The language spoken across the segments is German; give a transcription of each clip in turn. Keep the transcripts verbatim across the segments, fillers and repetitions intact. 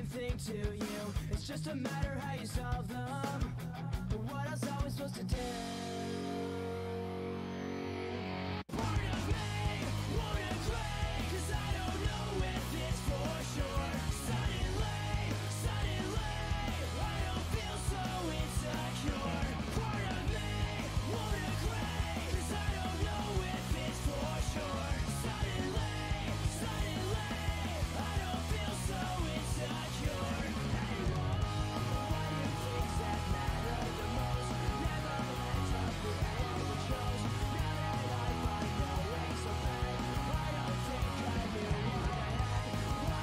same thing to you. It's just a matter how you solve them. But what else are we supposed to do? Part of me wanna play, 'cause I don't know if it's for sure. Suddenly, suddenly, I don't feel so insecure. Part of me wanna play, 'cause I don't know if it's for sure. Suddenly, suddenly, I don't feel so insecure. Why do things that matter the most never ends up the way we chose? Now that life I know ain't so bad, I don't think I knew what I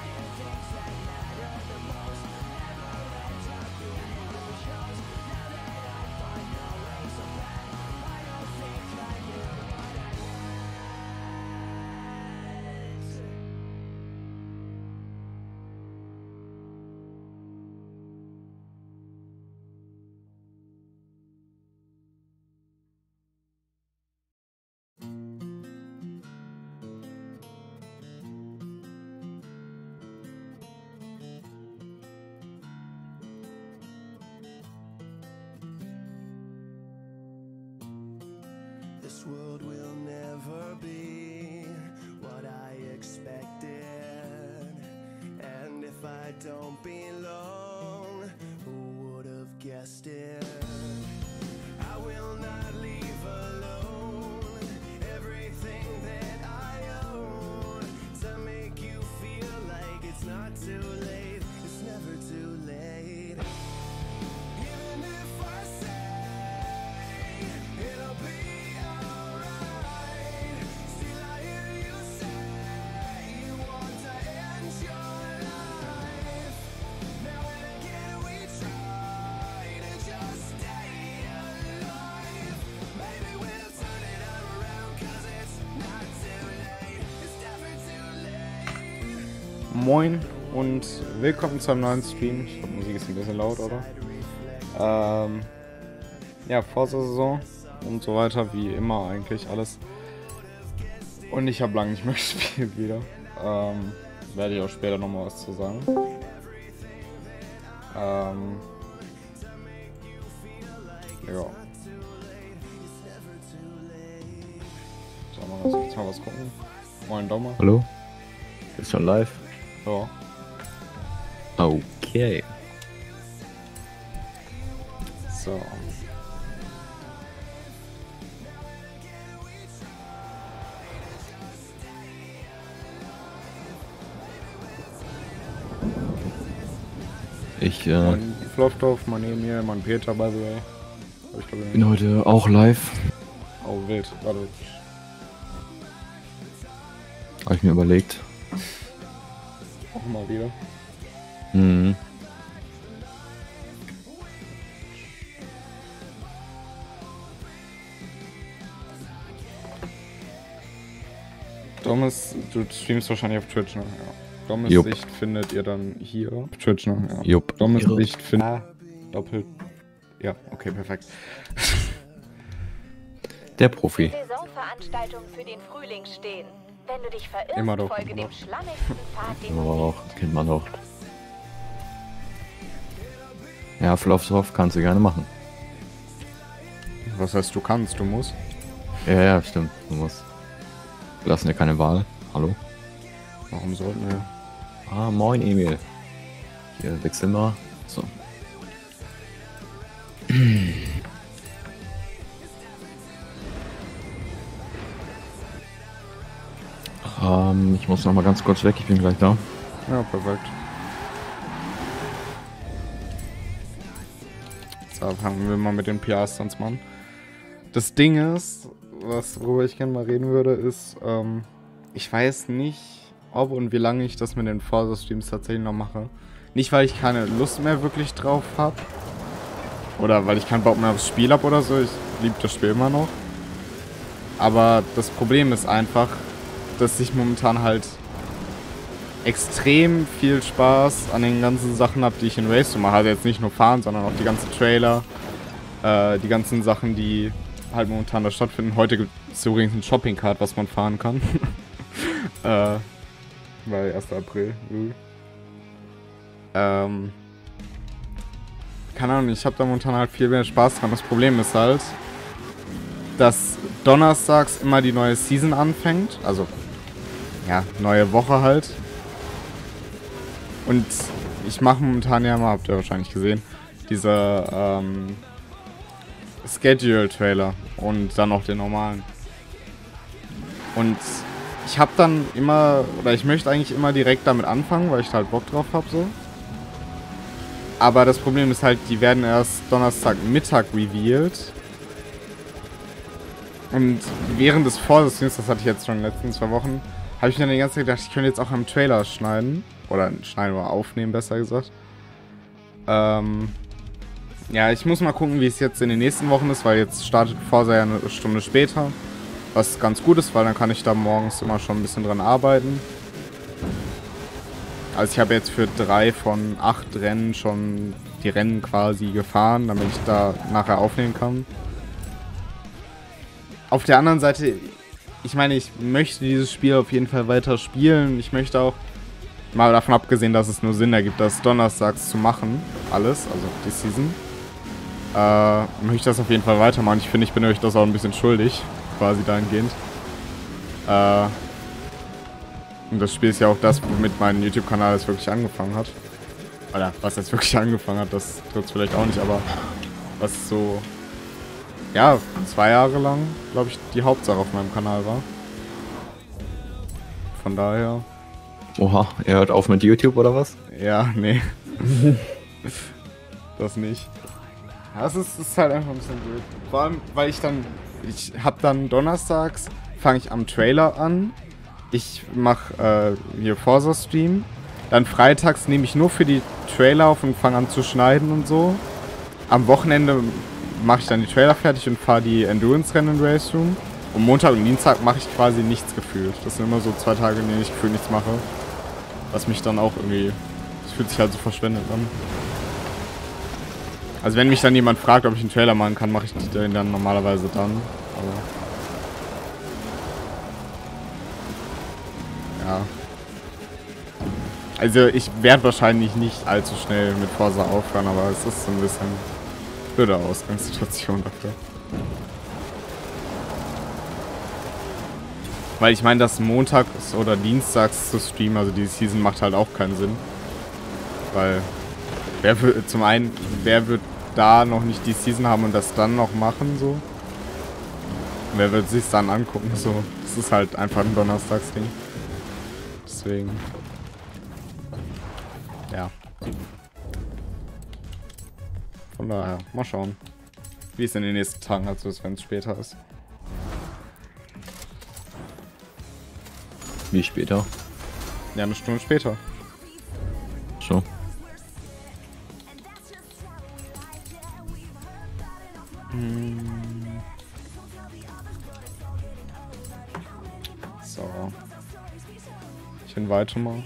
had. Why do things that matter the most never ends up the way we chose? Now that life I know ain't so bad, I don't think I knew what I had. This world will never be what I expected, and if I don't belong, who would have guessed it? I will not leave alone everything that I own, to make you feel like it's not too late. It's never too late. Even if I say it'll be Moin und willkommen zu einem neuen Stream. Ich glaube, Musik ist ein bisschen laut, oder? Ähm, ja, Forza-Saison und so weiter, wie immer eigentlich alles. Und ich habe lange nicht mehr gespielt wieder. Ähm, werde ich auch später nochmal was zu sagen. Ähm, ja. Schauen wir mal, jetzt mal was gucken. Moin, Dommer. Hallo. Ist schon live. Ja. Okay. So. Ich, äh... Mein Flopdorf, mein Emil, mein Peter, by the way. Ich glaub, ich bin heute auch live. Oh, wild. Warte. Hab ich mir überlegt. Auch mal wieder. Mhm. Thomas, du streamst wahrscheinlich auf Twitch, ne? Ja. Thomas Sicht findet ihr dann hier auf Twitch, ne? Ja. Jupp. Thomas Sicht findet... Ah, doppelt... Ja, okay, perfekt. Der Profi. Saisonveranstaltung für den Frühling stehen. Wenn du dich verirrst, immer doch, folge immer dem schlammigsten Pfad, den oh, kennt man doch. Ja, Flopsdorf kannst du gerne machen. Was heißt du kannst? Du musst? Ja, ja, stimmt. Du musst. Wir lassen dir keine Wahl. Hallo? Warum sollten wir? Ah, moin Emil. Hier, wechseln wir. So. Ähm, ich muss noch mal ganz kurz weg, ich bin gleich da. Ja, perfekt. So, fangen wir mal mit den P Rs ans Mann. Das Ding ist, was, worüber ich gerne mal reden würde, ist, ähm, ich weiß nicht, ob und wie lange ich das mit den Forza-Streams tatsächlich noch mache. Nicht, weil ich keine Lust mehr wirklich drauf habe. Oder weil ich keinen Bock mehr aufs Spiel habe oder so. Ich liebe das Spiel immer noch. Aber das Problem ist einfach, dass ich momentan halt extrem viel Spaß an den ganzen Sachen habe, die ich in Race Room mache. Also jetzt nicht nur fahren, sondern auch die ganzen Trailer, äh, die ganzen Sachen, die halt momentan da stattfinden. Heute gibt es übrigens ein Shopping-Card, was man fahren kann. äh, weil erster April. Mhm. Ähm, keine Ahnung, ich habe da momentan halt viel mehr Spaß dran. Das Problem ist halt, dass donnerstags immer die neue Season anfängt. Also, ja, neue Woche halt. Und ich mache momentan ja mal, habt ihr wahrscheinlich gesehen, diese ähm, Schedule-Trailer und dann noch den normalen. Und ich habe dann immer, oder ich möchte eigentlich immer direkt damit anfangen, weil ich da halt Bock drauf habe so. Aber das Problem ist halt, die werden erst Donnerstagmittag revealed. Und während des Vorsystems, das hatte ich jetzt schon in den letzten zwei Wochen, habe ich mir dann die ganze Zeit gedacht, ich könnte jetzt auch am Trailer schneiden. Oder schneiden oder aufnehmen, besser gesagt. Ähm, ja, ich muss mal gucken, wie es jetzt in den nächsten Wochen ist, weil jetzt startet Forza ja eine Stunde später. Was ganz gut ist, weil dann kann ich da morgens immer schon ein bisschen dran arbeiten. Also ich habe jetzt für drei von acht Rennen schon die Rennen quasi gefahren, damit ich da nachher aufnehmen kann. Auf der anderen Seite, ich meine, ich möchte dieses Spiel auf jeden Fall weiter spielen. Ich möchte auch, mal davon abgesehen, dass es nur Sinn ergibt, das donnerstags zu machen, alles, also die Season, äh, möchte ich das auf jeden Fall weitermachen. Ich finde, ich bin euch das auch ein bisschen schuldig, quasi dahingehend. Äh, und das Spiel ist ja auch das, womit mein YouTube-Kanal es wirklich angefangen hat. Oder was jetzt wirklich angefangen hat, das tut's vielleicht auch nicht, aber was so, ja, zwei Jahre lang, glaube ich, die Hauptsache auf meinem Kanal war. Von daher... Oha, er hört auf mit YouTube oder was? Ja, nee. Das nicht. Das ist, ist halt einfach ein bisschen blöd. Vor allem, weil ich dann, ich hab dann donnerstags, fange ich am Trailer an. Ich mache äh, hier Forza Stream. Dann freitags nehme ich nur für die Trailer auf und fange an zu schneiden und so. Am Wochenende mache ich dann die Trailer fertig und fahre die Endurance-Rennen in Race Room. Und Montag und Dienstag mache ich quasi nichts gefühlt. Das sind immer so zwei Tage, in denen ich gefühlt nichts mache. Was mich dann auch irgendwie... Das fühlt sich halt so verschwendet an. Also wenn mich dann jemand fragt, ob ich einen Trailer machen kann, mache ich den dann normalerweise dann. Aber ja. Also ich werde wahrscheinlich nicht allzu schnell mit Forza aufhören, aber es ist so ein bisschen blöde Ausgangssituation dafür. Weil ich meine, das montags oder dienstags zu streamen, also die Season, macht halt auch keinen Sinn. Weil, wer wird, zum einen, wer wird da noch nicht die Season haben und das dann noch machen, so? Wer wird sich's dann angucken, so? Das ist halt einfach ein Donnerstagsding. Deswegen. Ja. Von daher, mal schauen, wie es in den nächsten Tagen halt so ist, wenn es später ist. Wie später? Ja, eine Stunde später. So. Hm. So. Ich bin weiter mal.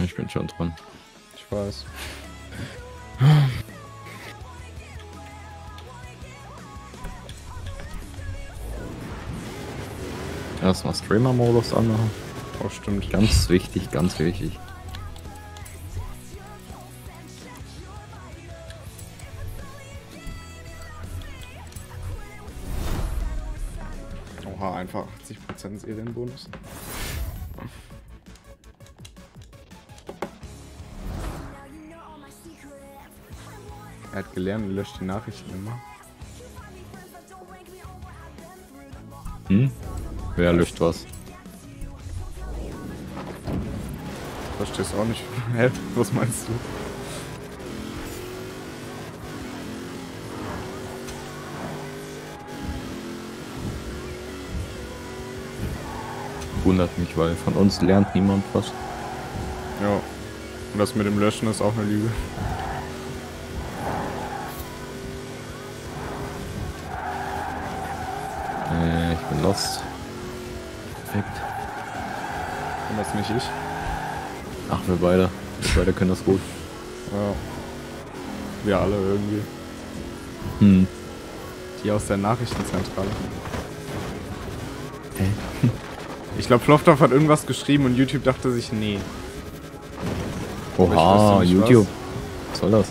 Ich bin schon dran. Ich weiß. Erstmal Streamer-Modus anmachen. Oh, stimmt. Ganz wichtig, ganz wichtig. Oha, einfach achtzig Prozent Serienbonus. Er hat gelernt, löscht die Nachrichten immer. Hm? Wer löscht was? Verstehst auch nicht. Hä? Was meinst du? Wundert mich, weil von uns lernt niemand was. Ja. Und das mit dem Löschen ist auch eine Lüge. Äh, ich bin lost. Und das nicht ich. Ach, wir beide. Wir beide können das gut. Ja. Wir alle irgendwie. Hm. Die aus der Nachrichtenzentrale. Hä? Ich glaube, Floffdorf hat irgendwas geschrieben und YouTube dachte sich, nee. Oha, YouTube. Was? Was soll das?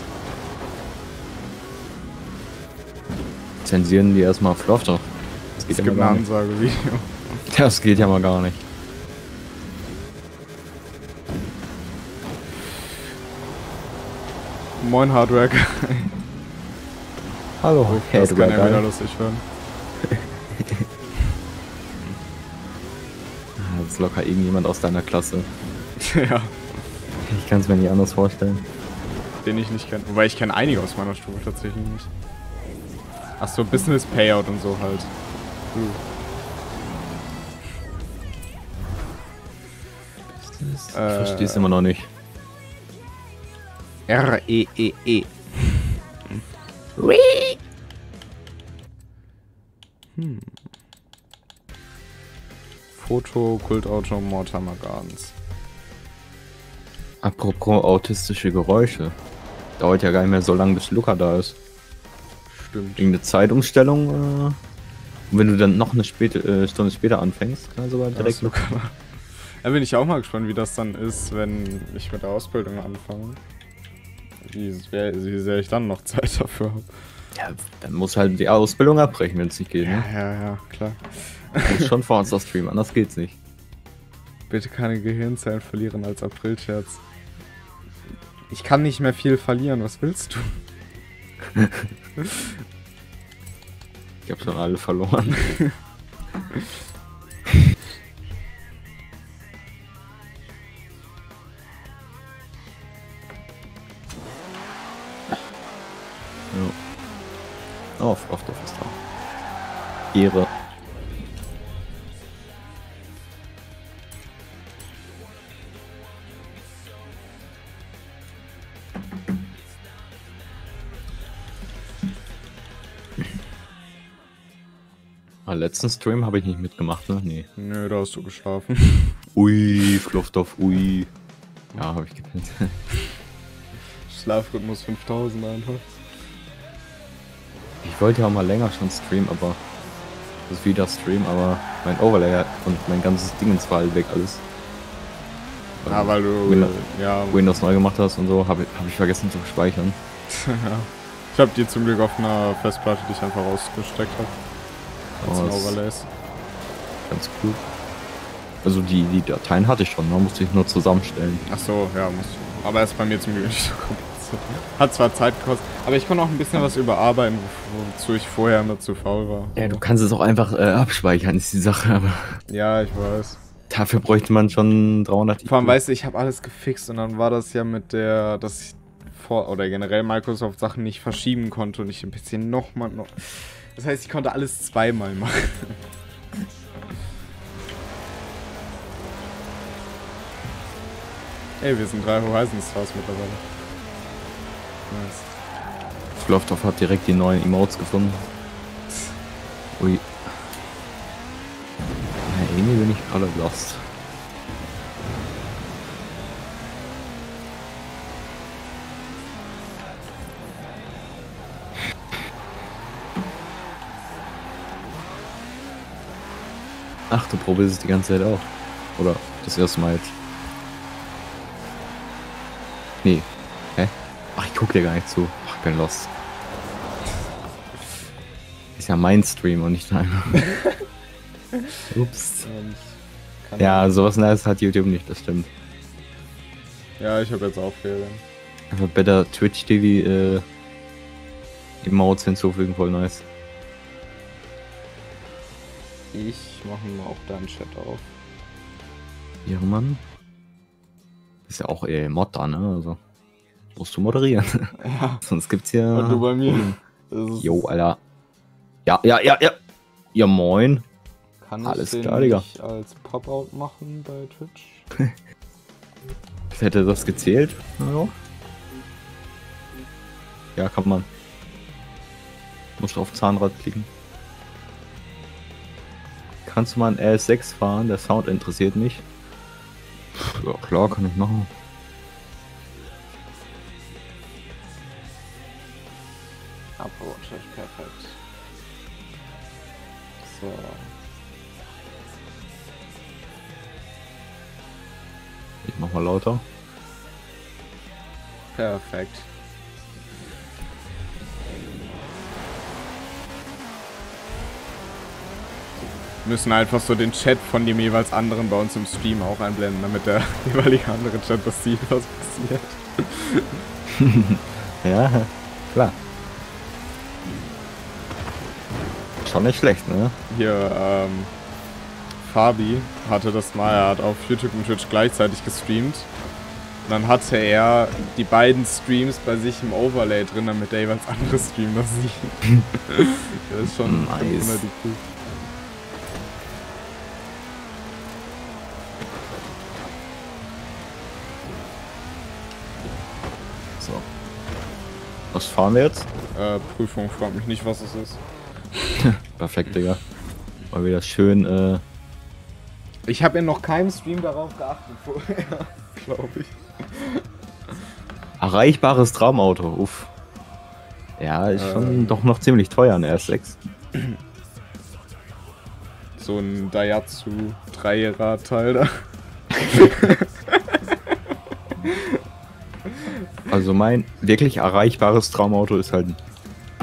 Zensieren die erstmal Floffdorf. Das geht ja mal gar nicht. Ansage-Video. Das geht ja mal gar nicht. Moin, Hardworker. Hallo, Hardworker. Das kann ja wieder lustig werden. Das ist locker irgendjemand aus deiner Klasse. Ja. Ich kann es mir nicht anders vorstellen. Den ich nicht kenne. Wobei ich kenne einige aus meiner Stufe tatsächlich nicht. Ach so, Business Payout und so halt. Hm. Ich verstehe es äh, immer noch nicht. R E E E. Wee! Hm. Foto, Kultauto, Mortimer Gardens. Apropos autistische Geräusche. Dauert ja gar nicht mehr so lange, bis Luca da ist. Stimmt. Wegen der Zeitumstellung. Äh, wenn du dann noch eine späte, äh, Stunde später anfängst, kann er sogar direkt Luca. Da bin ich auch mal gespannt, wie das dann ist, wenn ich mit der Ausbildung anfange. Wie, wie sehr ich dann noch Zeit dafür habe. Ja, dann muss halt die Ausbildung abbrechen, wenn es nicht geht. Ne? Ja, ja, ja, klar. Muss schon vor uns das Stream, anders geht's nicht. Bitte keine Gehirnzellen verlieren als April-Scherz. Ich kann nicht mehr viel verlieren, was willst du? Ich hab schon alle verloren. Ja. Oh, auf der ist da. Ehre. Letzten Stream habe ich nicht mitgemacht, ne? Nee. Nö, da hast du geschlafen. Ui, Floffdorf, ui. Ja, habe ich gepennt. Schlafrhythmus fünftausend einfach. Ich wollte ja auch mal länger schon streamen, aber... Das ist wieder Stream, aber mein Overlay und mein ganzes Ding ins Fall weg alles. Weil ja, weil du Windows, ja. Windows neu gemacht hast und so, habe ich, hab ich vergessen zu speichern. Ja. Ich habe dir zum Glück auf einer Festplatte, die ich einfach rausgesteckt habe. Oh, Overlays. Ganz cool. Also die, die Dateien hatte ich schon, da musste ich nur zusammenstellen. Ach so, ja, muss ich. Aber ist bei mir zum Glück nicht so kompliziert. Hat zwar Zeit gekostet, aber ich konnte auch ein bisschen was überarbeiten, wozu ich vorher immer zu faul war. Ja, du kannst es auch einfach äh, abspeichern, ist die Sache, aber... Ja, ich weiß. Dafür bräuchte man schon dreihundert... Vor allem, weißt du, ich habe alles gefixt und dann war das ja mit der... dass ich vor oder generell Microsoft Sachen nicht verschieben konnte und ich den P C nochmal... Noch Das heißt, ich konnte alles zweimal machen. Ey, wir sind drei Horizon-Stars mittlerweile. Nice. Floffdorf hat direkt die neuen Emotes gefunden. Ui. Na, irgendwie bin ich gerade lost. Ach, du probierst es die ganze Zeit auch. Oder das erste Mal jetzt. Nee. Hä? Ach, ich guck dir gar nicht zu. Ach, ich bin lost. Ist ja mein Stream und nicht deiner. Ups. Ja, sowas Nice hat YouTube nicht, das stimmt. Ja, ich habe jetzt auch Fehler. Einfach better Twitch T V äh, Emotes hinzufügen, voll nice. Ich mache mal auch deinen Chat auf. Ja, Mann. Ist ja auch eh Mod da, ne? Also, musst du moderieren. Ja. Sonst gibt's hier... Und du bei mir. Jo, Alter. Ja, ja, ja, ja. Ja, moin. Kann Alles ich klar, den Digga. Nicht als Pop-Out machen bei Twitch? Hätte das gezählt? Ja. Ja, kann man. Musst du auf Zahnrad klicken. Kannst du mal ein R S sechs fahren? Der Sound interessiert mich. Ja, klar, kann ich machen. Abrutscht, perfekt. So. Mach mal lauter. Perfekt. Wir müssen einfach so den Chat von dem jeweils anderen bei uns im Stream auch einblenden, damit der jeweilige andere Chat das sieht, was passiert. Ja, klar. Schon nicht schlecht, ne? Hier, ähm... Fabi hatte das mal, er hat auf YouTube und Twitch gleichzeitig gestreamt. Und dann hatte er die beiden Streams bei sich im Overlay drin, damit der jeweils andere Stream das sieht. Das ist schon nice. So. Was fahren wir jetzt? Äh, Prüfung, fragt mich nicht, was es ist. Perfekt, Digga. Mal wieder schön, äh... Ich habe in noch keinem Stream darauf geachtet vorher, glaube ich. Erreichbares Traumauto, uff. Ja, ist äh, schon doch noch ziemlich teuer, ein R sechs. So ein Daihatsu Dreirad-Teil da. Also mein wirklich erreichbares Traumauto ist halt...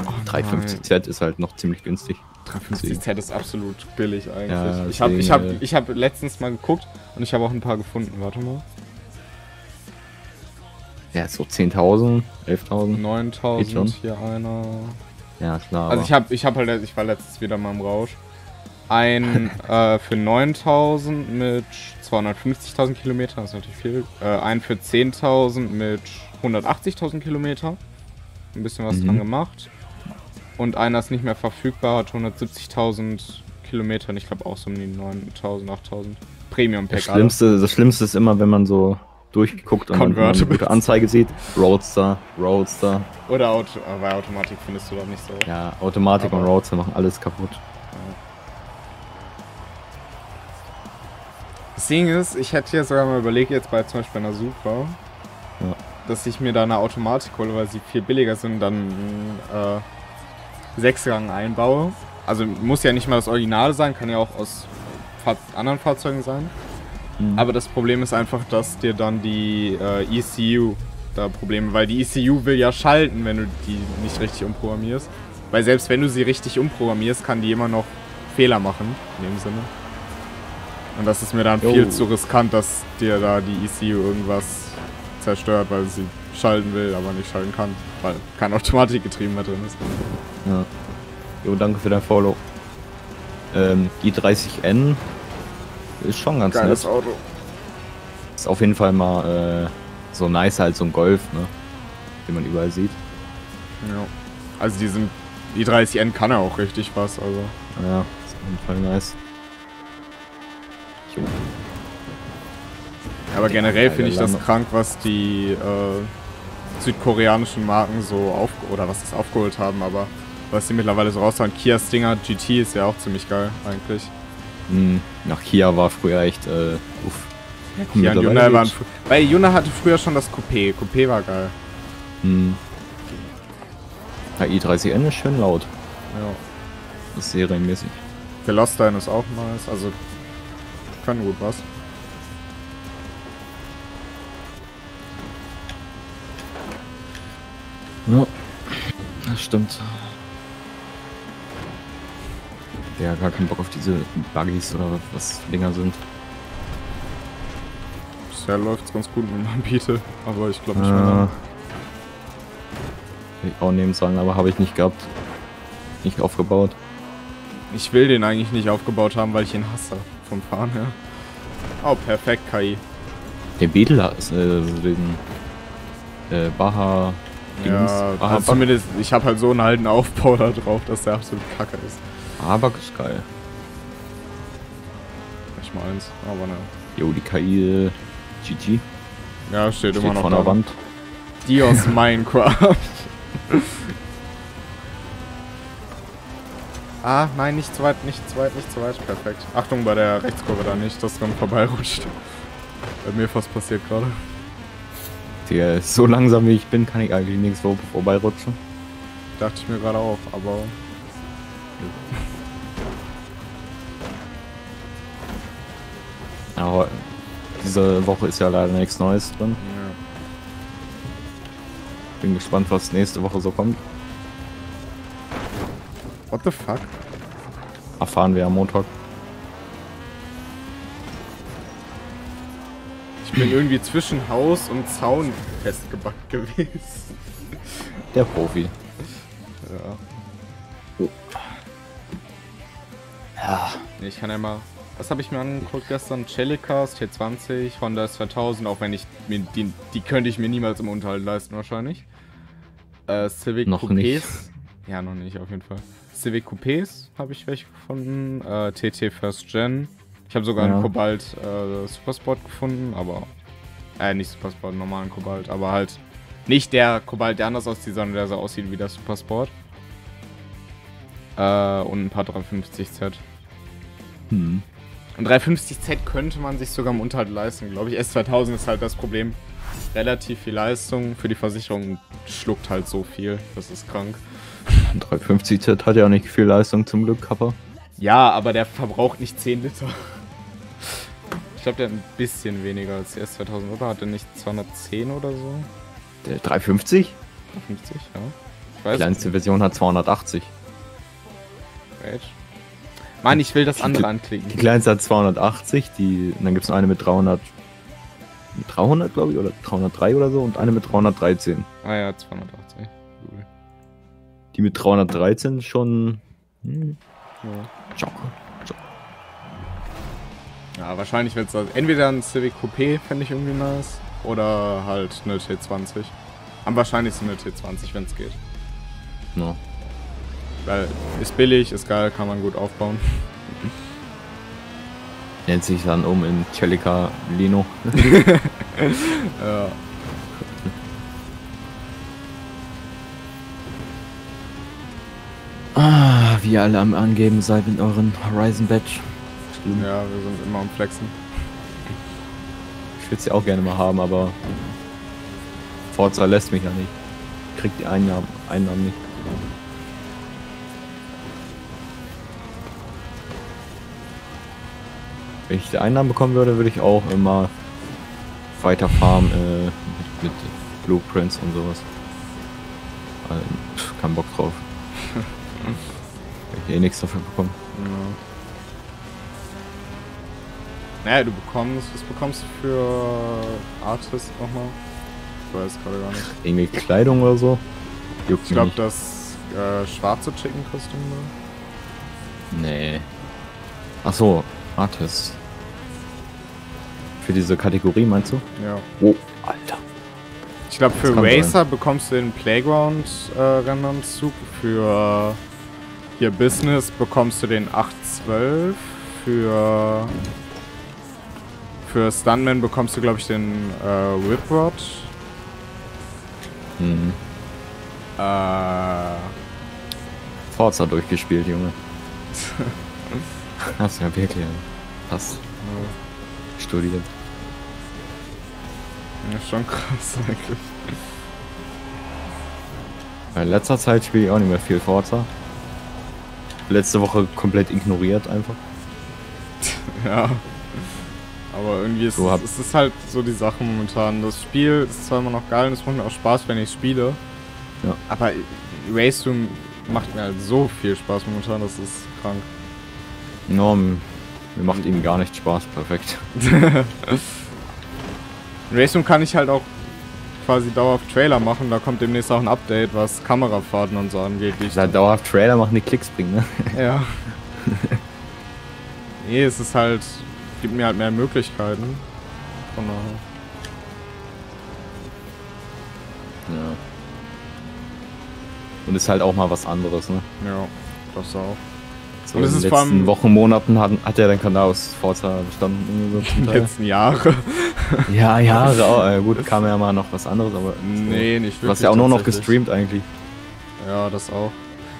Oh, dreihundertfünfzig Z ist halt noch ziemlich günstig. dreihundertfünfzig Z ist absolut billig eigentlich. Ja, ich habe ich hab, ich hab letztens mal geguckt und ich habe auch ein paar gefunden. Warte mal. Ja, so zehntausend, elftausend. neuntausend, hier einer. Ja, klar. Also ich, hab, ich, hab halt, ich war letztens wieder mal im Rausch. Ein äh, für neuntausend mit zweihundertfünfzigtausend Kilometer, das ist natürlich viel. Äh, ein für zehntausend mit hundertachtzigtausend Kilometer. Ein bisschen was mhm. dran gemacht. Und einer ist nicht mehr verfügbar, hat hundertsiebzigtausend Kilometer und ich glaube auch so um die neuntausend, achttausend. Premium-Pack. Das Schlimmste, das Schlimmste ist immer, wenn man so durchguckt und man eine gute Anzeige sieht. Roadster, Roadster. Oder Auto, bei Automatik findest du doch nicht so. Ja, Automatik aber und Roadster machen alles kaputt. Ja. Das Ding ist, ich hätte ja sogar mal überlegt, jetzt bei zum Beispiel einer Supra, ja. dass ich mir da eine Automatik hole, weil sie viel billiger sind, dann äh, Sechsgang einbaue. Also muss ja nicht mal das Original sein, kann ja auch aus Fahr anderen Fahrzeugen sein. Mhm. Aber das Problem ist einfach, dass dir dann die äh, E C U da Probleme, weil die E C U will ja schalten, wenn du die nicht richtig umprogrammierst. Weil selbst wenn du sie richtig umprogrammierst, kann die immer noch Fehler machen, in dem Sinne. Und das ist mir dann jo. viel zu riskant, dass dir da die E C U irgendwas zerstört, weil sie schalten will, aber nicht schalten kann, weil kein Automatikgetrieben mehr drin ist. Ja. Jo, danke für dein Follow. Ähm, i dreißig N ist schon ganz Geiles nett. Auto. Ist auf jeden Fall mal äh, so nicer als so ein Golf, ne? Den man überall sieht. Ja. Also diesen i dreißig N kann er auch richtig was, also. Ja, ist auf jeden Fall nice. Jo. Aber generell finde ich das krank, was die äh, südkoreanischen Marken so auf oder was das aufgeholt haben, aber was sie mittlerweile so raushauen. Kia Stinger G T ist ja auch ziemlich geil eigentlich. Mhm. Nach Kia war früher echt äh, uff. Ja, Kia und Hyundai waren früher. Weil Hyundai hatte früher schon das Coupé. Coupé war geil. Mhm. Ja, i dreißig N ist schön laut. Ja. Das ist serienmäßig. Der Lostline ist auch nice, also kann gut was. Ja, das stimmt. Ja, gar keinen Bock auf diese Buggies oder was für Dinger sind. Bisher läuft's ganz gut mit meinem Beetle, aber ich glaube nicht äh, mehr. Will ich auch nehmen sagen, aber habe ich nicht gehabt. Nicht aufgebaut. Ich will den eigentlich nicht aufgebaut haben, weil ich ihn hasse. Vom Fahren her. Oh, perfekt, K I. Den Beetle ist äh, den äh, Baja... Ja, ah, zumindest, ich habe halt so einen alten Aufbau da drauf, dass der absolut kacke ist. Aber ist geil. Ich mal eins, aber ne. Jo, die K I äh, G G. Ja, steht, steht immer noch vor der Wand. Die aus Minecraft. Ah, nein, nicht zu weit, nicht zu weit, nicht zu weit. Perfekt. Achtung bei der Rechtskurve da nicht, dass dran vorbeirutscht. Bei mir fast passiert gerade. Digga, so langsam wie ich bin, kann ich eigentlich nirgendwo vorbeirutschen. Dachte ich mir gerade auch, aber... Ja. Aber Diese Woche ist ja leider nichts Neues drin. Ja. Bin gespannt, was nächste Woche so kommt. What the fuck? Erfahren wir am Montag. Ich bin irgendwie zwischen Haus und Zaun festgebackt gewesen. Der Profi. Ja. Oh. Ja. Ich kann ja mal... Was habe ich mir angeguckt gestern? Celicast, T zwanzig, Honda S zweitausend, auch wenn ich mir die, die könnte ich mir niemals im Unterhalt leisten wahrscheinlich. Äh, Civic noch Coupés. Nicht. Ja, noch nicht, auf jeden Fall. Civic Coupés habe ich welche gefunden. Äh, T T First Gen. Ich habe sogar ja. einen Cobalt äh, Supersport gefunden, aber... Äh, nicht Supersport, normalen Cobalt, aber halt nicht der Cobalt, der anders aussieht, sondern der so aussieht wie der Supersport. Äh, und ein paar dreihundertfünfzig Z. Hm. Und dreihundertfünfzig Z könnte man sich sogar im Unterhalt leisten, glaube ich. S zweitausend ist halt das Problem. Relativ viel Leistung für die Versicherung schluckt halt so viel. Das ist krank. dreihundertfünfzig Z hat ja auch nicht viel Leistung zum Glück, Kappa. Ja, aber der verbraucht nicht zehn Liter. Ich glaube, der hat ein bisschen weniger als der S zweitausend, oder? Hat er nicht zweihundertzehn oder so? Der dreihundertfünfzig? dreihundertfünfzig, ja. Ich weiß die kleinste nicht. Version hat zweihundertachtzig. Rage. Mann, ich will das andere anklicken. Die kleinste hat zweihundertachtzig, die, und dann gibt es eine mit dreihundert, mit dreihundert glaube ich, oder dreihundertdrei oder so, und eine mit dreihundertdreizehn. Ah ja, zweihundertachtzig. Cool. Die mit dreihundertdreizehn schon... Hm. Ja. Ciao. Ciao. Ja, wahrscheinlich wird es also entweder ein Civic Coupé, fände ich irgendwie nice, oder halt eine T zwanzig. Am wahrscheinlichsten eine T zwanzig, wenn es geht. No. Weil, ist billig, ist geil, kann man gut aufbauen. Nennt sich dann um in Celica Lino. Ja. Ah, wie ihr alle am Angeben seid mit euren Horizon Badge. Ja, wir sind immer am Flexen. Ich würde sie auch gerne mal haben, aber Forza lässt mich ja nicht. Kriegt die Einnahmen, Einnahmen nicht. Wenn ich die Einnahmen bekommen würde, würde ich auch immer weiter farmen äh, mit, mit Blueprints und sowas. Also, pff, kein Bock drauf. Ich eh nichts dafür bekommen. Ja. Naja, du bekommst, was bekommst du für Artist nochmal? Ich weiß gerade gar nicht. Irgendwie Kleidung oder so? Juckt ich glaube, das äh, schwarze Chicken Custom da? Nee. Ach so. Artist. Für diese Kategorie meinst du? Ja. Oh, Alter. Ich glaube für Racer sein. Bekommst du den Playground äh, Rennanzug. Für äh, hier Business bekommst du den acht zwölf. Für für Stuntman bekommst du glaube ich den äh, Whiprod. Mhm. Äh. Forza durchgespielt, Junge. Hast du ja wirklich passt. Ja. Studiert. Ja, schon krass eigentlich. In letzter Zeit spiele ich auch nicht mehr viel Forza. Letzte Woche komplett ignoriert einfach. Ja. Aber irgendwie ist so, es, es ist halt so die Sache momentan. Das Spiel ist zwar immer noch geil und es macht mir auch Spaß, wenn ich spiele. Ja. Aber Race Room macht mir halt so viel Spaß momentan, das ist krank. Norm, mir macht ihm gar nicht Spaß, perfekt. In Race Room kann ich halt auch quasi dauerhaft Trailer machen, da kommt demnächst auch ein Update, was Kamerafahrten und so angeht. Da also dauerhaft Trailer machen, die Klicks bringen, ne? Ja. Nee, es ist halt, gibt mir halt mehr Möglichkeiten. Von daher. Ja. Und ist halt auch mal was anderes, ne? Ja, das auch. So und in den letzten vor allem Wochen, Monaten hat, hat er den Kanal aus Forza bestanden. So in den letzten Jahren. Ja, Jahre auch. Äh, gut, kam ja mal noch was anderes, aber... Nee, nicht wirklich. Du hast ja auch nur noch gestreamt eigentlich. Ja, das auch.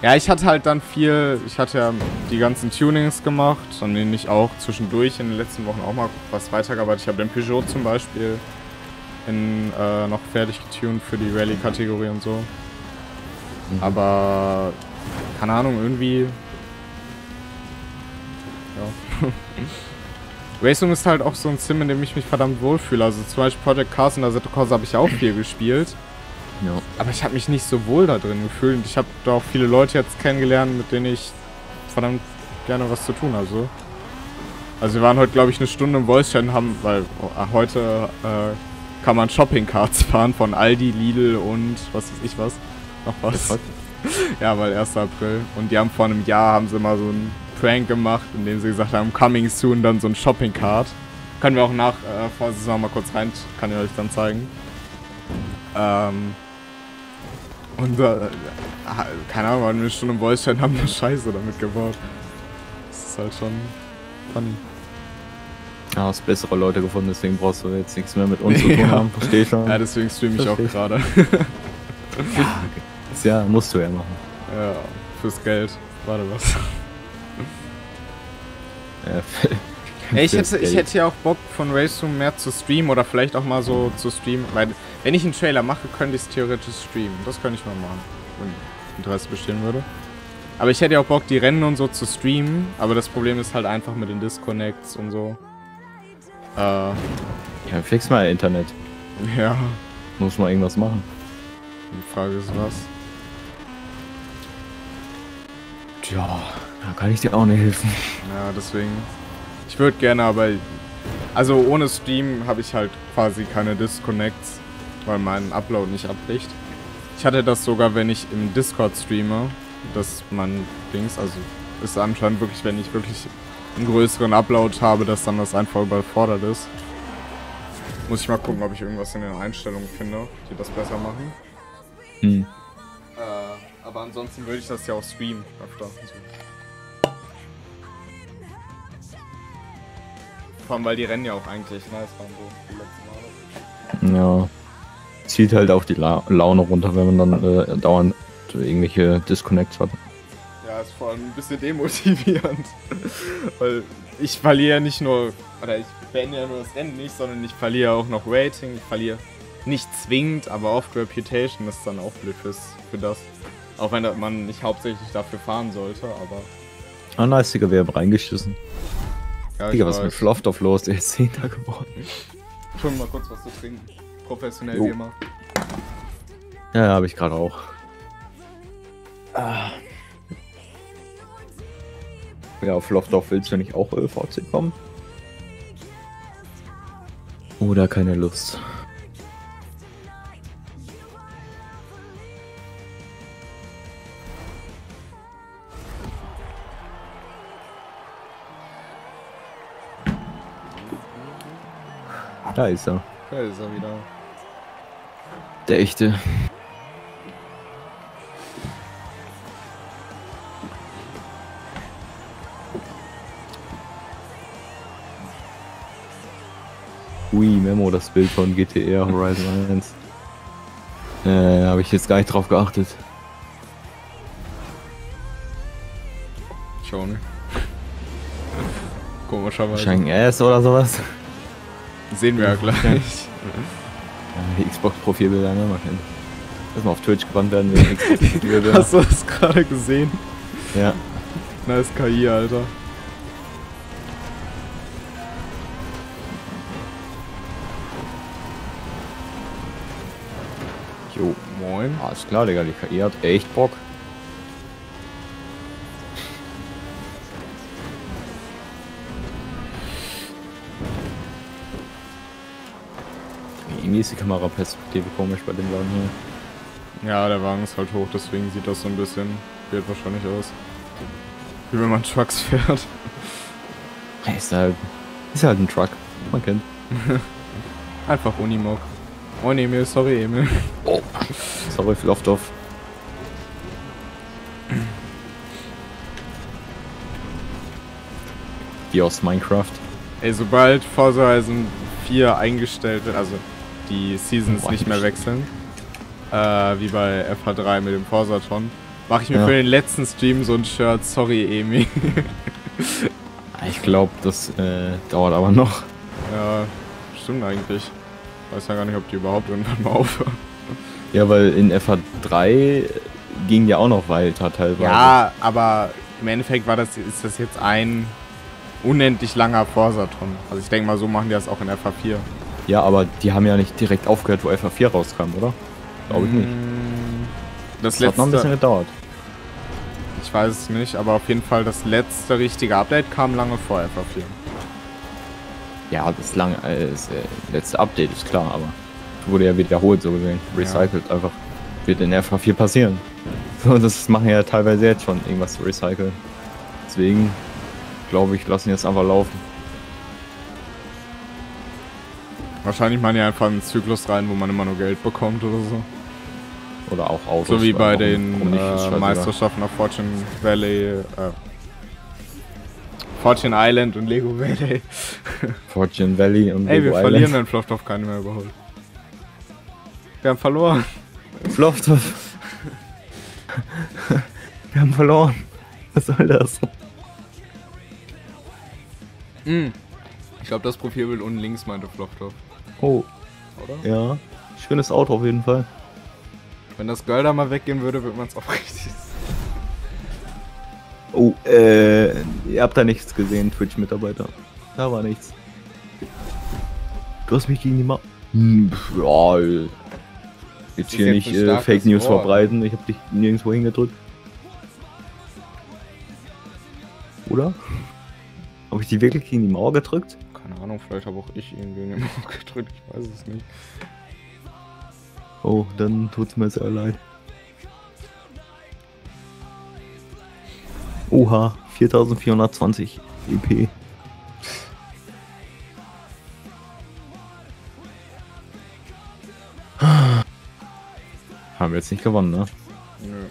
Ja, ich hatte halt dann viel... Ich hatte ja die ganzen Tunings gemacht, an denen ich auch zwischendurch in den letzten Wochen auch mal was weitergearbeitet. Ich habe den Peugeot zum Beispiel in, äh, noch fertig getunt für die Rallye-Kategorie und so. Mhm. Aber... Keine Ahnung, irgendwie... Ja. Race Room ist halt auch so ein Sim, in dem ich mich verdammt wohlfühle. Also zum Beispiel Project Cars und Assetto Corsa habe ich auch viel gespielt. Ja. Aber ich habe mich nicht so wohl da drin gefühlt. Und ich habe da auch viele Leute jetzt kennengelernt, mit denen ich verdammt gerne was zu tun habe. So. Also wir waren heute, glaube ich, eine Stunde im Voice Chat, haben, weil heute äh, kann man Shopping Carts fahren von Aldi, Lidl und was weiß ich was. Noch was. Ja, weil erster April. Und die haben vor einem Jahr, haben sie mal so einen Prank gemacht, in dem sie gesagt haben, coming soon, dann so ein Shopping Cart. Können wir auch nach äh, Vorsaison mal kurz rein, kann ich euch dann zeigen. Ähm... Und, äh, keine Ahnung, waren wir schon im Voice Chat, haben wir Scheiße damit gebaut. Das ist halt schon funny. Ja, du hast bessere Leute gefunden, deswegen brauchst du jetzt nichts mehr mit uns zu tun haben, verstehe ich schon. Ja, deswegen streame ich auch gerade. Ja, ja, musst du ja machen. Ja, fürs Geld. Warte, was? Ja, für, für Ey, ich, hätte, ich hätte ja auch Bock, von Race Room mehr zu streamen oder vielleicht auch mal so zu streamen. Weil, wenn ich einen Trailer mache, könnte ich es theoretisch streamen. Das könnte ich mal machen, wenn Interesse bestehen würde. Aber ich hätte ja auch Bock, die Rennen und so zu streamen. Aber das Problem ist halt einfach mit den Disconnects und so. Äh. Ja, fix mal Internet. Ja. Muss mal irgendwas machen. Die Frage ist was. Tja, da kann ich dir auch nicht helfen. Ja, deswegen. Ich würde gerne, aber... Also ohne Stream habe ich halt quasi keine Disconnects, weil mein Upload nicht abbricht. Ich hatte das sogar, wenn ich im Discord streame, dass man Dings, also ist anscheinend wirklich, wenn ich wirklich einen größeren Upload habe, dass dann das einfach überfordert ist. Muss ich mal gucken, ob ich irgendwas in den Einstellungen finde, die das besser machen. Hm. Äh, aber ansonsten würde ich das ja auch streamen öfter. Vor allem, weil die rennen ja auch eigentlich nice waren, so die letzten Male. Ja. Zieht halt auch die La Laune runter, wenn man dann äh, dauernd irgendwelche Disconnects hat. Ja, ist vor allem ein bisschen demotivierend. Weil ich verliere nicht nur, oder ich beende ja nur das Rennen nicht, sondern ich verliere auch noch Rating, ich verliere. Nicht zwingend, aber oft Reputation ist dann auch blöd fürs, für das. Auch wenn man nicht hauptsächlich dafür fahren sollte, aber... Ah, nice, Digga, wir haben reingeschissen. Ja, Digga, was weiß. Mit Fluffdorf los, der ist Zehnter geworden. Ich hol mal kurz was zu trinken. Professionell wie immer. Ja, ja, hab ich gerade auch. Ah. Ja, auf Fluffdorf willst du nicht auch V C kommen? Oder keine Lust. Da ist er. Da ist er wieder. Der echte. Ui, Memo, das Bild von G T A Horizon eins. Äh, habe ich jetzt gar nicht drauf geachtet. Schon. Komischerweise. Schenken S oder sowas. Sehen wir ja gleich. Ja, Xbox-Profilbilder, ne? Man kennt. Lass mal auf Twitch gebannt werden, wenn Xbox-Profilbilder. Hast du das gerade gesehen? Ja. Nice K I, Alter. Jo, moin. Ah, ist klar, Digga, die K I hat echt Bock. Ist die Kameraperspektive komisch bei dem Wagen hier. Ja, der Wagen ist halt hoch, deswegen sieht das so ein bisschen weird wahrscheinlich aus. Wie wenn man Trucks fährt. Ist halt, ist halt ein Truck, man kennt. Einfach Unimog. Oh ne, Emil, sorry Emil. Oh. Sorry, Fluffdorf. Wie aus Minecraft. Ey, sobald Forza Horizon vier eingestellt wird, also die Seasons nicht mehr wechseln, äh, wie bei F H drei mit dem Forsaton, mache ich mir ja. Für den letzten Stream so ein Shirt, sorry Emi. Ich glaube, das äh, dauert aber noch. Ja, stimmt eigentlich. Weiß ja gar nicht, ob die überhaupt irgendwann mal aufhören. Ja, weil in F H drei ging ja auch noch weiter teilweise. Ja, aber im Endeffekt war das, ist das jetzt ein unendlich langer Forsa-Ton. Also ich denke mal, so machen die das auch in F A vier. Ja, aber die haben ja nicht direkt aufgehört, wo F A vier rauskam, oder? Glaube ich nicht. Das, das letzte, hat noch ein bisschen gedauert. Ich weiß es nicht, aber auf jeden Fall das letzte richtige Update kam lange vor F A vier. Ja, das lange, das letzte Update ist klar, aber wurde ja wiederholt, so gesehen. Recycelt ja. Einfach. Wird in F A vier passieren. So, das machen ja teilweise jetzt schon, irgendwas zu recyceln. Deswegen, glaube ich, lassen jetzt einfach laufen. Wahrscheinlich machen die einfach einen Zyklus rein, wo man immer nur Geld bekommt oder so. Oder auch Autos. So wie bei den um äh, Meisterschaften auf Fortune Valley, äh, Fortune Island und Lego Valley. Fortune Valley und Ey, Lego Ey, wir Island. Verlieren, wenn Floftoff keine mehr überholt. Wir haben verloren. Floftoff. Wir haben verloren. Was soll das? Mm. Ich glaube, das Profilbild unten links meinte Floftoff. Oh. Oder? Ja. Schönes Auto auf jeden Fall. Wenn das Girl da mal weggehen würde, würde man es auch richtig sehen. Oh, äh, ihr habt da nichts gesehen, Twitch-Mitarbeiter. Da war nichts. Du hast mich gegen die Ma... Hm, ja, jetzt hier nicht äh, Fake News Ohr. verbreiten, ich hab dich nirgendwo hingedrückt. Oder? Hab ich die wirklich gegen die Mauer gedrückt? Keine Ahnung, vielleicht habe auch ich ihn gegen die Mauer gedrückt, ich weiß es nicht. Oh, dann tut's mir sehr leid. Oha, viertausendvierhundertzwanzig E P. Haben wir jetzt nicht gewonnen, ne? Nö.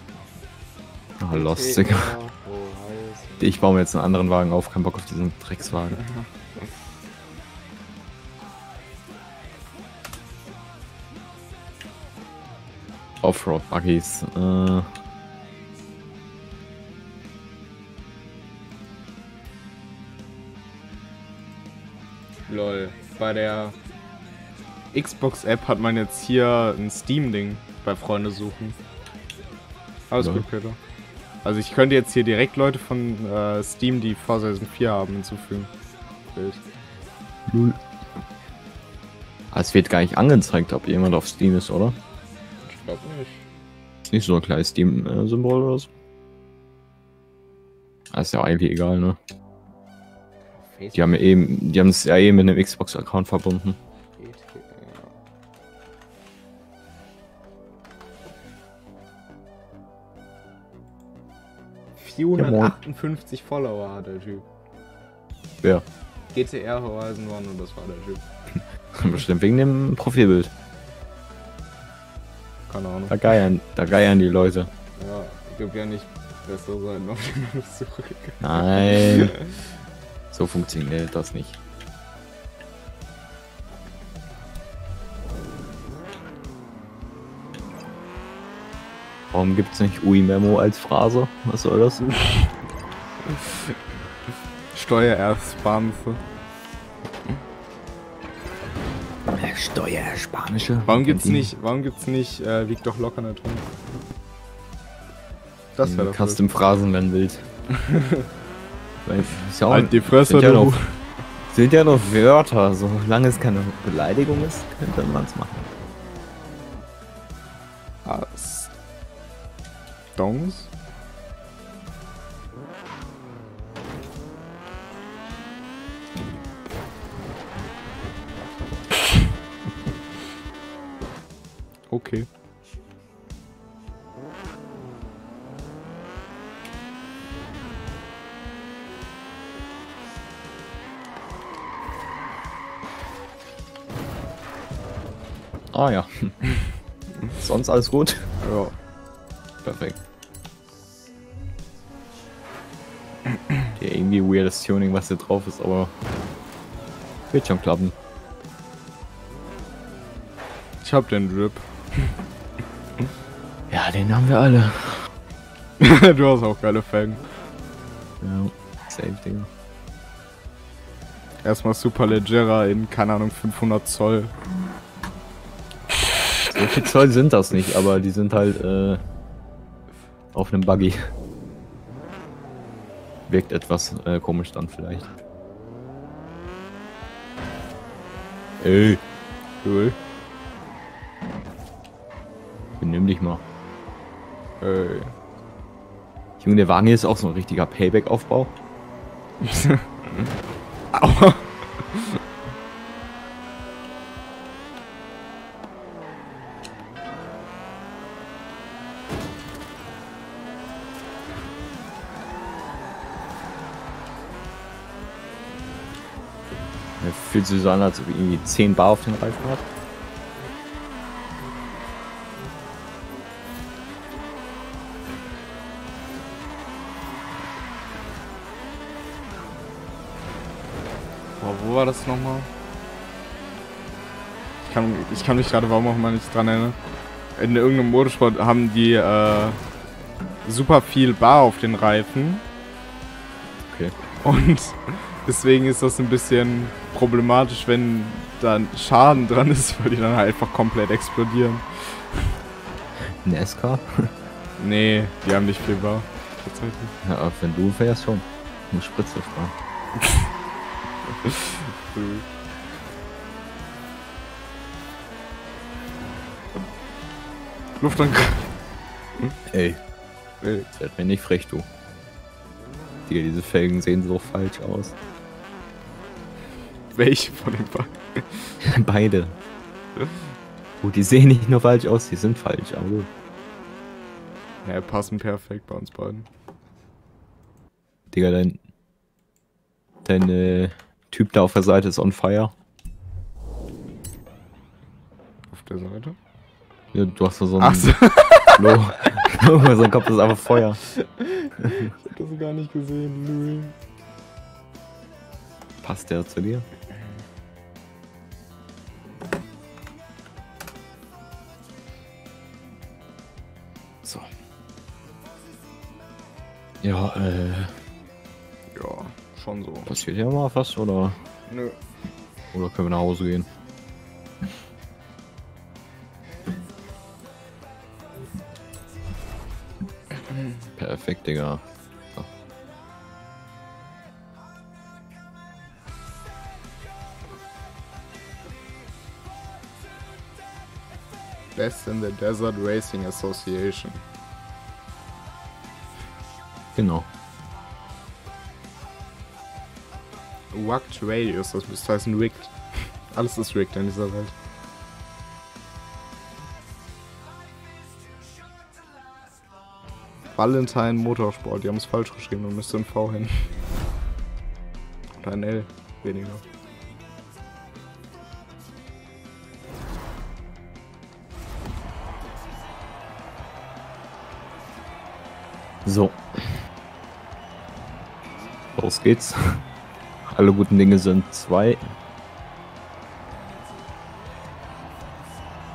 Oh, lost, Digga. Ich baue mir jetzt einen anderen Wagen auf, kein Bock auf diesen Dreckswagen. Offroad-Buggies. Äh... Lol, bei der Xbox-App hat man jetzt hier ein Steam-Ding bei Freunde suchen. Alles Lol. gut, Peter. Also ich könnte jetzt hier direkt Leute von äh, Steam, die Forza Horizon vier haben, hinzufügen. Lol. Es wird gar nicht angezeigt, ob jemand auf Steam ist, oder? Ich glaube nicht. Ist nicht so ein kleines Steam-Symbol oder so. Das ist ja eigentlich egal, ne? Die haben ja eben, die haben es ja eben mit einem Xbox-Account verbunden. vierhundertachtundfünfzig ja, Follower hat der Typ. Wer? G T A Horizon eins und das war der Typ. Bestimmt wegen dem Profilbild. Keine Ahnung. Da geiern, da geiern die Leute. Ja, ich glaube ja nicht besser sein, auf die man das zurück. Nein. So funktioniert das nicht. Warum gibt es nicht U I-Memo als Phrase? Was soll das? Steuerersparnisse. Steuerersparnisse? Warum gibt's nicht, warum gibt's nicht, äh, wiegt doch locker nicht rum? Das wäre doch Custom-Phrasen, wenn wild. Ja halt die Fresse, sind ja, noch, sind ja noch Wörter, solange es keine Beleidigung ist, könnte man es machen. Was? Dongs? Okay. Ah ja. Sonst alles gut? Ja. Perfekt. Ja, irgendwie weirdes Tuning, was hier drauf ist, aber wird schon klappen. Ich hab den Drip. Ja, den haben wir alle. Du hast auch geile Felgen. Ja, safe, Digga. Erstmal Superleggera in, keine Ahnung, fünfhundert Zoll. So viel Zoll sind das nicht, aber die sind halt äh, auf einem Buggy. Wirkt etwas äh, komisch dann vielleicht. Ey. Ey. Benimm dich mal. Ey. Junge, der Wagen hier ist auch so ein richtiger Payback-Aufbau. Aua. Fühlt sich so an, als ob irgendwie zehn Bar auf den Reifen hat. Boah, wo war das nochmal? Ich kann, ich kann mich gerade, warum auch mal nicht dran erinnern. In irgendeinem Motorsport haben die äh, super viel Bar auf den Reifen. Okay. Und deswegen ist das ein bisschen problematisch, wenn da Schaden dran ist, weil die dann halt einfach komplett explodieren. NASCAR? Nee, die haben nicht viel Bar. Tatsächlich. Ja, aber wenn du fährst schon. Eine Spritze fahren. Luftangriff. Ey. Ey. Seid mir nicht frech, du. Digga, diese Felgen sehen so falsch aus. Welche von den beiden? Beide. Gut, die sehen nicht nur falsch aus, die sind falsch, aber gut. Ja, passen perfekt bei uns beiden. Digga, dein... Dein äh, Typ da auf der Seite ist on fire. Auf der Seite? Ja, du hast so so einen... Logo. Logo, so ein Kopf ist einfach Feuer. Ich hab das gar nicht gesehen, Louis. Passt der zu dir? So. Ja, äh. Ja, schon so. Passiert ja mal fast, oder? Nö. Oder können wir nach Hause gehen? Perfekt, Digga. So. Best in the Desert Racing Association. Genau. Wacked Radius, das müsste heißen rigged. Alles ist rigged in dieser Welt. Valentine Motorsport, die haben es falsch geschrieben und müsste ein V hin. Oder ein L, weniger. So. Los geht's. Alle guten Dinge sind zwei.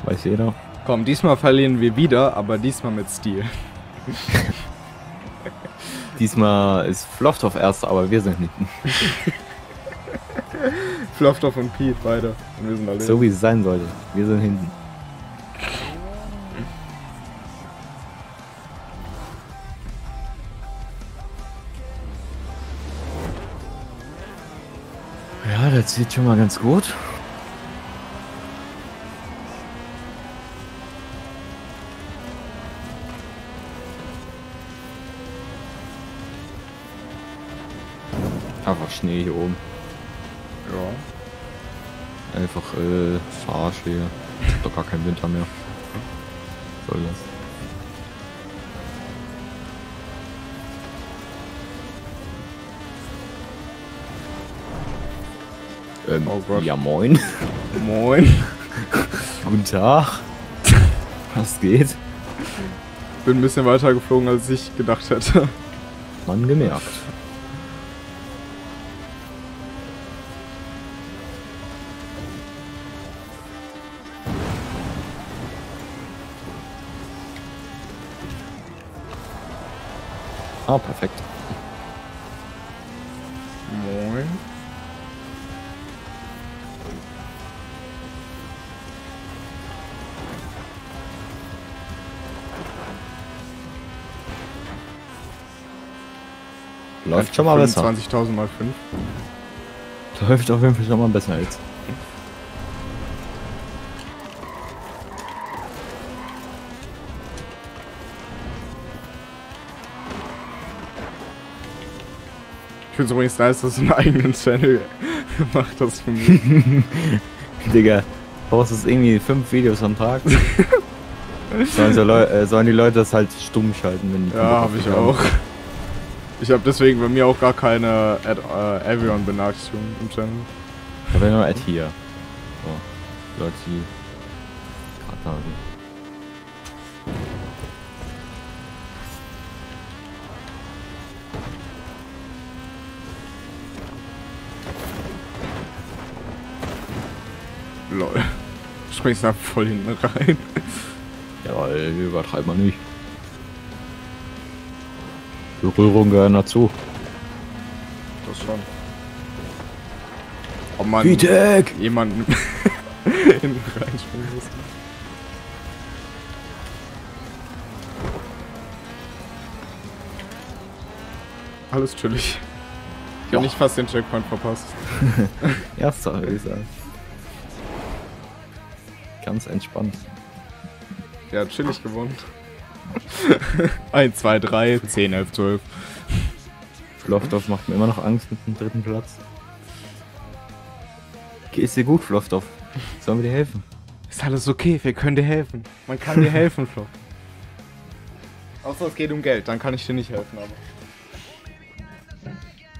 Weiß jeder. Komm, diesmal verlieren wir wieder, aber diesmal mit Stil. Diesmal ist Flofthoff erster, aber wir sind hinten. Flofthoff und Pete beide. Und wir sind alle so wie es sein sollte. Wir sind hinten. Ja, das sieht schon mal ganz gut. Schnee hier oben. Ja. Einfach äh, Arsch hier. Ich hab doch gar keinen Winter mehr. Was soll das? Ähm, oh Gott. Ja moin. Moin. Guten Tag. Was geht? Bin ein bisschen weiter geflogen, als ich gedacht hätte. Man gemerkt. Ah, perfekt. Moin. Läuft schon mal besser. zwanzigtausend mal fünf. Läuft auf jeden Fall schon mal besser jetzt. finde es übrigens nice, dass du einen eigenen Channel gemacht hast von mir. Digga, brauchst du irgendwie fünf Videos am Tag? sollen, so äh, sollen die Leute das halt stumm schalten, wenn die... Ja, hab ich haben. auch. Ich habe deswegen bei mir auch gar keine Ad, äh, Everyone-Benachrichtigung im Channel. Ich habe ja nur Ad hier. So, Leute, die gerade da sind. Lol. Springst da voll hinten rein. Jawohl, übertreib mal nicht. Berührung gehören dazu. Das schon. Ob man jemanden hinten reinspringen muss. Alles chillig. Ich hab nicht fast den Checkpoint verpasst. Ja, sorry, würde ich sagen. Ganz entspannt. Ja, chillig gewonnen. eins, zwei, drei, zehn, elf, zwölf. Floffdorf macht mir immer noch Angst mit dem dritten Platz. Geht's dir gut, Floffdorf? Sollen wir dir helfen? Ist alles okay, wir können dir helfen. Man kann dir helfen, Floff. Außer es geht um Geld, dann kann ich dir nicht helfen, aber...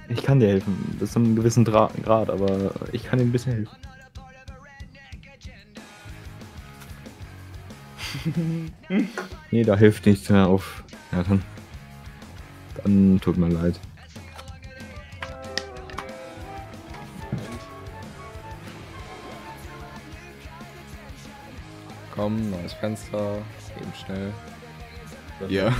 Ich kann dir helfen, bis zu einem gewissen Dra- Grad, aber ich kann dir ein bisschen helfen. Nee, da hilft nichts mehr auf. Ja, dann. Dann tut mir leid. Komm, neues Fenster. Eben schnell. Ja.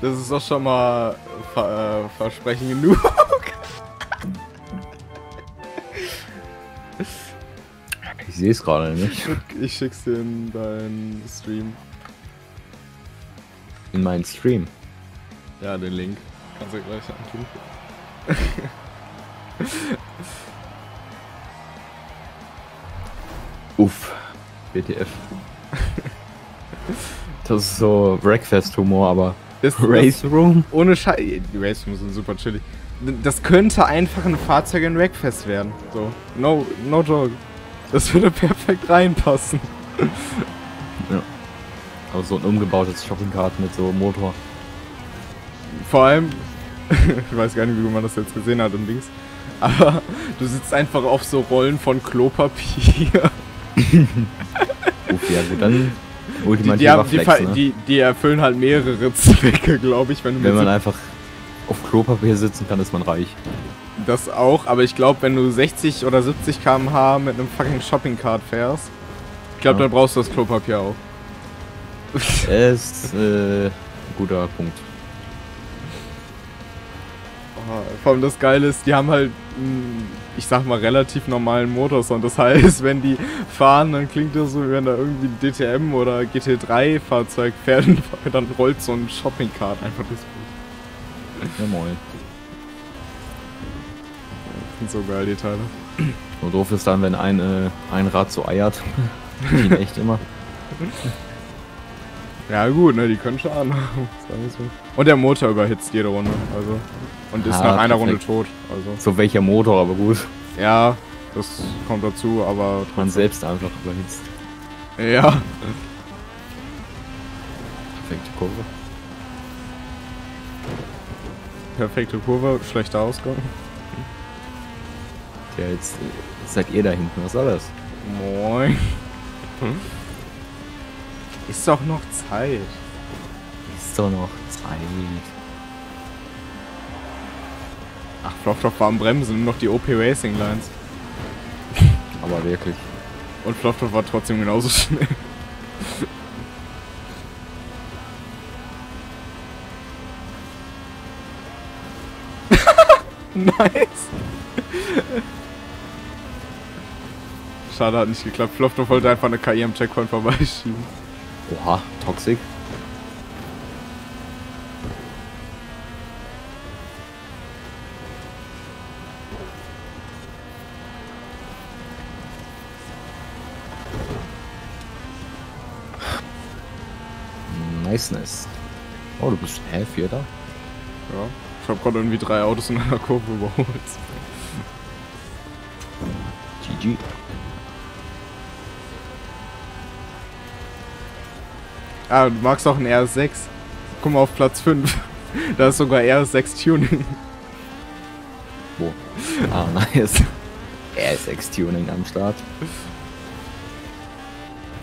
Das ist doch schon mal ver äh, Versprechen genug. Ich sehe es gerade nicht. Ich schick's dir in deinen Stream. In meinen Stream? Ja, den Link. Kannst du gleich antun. Uff. W T F. Das ist so Breakfast-Humor, aber... Ist Race Room? Ohne Scheiß. Die Race Rooms sind super chillig. Das könnte einfach ein Fahrzeug in Breakfast werden. So. No, no joke. Das würde perfekt reinpassen. Ja. Aber so ein umgebautes Shoppingcart mit so einem Motor. Vor allem, ich weiß gar nicht, wie man das jetzt gesehen hat im Dings, aber du sitzt einfach auf so Rollen von Klopapier. Uff, ja gut, dann ultimativ die, die, haben, Flex, die, ne? die, die erfüllen halt mehrere Zwecke, glaube ich. Wenn, du wenn man so einfach auf Klopapier sitzen kann, ist man reich. Das auch, aber ich glaube, wenn du sechzig oder siebzig Kilometer pro Stunde mit einem fucking Shoppingcart fährst, ich glaube, ja. Dann brauchst du das Klopapier auch. Ist äh, ein guter Punkt. Oh, vor allem das Geile ist, die haben halt, ich sag mal, relativ normalen Motorsound. Das heißt, wenn die fahren, dann klingt das so, wie wenn da irgendwie ein D T M oder G T drei Fahrzeug fährt, dann rollt so ein Shoppingcart einfach das Bild. Ja, moin. So geil, die Teile. So doof ist dann, wenn ein, äh, ein Rad so eiert. Die echt immer. Ja gut, ne, die können Schaden haben. Und der Motor überhitzt jede Runde, also. Und ist ah, nach einer perfekt. Runde tot, also. So welcher Motor, aber gut. Ja, das kommt dazu, aber... Trotzdem. Man selbst einfach überhitzt. Ja. Perfekte Kurve. Perfekte Kurve, schlechter Ausgang. Ja, jetzt seid ihr da hinten, was soll das? Moin. Hm? Ist doch noch Zeit. Ist doch noch Zeit. Ach, Floffdorf war am Bremsen und noch die O P Racing Lines. Aber wirklich. Und Floffdorf war trotzdem genauso schnell. Nice. Schade, hat nicht geklappt. Floffdorf wollte einfach eine K I am Checkpoint vorbeischieben. Oha, toxic. Niceness. Oh, du bist, hä, Vierter? Ja, ich hab gerade irgendwie drei Autos in einer Kurve überholt. G G. Ah, du magst auch einen R S sechs. Guck mal auf Platz fünf. Da ist sogar R S sechs Tuning. Wo? Ah, nice. R S sechs Tuning am Start.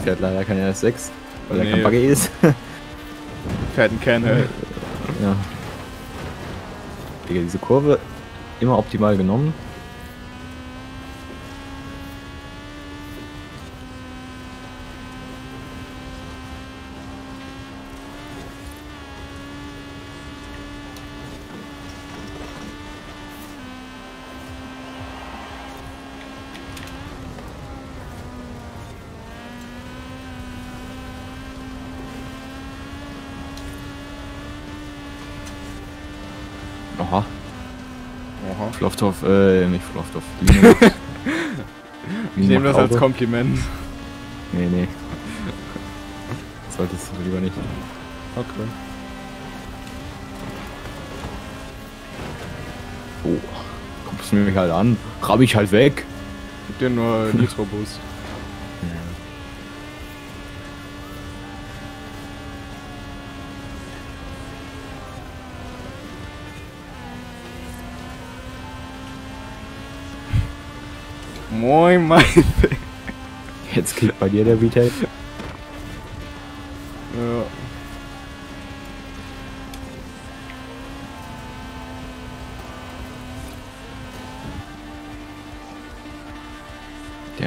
Fährt leider kein R S sechs, weil nee, der kein Buggy ist. Fährt ein Kernel. Ja. Digga, diese Kurve immer optimal genommen. Flufftoff, äh, nicht Flufftoff. Ich nehme das als Kompliment. Nee, nee. Solltest du lieber nicht. Okay. Oh, kommst du mir halt an? Ramm ich halt weg. Gib dir nur Nitrobus. Moin, mein. Jetzt kickt bei dir der Retail. Ja.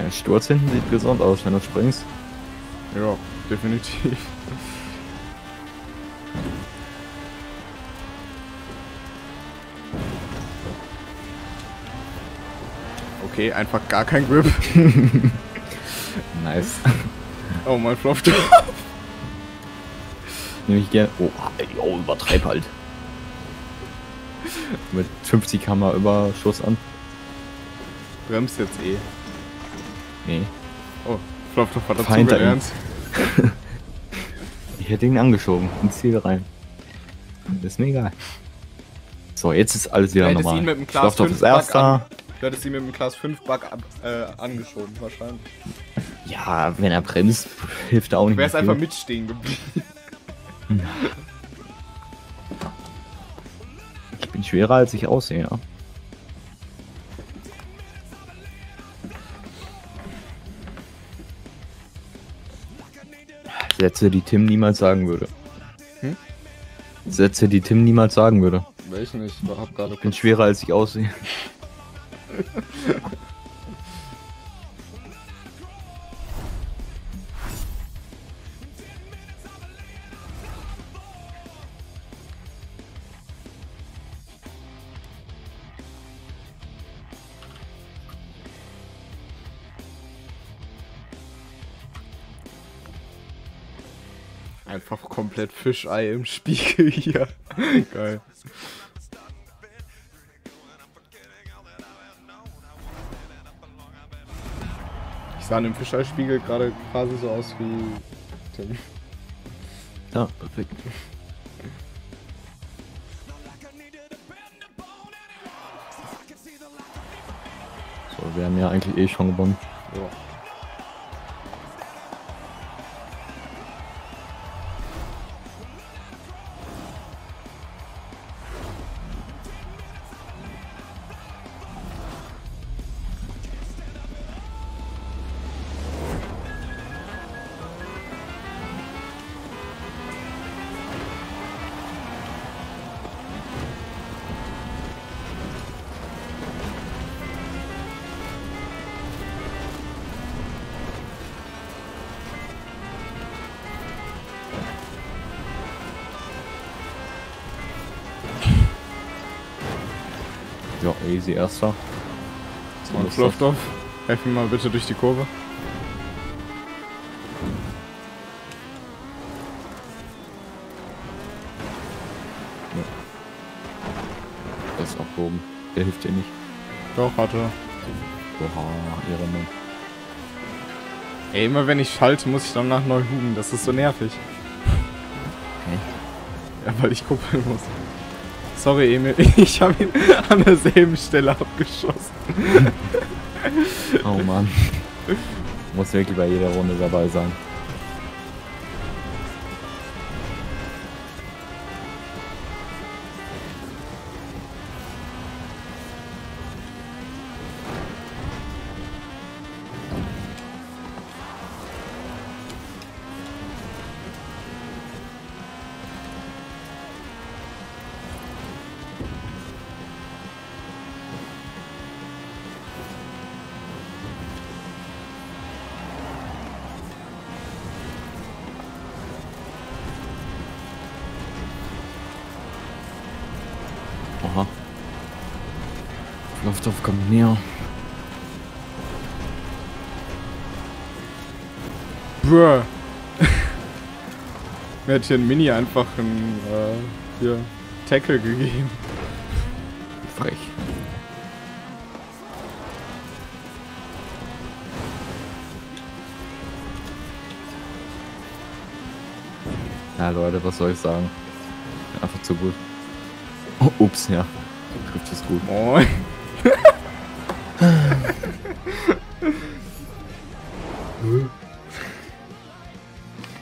Der Sturz hinten sieht gesund aus, wenn du springst. Ja, definitiv. Okay, einfach gar kein Grip. Nice. Oh, mein Fluffdorf. Nehme ich gerne. Oh, oh, übertreib halt. Mit fünfzig Hammer Überschuss an. Bremst jetzt eh. Nee. Oh, Fluffdorf hat dazu gelernt. Ich hätte ihn angeschoben, ins Ziel rein. Das ist mir egal. So, jetzt ist alles wieder normal. Fluffdorf ist Erster. Du hattest ihn mit dem Class fünf Bug ab, äh, angeschoben, wahrscheinlich. Ja, wenn er bremst, hilft er auch nicht. Du wärst einfach mitstehen geblieben. Ich bin schwerer, als ich aussehe, ja. Sätze, die Tim niemals sagen würde. Hm? Sätze, die Tim niemals sagen würde. Welchen? Ich hab gerade. Ich bin schwerer, als ich aussehe. Einfach komplett Fischei im Spiegel hier. Geil. Ich sah in dem Fischerspiegel gerade quasi so aus wie Tim. Ja, perfekt. So, wir haben ja eigentlich eh schon gewonnen. Ja. Easy Erster. Fluffdorf, helf mir mal bitte durch die Kurve. Nee. Das ist abgehoben. Der hilft dir nicht. Doch, hat er. Oha, ihre Mann. Ey, immer wenn ich schalte, muss ich danach neu huben. Das ist so nervig. Ja, weil ich kuppeln muss. Sorry, Emil, ich habe ihn an derselben Stelle abgeschossen. Oh Mann. Muss wirklich bei jeder Runde dabei sein. Auf, komm näher. Bruh. Mir hat hier ein Mini einfach ein äh, hier, Tackle gegeben. Frech. Ja, Leute, was soll ich sagen? Einfach zu gut. Oh, ups, ja. Trifft es gut. Moin.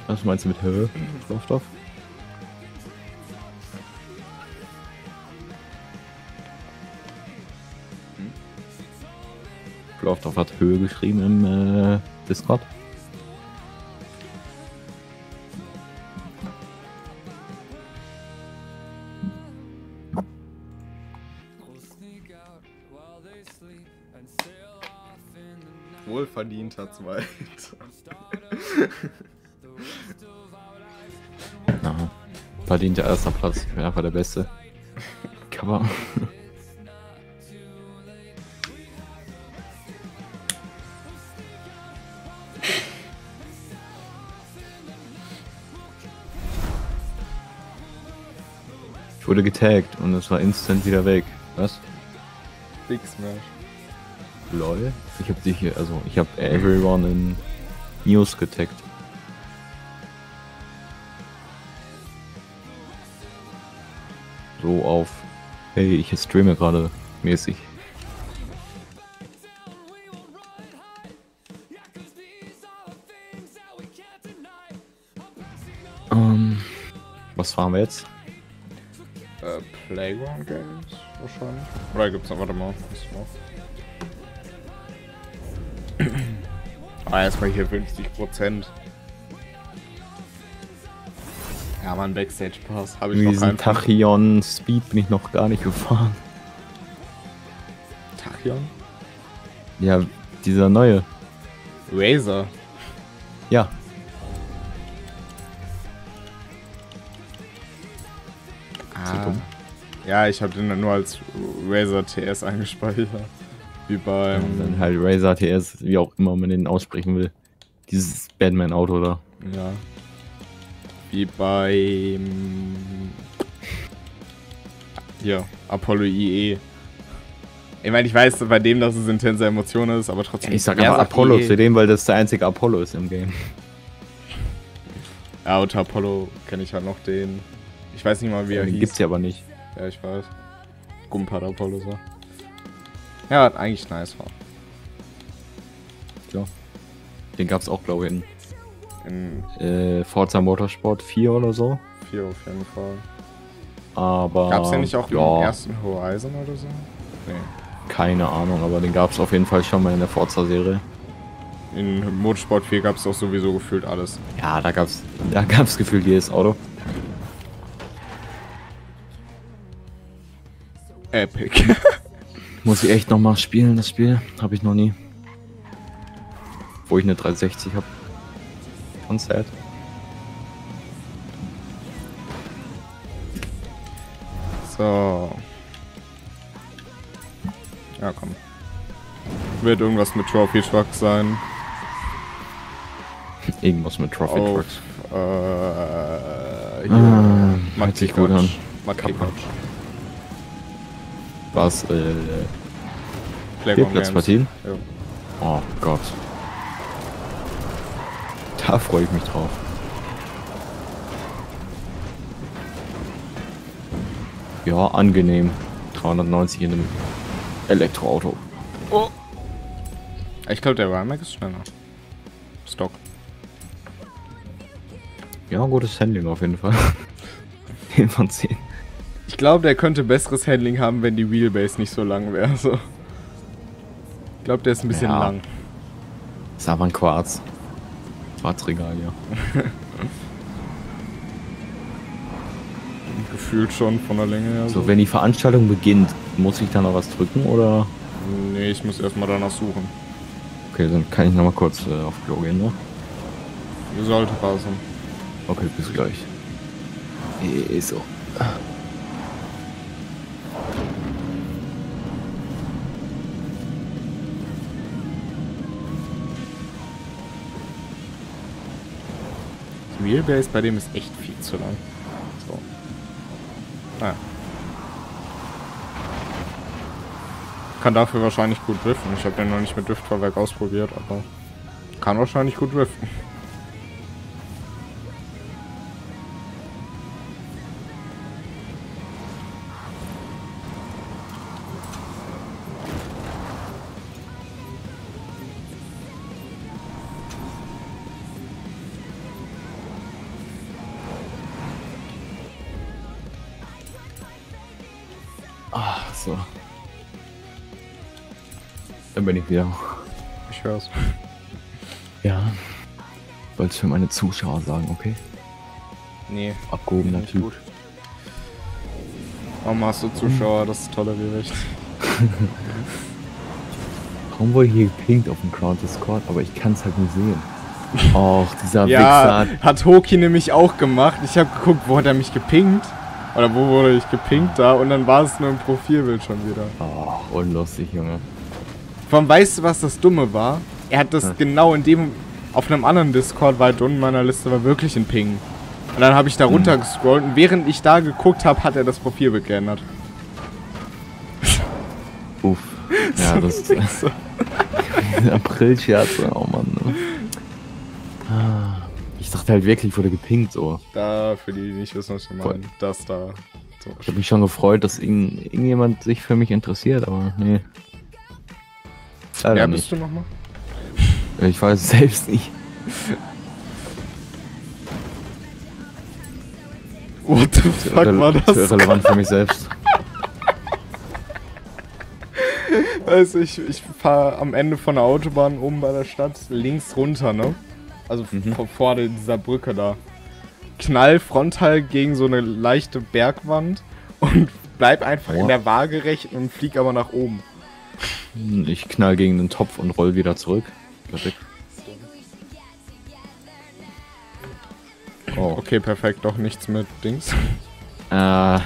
Was meinst du mit Höhe? Stoff? Laufstoff hat Höhe geschrieben im äh, Discord. Verdient hat's weit. Na, verdienter erster Platz. Ich bin einfach der Beste. Cover. Ich wurde getaggt und es war instant wieder weg. Was? Big Smash. Lol, ich hab dich hier, also ich hab everyone in News getaggt. So auf, hey, ich streame gerade mäßig. Ähm, was fahren wir jetzt? Äh, Playground Games wahrscheinlich. Oder gibt's noch, warte mal, was noch? Ah, erstmal hier fünfzig Prozent. Ja, Mann, Backstage-Pass. Habe ich noch keinen. Tachyon Speed bin ich noch gar nicht gefahren. Tachyon? Ja, dieser neue. Razer? Ja. Ah. Zu dumm. Ja, ich habe den dann nur als Razer T S eingespeichert. Wie beim... Ja, dann halt Razer T S, wie auch immer man den aussprechen will. Dieses Batman-Auto da. Ja. Wie beim... Ja, Apollo I E. Ich meine, ich weiß bei dem, dass es intense Emotionen ist, aber trotzdem... Ja, ich sag aber Apollo I E zu dem, weil das der einzige Apollo ist im Game. Ja, unter Apollo kenne ich halt noch den... Ich weiß nicht mal, wie ja, er den hieß. Gibt's ja aber nicht. Ja, ich weiß. Gumpada Apollo so. Ja, eigentlich nice war. Klar. Den gab's auch, glaube ich, in, in äh, Forza Motorsport vier oder so. vier auf jeden Fall. Aber... Gab's den nicht auch ja. im ersten Horizon oder so? Nee. Keine Ahnung, aber den gab's auf jeden Fall schon mal in der Forza-Serie. In Motorsport vier gab's doch sowieso gefühlt alles. Ja, da gab's, da gab's gefühlt jedes Auto. Epic. Muss ich echt nochmal spielen, das Spiel? Habe ich noch nie. Wo ich eine dreihundertsechzig habe. Ganz sad. So. Ja, komm. Wird irgendwas mit Trophy Trucks sein. Irgendwas mit Trophy Auf, Trucks. Äh, ah, mag sich gut an. Mag Was, äh, Spielplatzpartien? Ja. Oh Gott. Da freue ich mich drauf. Ja, angenehm. dreihundertneunzig in einem Elektroauto. Oh. Ich glaube, der Rimac ist schneller. Stock. Ja, gutes Handling auf jeden Fall. zehn von zehn. Ich glaube, der könnte besseres Handling haben, wenn die Wheelbase nicht so lang wäre. So. Ich glaube, der ist ein bisschen ja. lang. Ist aber ein Quarz. Quarzregal, ja. Gefühlt schon von der Länge her. So, so, wenn die Veranstaltung beginnt, muss ich dann noch was drücken, oder? Nee, ich muss erstmal danach suchen. Okay, dann kann ich nochmal kurz äh, auf Klo gehen, ne? Ihr sollte passen. Okay, bis gleich. Eh, so. Die Wheelbase bei dem ist echt viel zu lang. So. Naja. Kann dafür wahrscheinlich gut driften. Ich habe den noch nicht mit Driftfahrwerk ausprobiert, aber kann wahrscheinlich gut driften. Ach so. Dann bin ich wieder. Ich hör's. Ja. Soll's für meine Zuschauer sagen, okay? Nee. Abgehobener Typ. Gut. Warum hast du Zuschauer? Das ist toller wie recht. Warum wurde hier gepinkt auf dem Crowd Discord? Aber ich kann's halt nicht sehen. Och, dieser ja, Wichser. Hat Hoki nämlich auch gemacht. Ich habe geguckt, wo hat er mich gepinkt? Oder wo wurde ich gepinkt da? Und dann war es nur im Profilbild schon wieder. Oh, unlustig, Junge. Von weißt du, was das Dumme war? Er hat das hm. genau in dem... Auf einem anderen Discord weit unten meiner Liste war wirklich ein Ping. Und dann habe ich da hm. runter gescrollt und während ich da geguckt habe, hat er das Profilbild geändert. Uff. Ja, so das ist... So. April-Scherz, oh Mann. Ne? Ich dachte halt wirklich, ich wurde gepinkt, so. Da, für die, die nicht wissen, was ich meine. Das da. So. Ich habe mich schon gefreut, dass irgend, irgendjemand sich für mich interessiert, aber nee. Leider ja, bist nicht. Du nochmal? Ich weiß es selbst nicht. What the fuck war das? War das? Ist relevant für mich selbst. Weißt du, ich, ich fahre am Ende von der Autobahn oben bei der Stadt links runter, ne? Also mhm. vor dieser Brücke da. Knall frontal gegen so eine leichte Bergwand und bleib einfach oh. in der Waagerechten und flieg aber nach oben. Ich knall gegen den Topf und roll wieder zurück. Perfekt. Oh. Okay, perfekt. Doch nichts mit Dings. Äh. War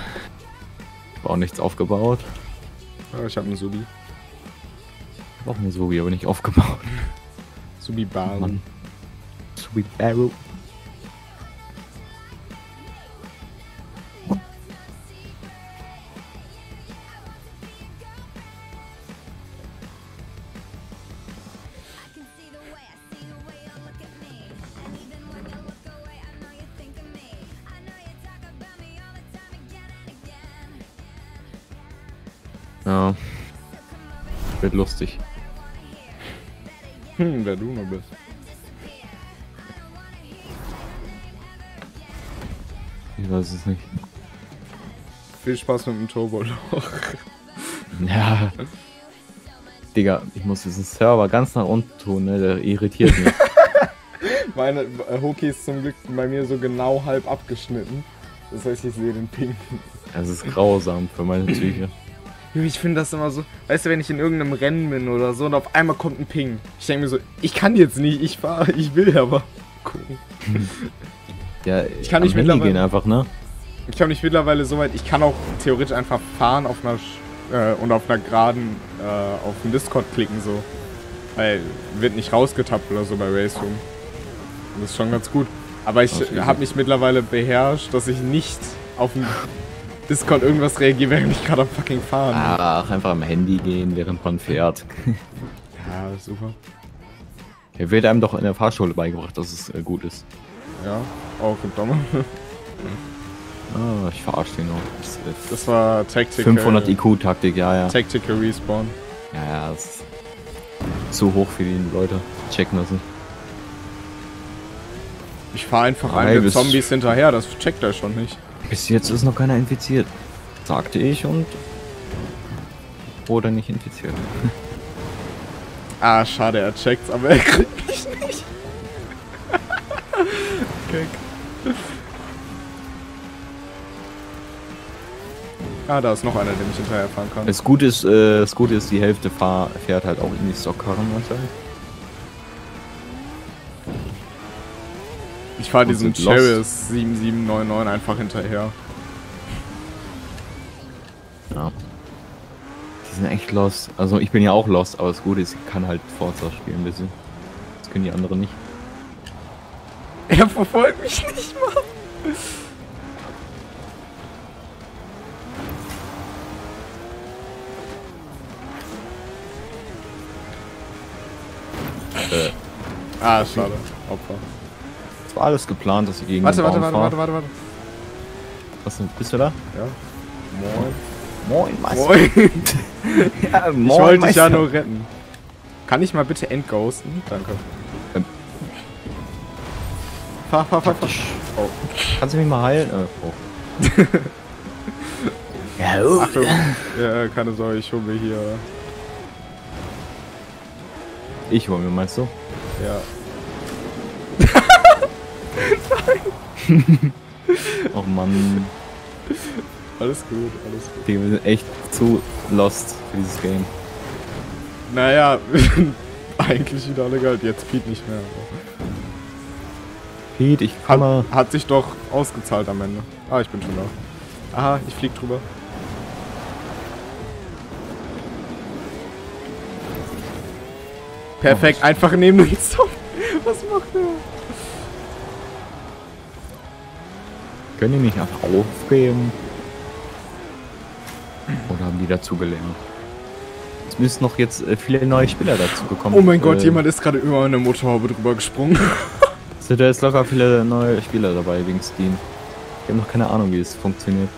auch nichts aufgebaut. Ich hab einen Subi. Ich hab auch einen Subi, aber nicht aufgebaut. Subi Baru. Subi Baru. Ja. Wird lustig. Hm, wer du noch bist. Ich weiß es nicht. Viel Spaß mit dem Turboloch. Ja. Digga, ich muss diesen Server ganz nach unten tun, ne? Der irritiert mich. Meine Hoki ist zum Glück bei mir so genau halb abgeschnitten. Das heißt, ich sehe den Ping. Das ist grausam für meine Psyche. Ich finde das immer so, weißt du, wenn ich in irgendeinem Rennen bin oder so und auf einmal kommt ein Ping. Ich denke mir so, ich kann jetzt nicht, ich fahre, ich will aber. Cool. Ja, ich kann nicht mittlerweile gehen einfach, ne? Ich kann nicht mittlerweile so weit, ich kann auch theoretisch einfach fahren auf einer äh, und auf einer Geraden äh, auf den Discord klicken so. Weil wird nicht rausgetappt oder so bei Race Room. Das ist schon ganz gut. Aber ich habe mich mittlerweile beherrscht, dass ich nicht auf den Discord irgendwas reagiert, während ich gerade am fucking fahren. Ach, einfach am Handy gehen, während man fährt. Ja, super. Er wird einem doch in der Fahrschule beigebracht, dass es gut ist. Ja, auch im Dommer. Oh, ich verarsche den noch. Das, das war Tactical... fünfhundert I Q-Taktik, ja, ja. Tactical Respawn. Ja, ja, das ist zu hoch für die Leute. Checken müssen. Ich fahr einfach ein mit Zombies hinterher, das checkt er schon nicht. Bis jetzt ist noch keiner infiziert, sagte ich und... Oder nicht infiziert. Ah, schade, er checkt's, aber er kriegt mich nicht. Okay. Ah, da ist noch einer, den ich hinterher fahren kann. Das Gute ist, äh, das Gute ist, die Hälfte fahr, fährt halt auch in die Stockkarren wahrscheinlich. Ich fahre diesem Cheris sieben sieben neun neun einfach hinterher. Ja. Die sind echt lost. Also ich bin ja auch lost, aber das Gute ist, ich kann halt Forza spielen ein bisschen. Das können die anderen nicht. Er verfolgt mich nicht, Mann! Äh. Ah, schade. Opfer. Es war alles geplant, dass ich gegen warte, den Baum warte, warte, warte, warte, warte, was denn? Bist du da? Ja. Moin. Moin, Meister. Moin. Ja, moin, ich wollte Meister. dich ja nur retten. Kann ich mal bitte entghosten? Danke. Ähm. Fahr, fahr, fahr, fahr. Oh. Kannst du mich mal heilen? Äh, oh. Ja, oh. Achtung. Ja, keine Sorge, ich hol mir hier... Ich hol mir, meinst du? Ja. Nein! Oh Mann. Alles gut, alles gut. Wir sind echt zu lost für dieses Game. Naja, eigentlich wieder alle geil. Jetzt Pete nicht mehr. Pete, ich komme. Hat, hat sich doch ausgezahlt am Ende. Ah, ich bin schon da. Aha, ich flieg drüber. Perfekt, oh, einfach neben den Zombie. Was macht der? Können die nicht einfach aufgeben? Oder haben die dazugelernt? Es müssen noch jetzt viele neue Spieler dazu gekommen. Oh mein Gott, äh, jemand ist gerade über eine Motorhaube drüber gesprungen. Also da ist locker viele neue Spieler dabei wegen Steam. Ich habe noch keine Ahnung, wie es funktioniert.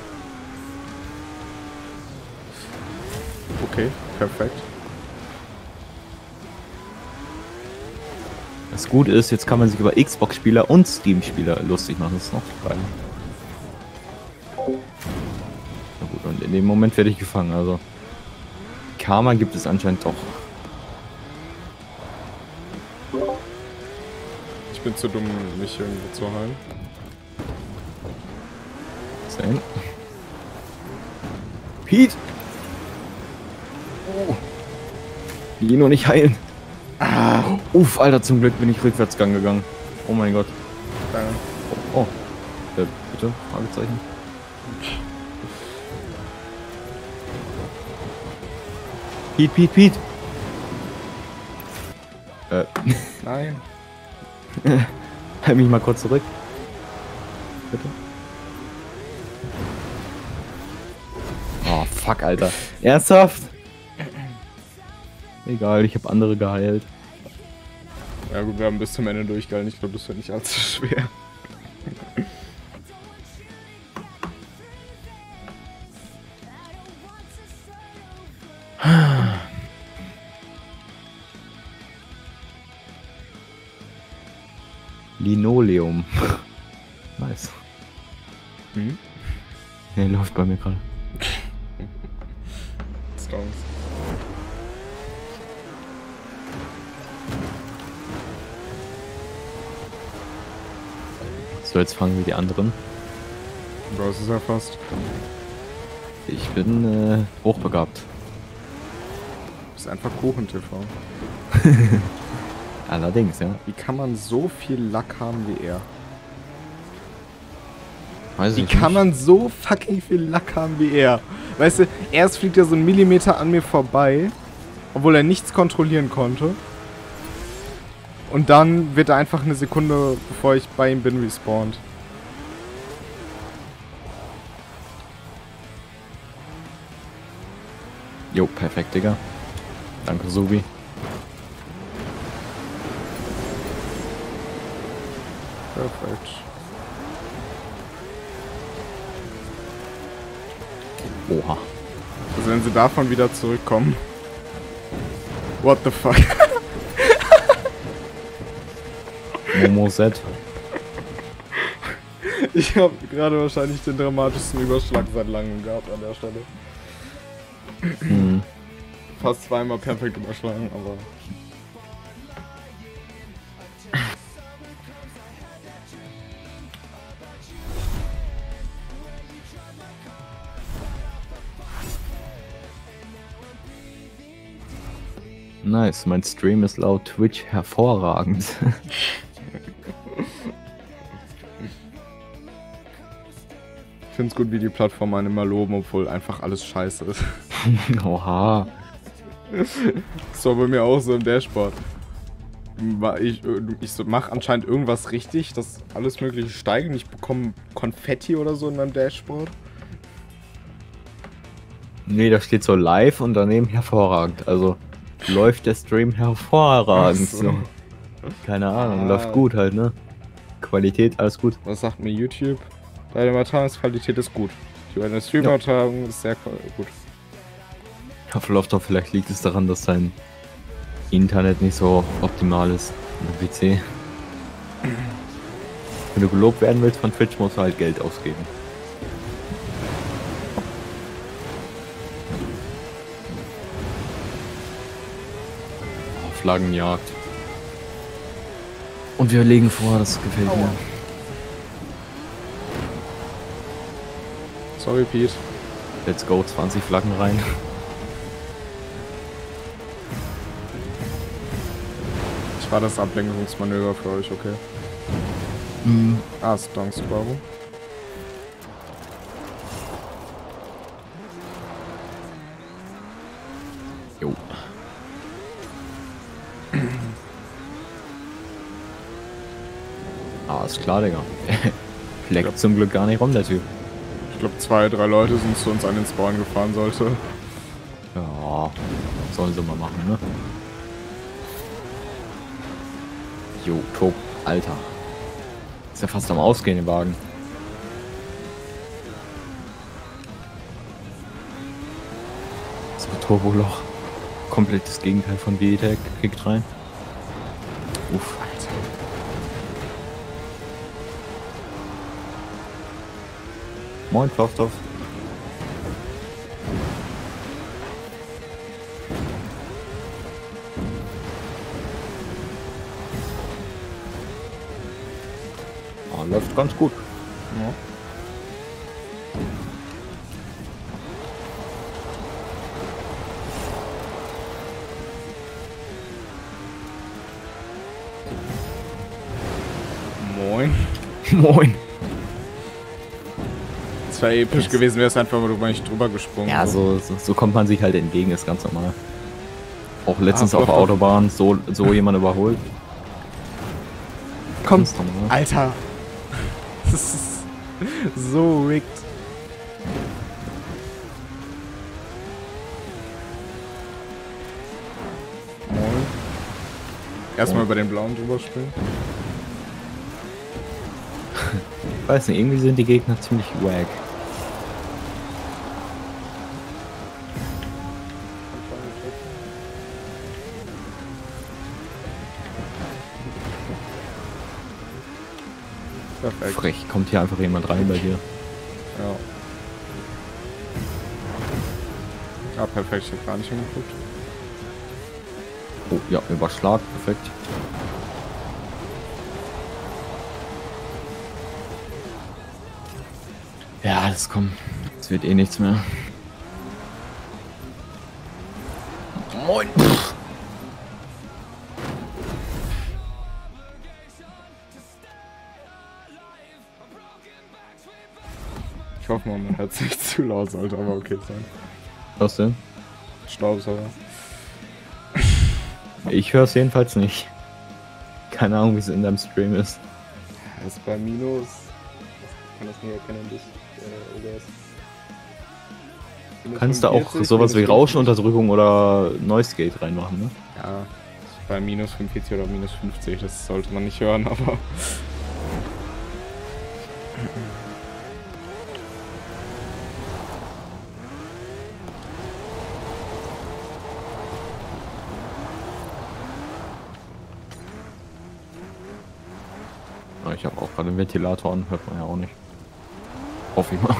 Okay, perfekt. Das Gute ist, jetzt kann man sich über Xbox-Spieler und Steam-Spieler lustig machen. Das ist noch geil. Na gut, und in dem Moment werde ich gefangen, also... Karma gibt es anscheinend doch. Ich bin zu dumm, mich irgendwo zu heilen. Sein. Pete! Oh! Lino nicht heilen! Ah, uff, Alter, zum Glück bin ich rückwärtsgang gegangen. Oh mein Gott. Danke. Oh, oh. Äh, bitte? Fragezeichen. Piet, Piet, Piet! Äh. Nein. Halt mich mal kurz zurück. Bitte. Oh, fuck, Alter. Ernsthaft? Egal, ich habe andere geheilt. Ja gut, wir haben bis zum Ende durchgehalten. Ich glaube, das wird nicht allzu schwer. Linoleum. Nice. Hm? Nee, läuft bei mir gerade. So, jetzt fangen wir die anderen. Du hast es erfasst. Ich bin äh, hochbegabt. Du bist einfach Kuchen-T V. Allerdings, ja. Wie kann man so viel Lack haben wie er? Weiß ich nicht. Wie kann man so fucking viel Lack haben wie er? Weißt du, erst fliegt er so einen Millimeter an mir vorbei, obwohl er nichts kontrollieren konnte. Und dann wird er einfach eine Sekunde, bevor ich bei ihm bin, respawned. Jo, perfekt, Digga. Danke, Subi. Perfekt. Oha. Also wenn sie davon wieder zurückkommen. What the fuck? Momo Set. Ich habe gerade wahrscheinlich den dramatischsten Überschlag seit langem gehabt an der Stelle. Hm. Fast zweimal perfekt überschlagen, aber... Nice, mein Stream ist laut Twitch hervorragend. Ich find's gut, wie die Plattform einen immer loben, obwohl einfach alles scheiße ist. Oha. Das war bei mir auch so im Dashboard. Ich, ich so, mach anscheinend irgendwas richtig, dass alles mögliche steigt. Ich bekomme Konfetti oder so in meinem Dashboard. Nee, da steht so live und daneben hervorragend. Also läuft der Stream hervorragend. So. Keine Ahnung, ah. läuft gut halt, ne? Qualität, alles gut. Was sagt mir YouTube? Deine Übertragungsqualität ist gut. Die Stream-Übertragung ja. ist sehr gut. Verläuft doch, vielleicht liegt es daran, dass dein Internet nicht so optimal ist. Im P C. Wenn du gelobt werden willst von Twitch, musst du halt Geld ausgeben. Oh, Flaggenjagd. Und wir legen vor, das gefällt mir. Sorry, Pete. Let's go, zwanzig Flaggen rein. Ich war das Ablenkungsmanöver für euch, okay? Mhm. Ah, Stonks, warum? Jo. Ah, ist klar, Digga. Fleckt zum Glück gar nicht rum, der Typ. Ich glaube, zwei, drei Leute sind zu uns an den Spawn gefahren sollte. Ja, sollen sie mal machen, ne? Jo, top, Alter. Ist ja fast am Ausgehen, der Wagen. Das Turboloch. Komplett das Gegenteil von G T A kriegt rein. Uff. Moin, Kraftstoff. Oh, läuft ganz gut. Ja. Moin. Moin. Das wäre episch yes. gewesen, wäre es einfach mal nicht drüber gesprungen. Ja, so, so, so kommt man sich halt entgegen, ist ganz normal. Auch letztens ah, auf der Autobahn so, so jemand überholt. Komm, Alter. Das ist so rigged. Moin. Erstmal über den blauen drüber springen. Weiß nicht, irgendwie sind die Gegner ziemlich wack. Frech, kommt hier einfach jemand rein bei dir. Ja. Ah, perfekt, ich hab gar nicht hingeguckt. Oh, ja, Überschlag, perfekt. Ja, alles kommt. Es wird eh nichts mehr. Moin! Pff. Ich hoffe mal, man hört es nicht zu laut, sollte aber okay sein. Was denn? Staubsauger. Ich höre es jedenfalls nicht. Keine Ahnung, wie es in deinem Stream ist. Das ist bei Minus. Ich kann das nicht erkennen, das. Kannst du auch sowas wie Rauschunterdrückung oder Noise Gate reinmachen, ne? Ja, bei minus fünfundvierzig oder minus fünfzig, das sollte man nicht hören, aber... ich habe auch gerade einen Ventilator an, hört man ja auch nicht. Hoffe ich mal.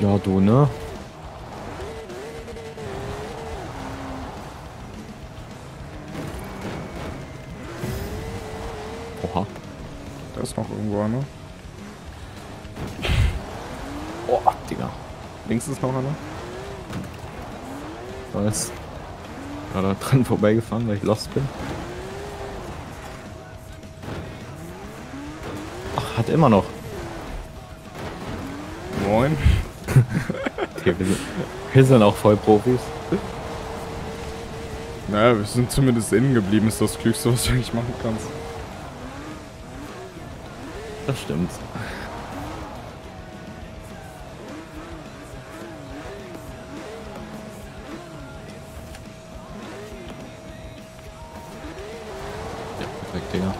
Ja, du, ne? Oha. Da ist noch irgendwo einer. Oh, Digga. Links ist noch einer. Da ist gerade dran vorbeigefahren, weil ich lost bin. Ach, hat immer noch. Moin. Okay, wir, sind, wir sind auch voll Profis. Naja, wir sind zumindest innen geblieben, ist das Klügste, was du eigentlich machen kannst. Das stimmt. Ja, perfekt, Digga.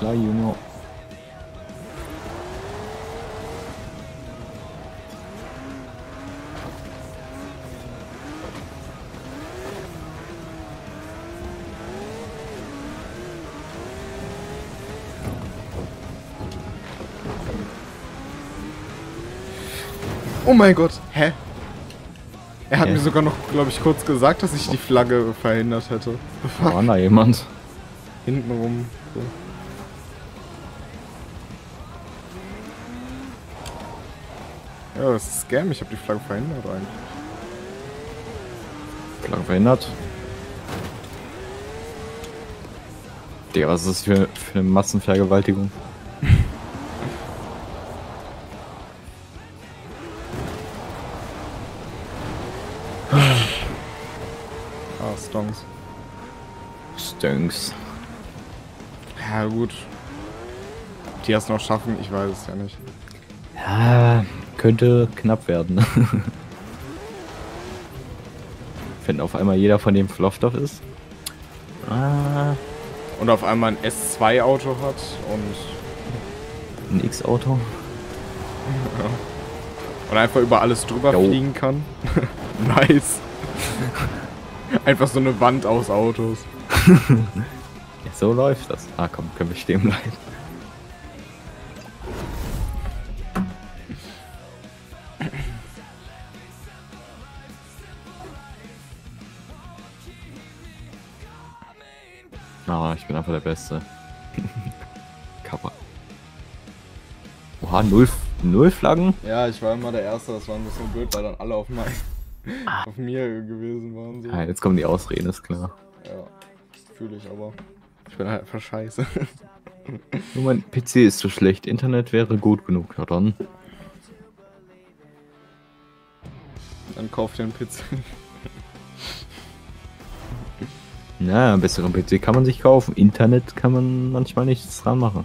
Klar, Junior. Oh mein Gott, hä? Er hat hä? mir sogar noch, glaube ich, kurz gesagt, dass ich die Flagge verhindert hätte. War da jemand? Hintenrum. So. Ja, das ist Scam, ich habe die Flagge verhindert eigentlich. Flagge verhindert? Digga, was ist das für, für eine Massenvergewaltigung? Ah, Stonks. Stonks. Ja gut. Ob die das noch schaffen, ich weiß es ja nicht. Ja. Könnte knapp werden. Wenn auf einmal jeder von dem Fluffstoff ist. Ah. Und auf einmal ein S zwei Auto hat und ein X-Auto. Ja. Und einfach über alles drüber Yo. fliegen kann. Nice. Einfach so eine Wand aus Autos. So läuft das. Ah komm, können wir stehen bleiben. Ich bin einfach der Beste. Kappa. Oha, null, null Flaggen? Ja, ich war immer der Erste, das war ein bisschen blöd, weil dann alle auf, mein, auf mir gewesen waren. So. Ja, jetzt kommen die Ausreden, ist klar. Ja, fühle ich aber. Ich bin halt einfach scheiße. Nur mein P C ist so schlecht, Internet wäre gut genug. Ja, dann. Dann kauf dir einen P C. Na, einen besseren P C kann man sich kaufen. Internet kann man manchmal nichts dran machen.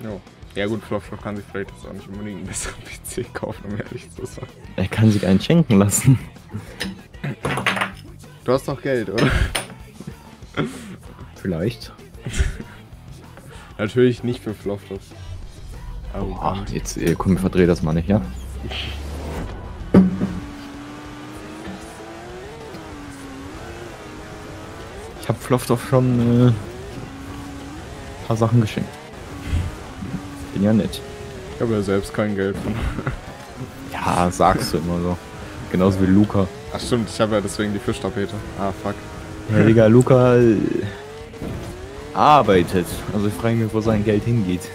No. Ja gut, Fluffstoff kann sich vielleicht jetzt auch nicht unbedingt einen besseren P C kaufen, um ehrlich zu sein. Er kann sich einen schenken lassen. Du hast doch Geld, oder? Vielleicht. Natürlich nicht für Fluffstoff. Oh, jetzt komm, ich verdreh das mal nicht, ja? Ich habe Fluffstoff schon äh, ein paar Sachen geschenkt. Bin ja nett. Ich habe ja selbst kein Geld von. Ja, sagst du immer so. Genauso wie Luca. Ach stimmt, ich habe ja deswegen die Fischtapete. Ah, fuck. Ja, Digga, Luca arbeitet. Also ich frage mich, wo sein Geld hingeht.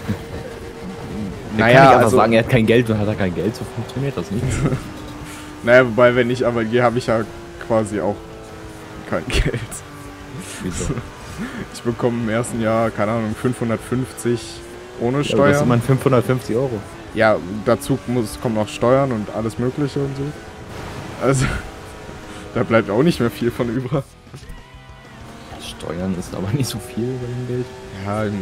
Da naja, kann ich aber also sagen, er hat kein Geld und hat er kein Geld, so funktioniert das nicht. Naja, wobei, wenn ich aber gehe, habe ich ja quasi auch kein Geld. Wieso? Ich bekomme im ersten Jahr, keine Ahnung, fünfhundertfünfzig ohne Steuern. Ja, das sind mal fünfhundertfünfzig Euro. Ja, dazu muss, kommen auch Steuern und alles Mögliche und so. Also, da bleibt auch nicht mehr viel von über. Steuern ist aber nicht so viel bei dem Geld. Ja, ich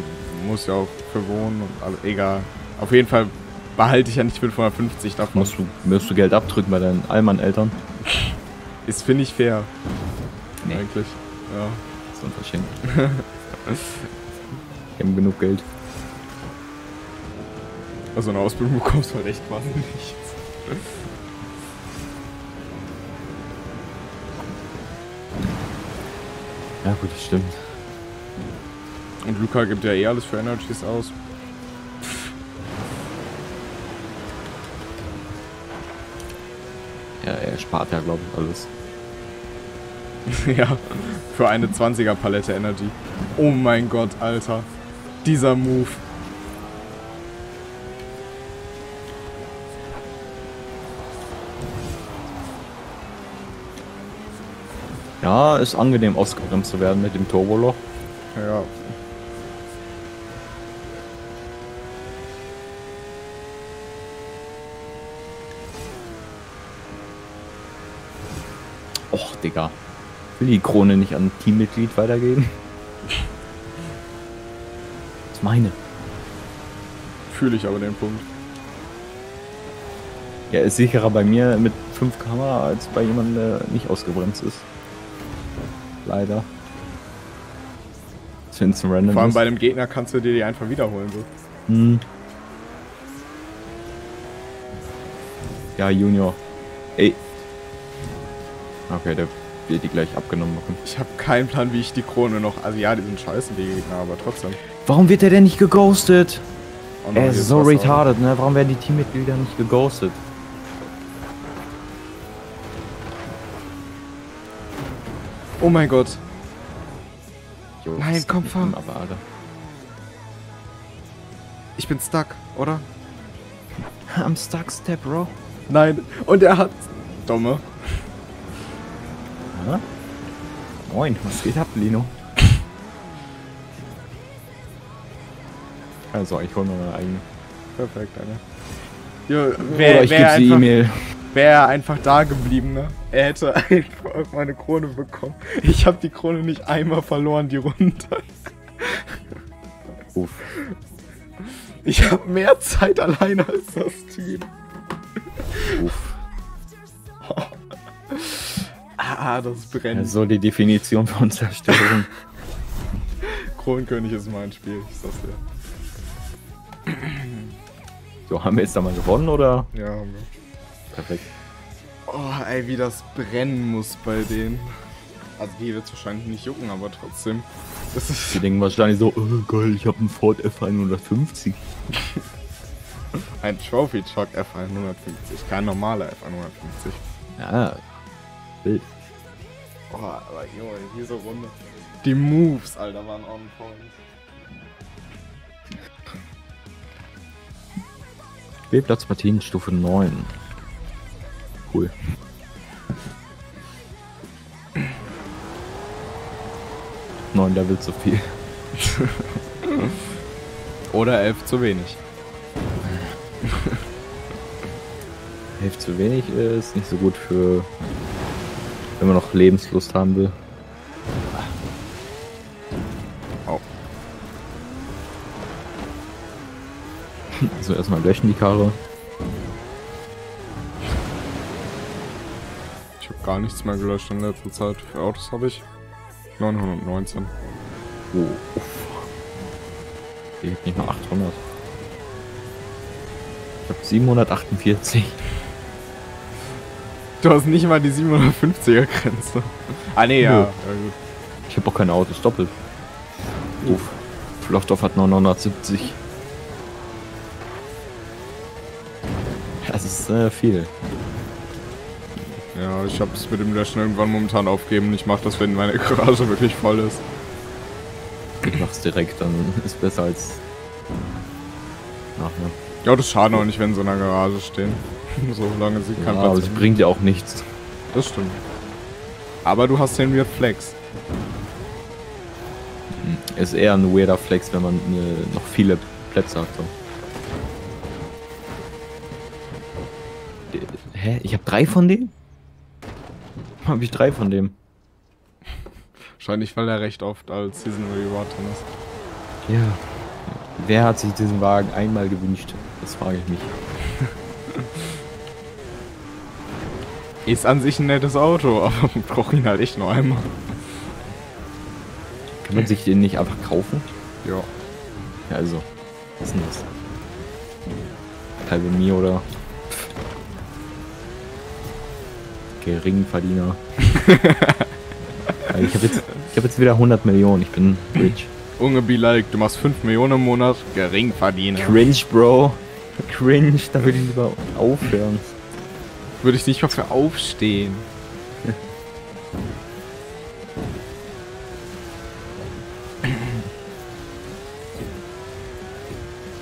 muss ja auch für wohnen und alles, egal. Auf jeden Fall behalte ich ja nicht fünfhundertfünfzig davon. Musst du, musst du Geld abdrücken bei deinen Allmann-Eltern? Ist, finde ich, fair. Nee. Eigentlich, ja. Unverschämt. Wir haben genug Geld. Also eine Ausbildung bekommst du halt echt quasi nichts. Ja gut, das stimmt. Und Luca gibt ja eh alles für Energies aus. Ja, er spart ja, glaube ich, alles. Ja, für eine zwanziger-Palette Energy. Oh mein Gott, Alter. Dieser Move. Ja, ist angenehm ausgebremst zu werden mit dem Turboloch. Ja. Och, Digga. Will die Krone nicht an ein Teammitglied weitergeben? Das ist meine. Fühle ich aber den Punkt. Ja, ist sicherer bei mir mit fünf Kamera als bei jemandem, der nicht ausgebremst ist. Leider. Find's ein random. Vor allem bei einem Gegner kannst du dir die einfach wiederholen. So. Hm. Ja, Junior. Ey. Okay, der wird die gleich abgenommen machen. Ich habe keinen Plan, wie ich die Krone noch... Also ja, die sind scheiße, die Gegner, aber trotzdem. Warum wird der denn nicht geghostet? Oh nein, er ist so retarded, ne? Warum werden die Teammitglieder nicht geghostet? Oh mein Gott. Jo, nein, komm, fahr. Aber, Alter. Ich bin stuck, oder? I'm stuck, Step, bro. Nein, und er hat... Dumme. Hä? Moin, was geht ab, Lino? Also, ich hole mir meine eigene. Perfekt, Alter. Jo, wer, Oder ich gebe sie E-Mail. Wäre einfach da geblieben, ne? Er hätte einfach meine Krone bekommen. Ich habe die Krone nicht einmal verloren, die Runde. Uff. Ich habe mehr Zeit alleine als das Team. Uff. Oh. Ah, das brennt. Ja, so die Definition von Zerstörung. Kronenkönig ist mein Spiel, ich sag's dir. So, haben wir jetzt da mal gewonnen, oder? Ja, haben wir. Perfekt. Oh, ey, wie das brennen muss bei denen. Also die wird wahrscheinlich nicht jucken, aber trotzdem. Das ist die denken wahrscheinlich so, oh, geil, ich habe einen Ford F hundertfünfzig. Ein Trophy Truck F hundertfünfzig, kein normaler F hundertfünfzig. Ja, wild. Oh, aber jo, diese Runde. Die Moves, Alter, waren on point. Spielplatz Martin, Stufe neun. Cool. Neun Level zu viel. Oder elf zu wenig. elf zu wenig ist nicht so gut für, wenn man noch Lebenslust haben will. Oh. Also erstmal löschen die Karre. Gar nichts mehr gelöscht in letzter Zeit. Für Autos habe ich neunhundertneunzehn. Oh, uff. Ich habe nicht mal achthundert. Ich habe siebenhundertachtundvierzig. Du hast nicht mal die siebenhundertfünfziger Grenze. Ah ne, ja. Ja gut. Ich habe auch keine Autos doppelt. Uff. Flochtdorf hat neunhundertsiebzig. Das ist äh, viel. Ja, ich hab's mit dem Löschen irgendwann momentan aufgeben. Ich mach das, wenn meine Garage wirklich voll ist. Ich mach's direkt, dann ist besser als nachher. Ja, das schadet auch nicht, wenn sie in einer Garage stehen. Solange sie keinen Platz haben. Aber es bringt ja auch nichts. Das stimmt. Aber du hast den Weird Flex. Ist eher ein weirder Flex, wenn man eine, noch viele Plätze hat. So. Hä? Ich hab drei von denen? Habe ich drei von dem. Wahrscheinlich, weil er recht oft als Season Reward drin ist. Ja. Wer hat sich diesen Wagen einmal gewünscht? Das frage ich mich. Ist an sich ein nettes Auto, aber man braucht ihn halt echt nur einmal. Kann man sich den nicht einfach kaufen? Ja. Ja, also. Was ist denn das? halbe mir oder Geringverdiener. ich habe jetzt, hab jetzt wieder hundert Millionen, ich bin rich. Unge be like, du machst fünf Millionen im Monat, Geringverdiener. Cringe, Bro. Cringe, da würde ich lieber aufhören. Würde ich nicht mal für aufstehen.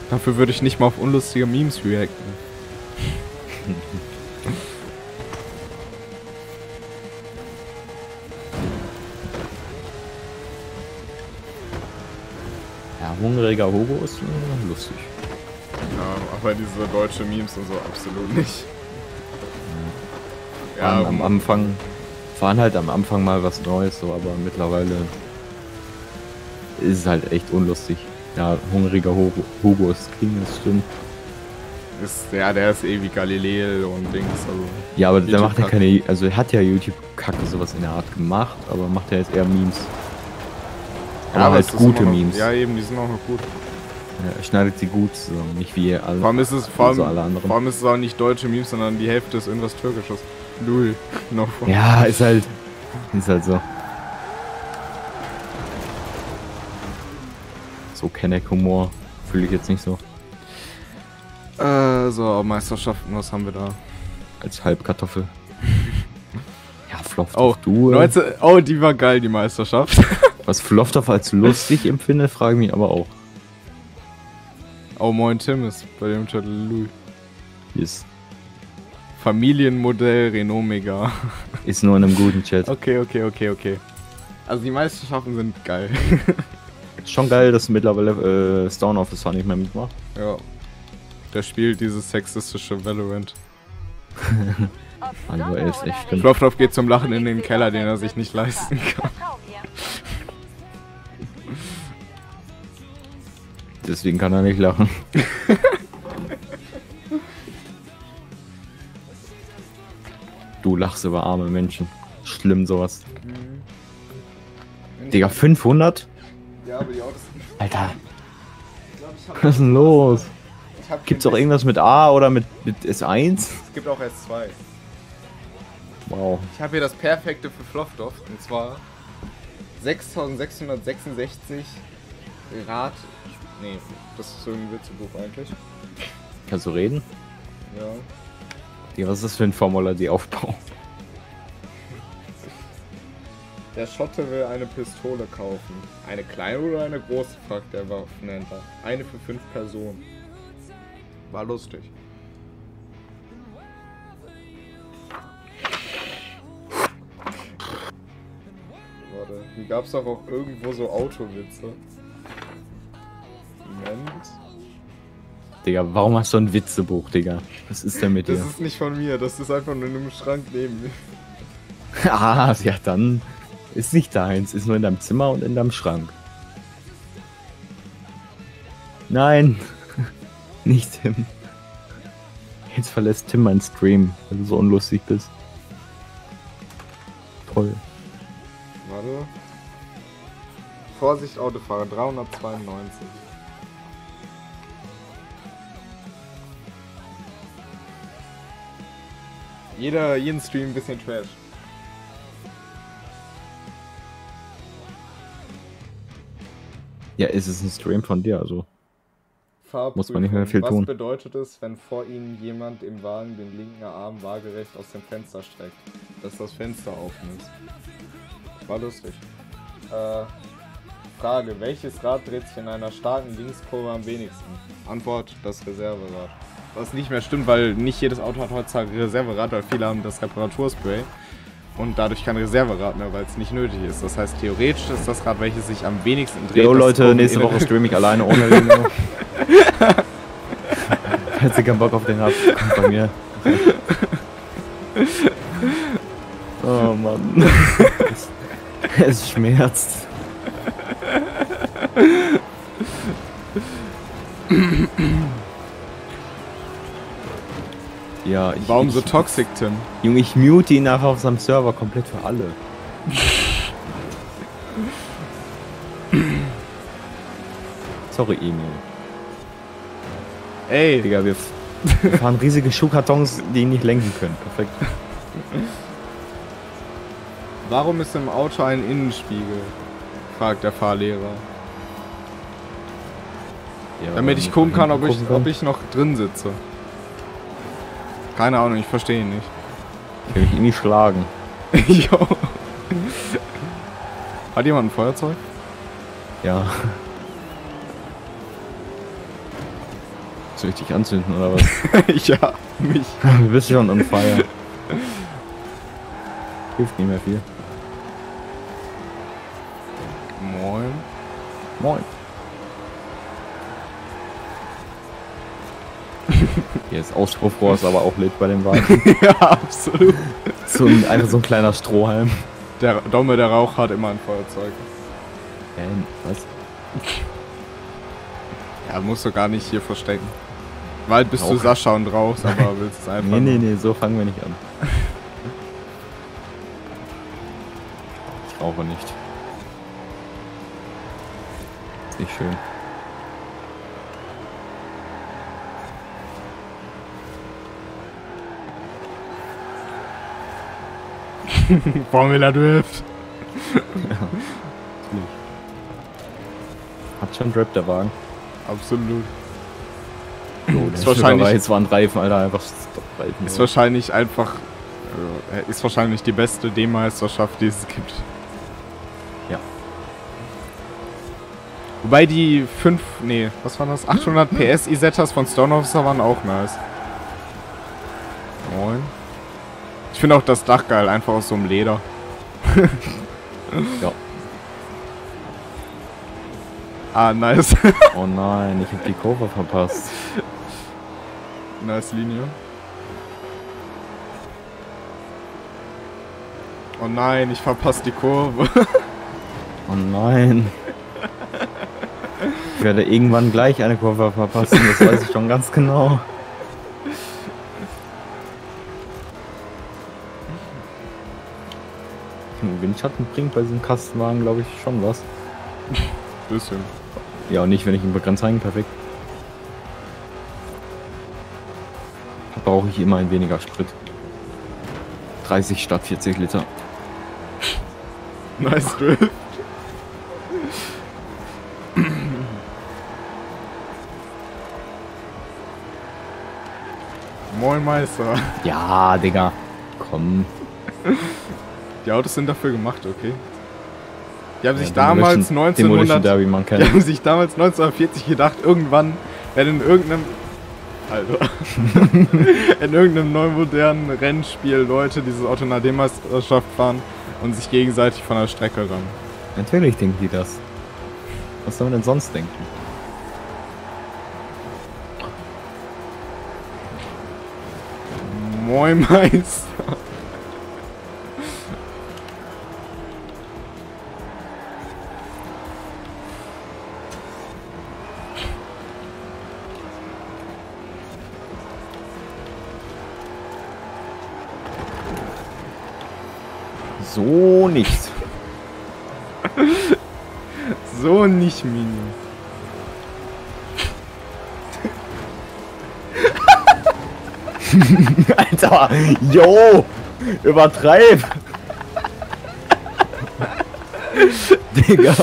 Dafür würde ich nicht mal auf unlustige Memes reacten. Ja, hungriger Hugo ist äh, lustig. Ja, aber diese deutsche Memes und so absolut nicht. Ja, ja am Anfang waren halt am Anfang mal was Neues, so, aber mittlerweile ist es halt echt unlustig. Ja, hungriger Hugo ist King, das stimmt. Ist, ja, der ist eh wie Galileo und Dings. Also ja, aber der macht ja keine. Also, er hat ja YouTube-Kacke sowas in der Art gemacht, aber macht ja jetzt eher Memes. Ja, aber halt gute noch, Memes. Ja, eben, die sind auch noch gut. Ja, er schneidet sie gut zusammen, nicht wie alle, vor allem ist es, vor allem, so alle anderen. Vor allem ist es auch nicht deutsche Memes, sondern die Hälfte ist irgendwas Türkisches. Lul. Noch von. Ja, ist halt. Ist halt so. So Kenneck-Humor fühle ich jetzt nicht so. Äh, so, Meisterschaften, was haben wir da? Als Halbkartoffel. Ja, Floff oh, du. Leute, oh, die war geil, die Meisterschaft. Was Floff als lustig empfindet, frage ich mich aber auch. Oh, moin Tim ist bei dem Channel Louis. Yes. Familienmodell Renault Mega. Ist nur in einem guten Chat. Okay, okay, okay, okay. Also die Meisterschaften sind geil. Schon geil, dass mittlerweile äh, Stone Officer nicht mehr mitmacht. Ja. Der spielt dieses sexistische Valorant. Mann, ey, ist echt schlimm. Floff geht zum Lachen in den Keller, den er sich nicht leisten kann. Deswegen kann er nicht lachen. Du lachst über arme Menschen. Schlimm sowas. Mhm. Digga, fünfhundert? Ja, aber die Autos sind... Alter! Ich glaub, ich hab... Was ist denn los? Gibt's auch irgendwas mit A oder mit, mit S eins? Es gibt auch S zwei. Wow. Ich habe hier das perfekte für Floffdorf, und zwar sechstausendsechshundertsechsundsechzig Rad... Nee, das ist so ein Witzebuch eigentlich. Kannst du reden? Ja. Digga, was ist das für ein Formular, die Aufbau? Der Schotte will eine Pistole kaufen. Eine kleine oder eine große, fragt der Waffenhändler. Eine für fünf Personen. War lustig. Warte, hier gab's doch auch irgendwo so Autowitze. Moment. Digga, warum hast du ein Witzebuch, Digga? Was ist denn mit dir? Das ist nicht von mir, das ist einfach nur in einem Schrank neben mir. Ah, ja dann... Ist nicht deins, ist nur in deinem Zimmer und in deinem Schrank. Nein! Nicht Tim. Jetzt verlässt Tim meinen Stream, weil du so unlustig bist. Toll. Warte. Vorsicht, Autofahrer, dreihundertzweiundneunzig. Jeder, jeden Stream ein bisschen Trash. Ja, ist es ein Stream von dir, also Fahrprüfung. Muss man nicht mehr viel tun. Was bedeutet es, wenn vor Ihnen jemand im Wagen den linken Arm waagerecht aus dem Fenster streckt, dass das Fenster offen ist? War lustig. Äh, Frage, welches Rad dreht sich in einer starken Linkskurve am wenigsten? Antwort, das Reserverad. Was nicht mehr stimmt, weil nicht jedes Auto hat heutzutage Reserverad, weil viele haben das Reparaturspray. Und dadurch kein Reserverad mehr, weil es nicht nötig ist. Das heißt, theoretisch ist das Rad, welches sich am wenigsten dreht. Jo Leute, nächste Woche streame ich alleine ohne Lino. Falls ihr keinen Bock auf den habt, kommt bei mir. Oh Mann. Es, es schmerzt. Ja, ich, warum ich, so toxic, Tim? Junge, ich mute ihn einfach auf seinem Server komplett für alle. Sorry, Emil. Ey. Digga, wir, Wir fahren riesige Schuhkartons, die ihn nicht lenken können. Perfekt. Warum ist im Auto ein Innenspiegel? Fragt der Fahrlehrer. Ja, damit ich gucken kann, ob ich, ob ich noch drin sitze. Keine Ahnung, ich verstehe ihn nicht. Ich will mich irgendwie schlagen. Jo. Hat jemand ein Feuerzeug? Ja. Soll ich dich anzünden oder was? Ja, mich. Du bist schon on fire. Hilft nicht mehr viel. Moin. Moin. Jetzt Auspuffrohr ist aber auch lit bei dem Wagen. Ja, absolut. So ein, einfach so ein kleiner Strohhalm. Der Domme, der Rauch hat immer ein Feuerzeug. Ähm, was? Ja, musst du gar nicht hier verstecken. Weit bist Rauch. Du Sascha und rauchst, aber willst es einfach. Nee, nee, nee, so fangen wir nicht an. Ich rauche nicht. Ist nicht schön. Formula Drift. Ja, hat schon Drift der Wagen. Absolut. So, das ist wahrscheinlich jetzt waren Reifen, Alter, einfach Reifen. Ist oder? Wahrscheinlich einfach ist wahrscheinlich die beste D-Meisterschaft, die es gibt. Ja. Wobei die fünf, nee, was waren das? achthundert P S Isettas von Stornhofster waren auch nice. Moin. Ich finde auch das Dach geil, einfach aus so einem Leder. Ja. Ah, nice. Oh nein, ich hab die Kurve verpasst. Nice Linie. Oh nein, ich verpasse die Kurve. Oh nein. Ich werde irgendwann gleich eine Kurve verpassen, das weiß ich schon ganz genau. Windschatten bringt bei diesem Kastenwagen, glaube ich, schon was. Bisschen. Ja, und nicht, wenn ich ihn begrenzt hänge, perfekt. Da brauche ich immer ein weniger Sprit. dreißig statt vierzig Liter. Nice Drift. Moin Meister. Ja, Digga. Komm. Die Autos sind dafür gemacht, okay. Die haben, ja, sich damals neunzehnhundert, Derby, die haben sich damals neunzehnhundertvierzig gedacht, irgendwann werden in irgendeinem Alter, in irgendeinem neuen modernen Rennspiel Leute dieses Auto in der D-Meisterschaft fahren und sich gegenseitig von der Strecke ran. Natürlich denken die das. Was soll man denn sonst denken? Moin Meister. So nicht. So nicht, Mini. Alter, yo, übertreib. Digga.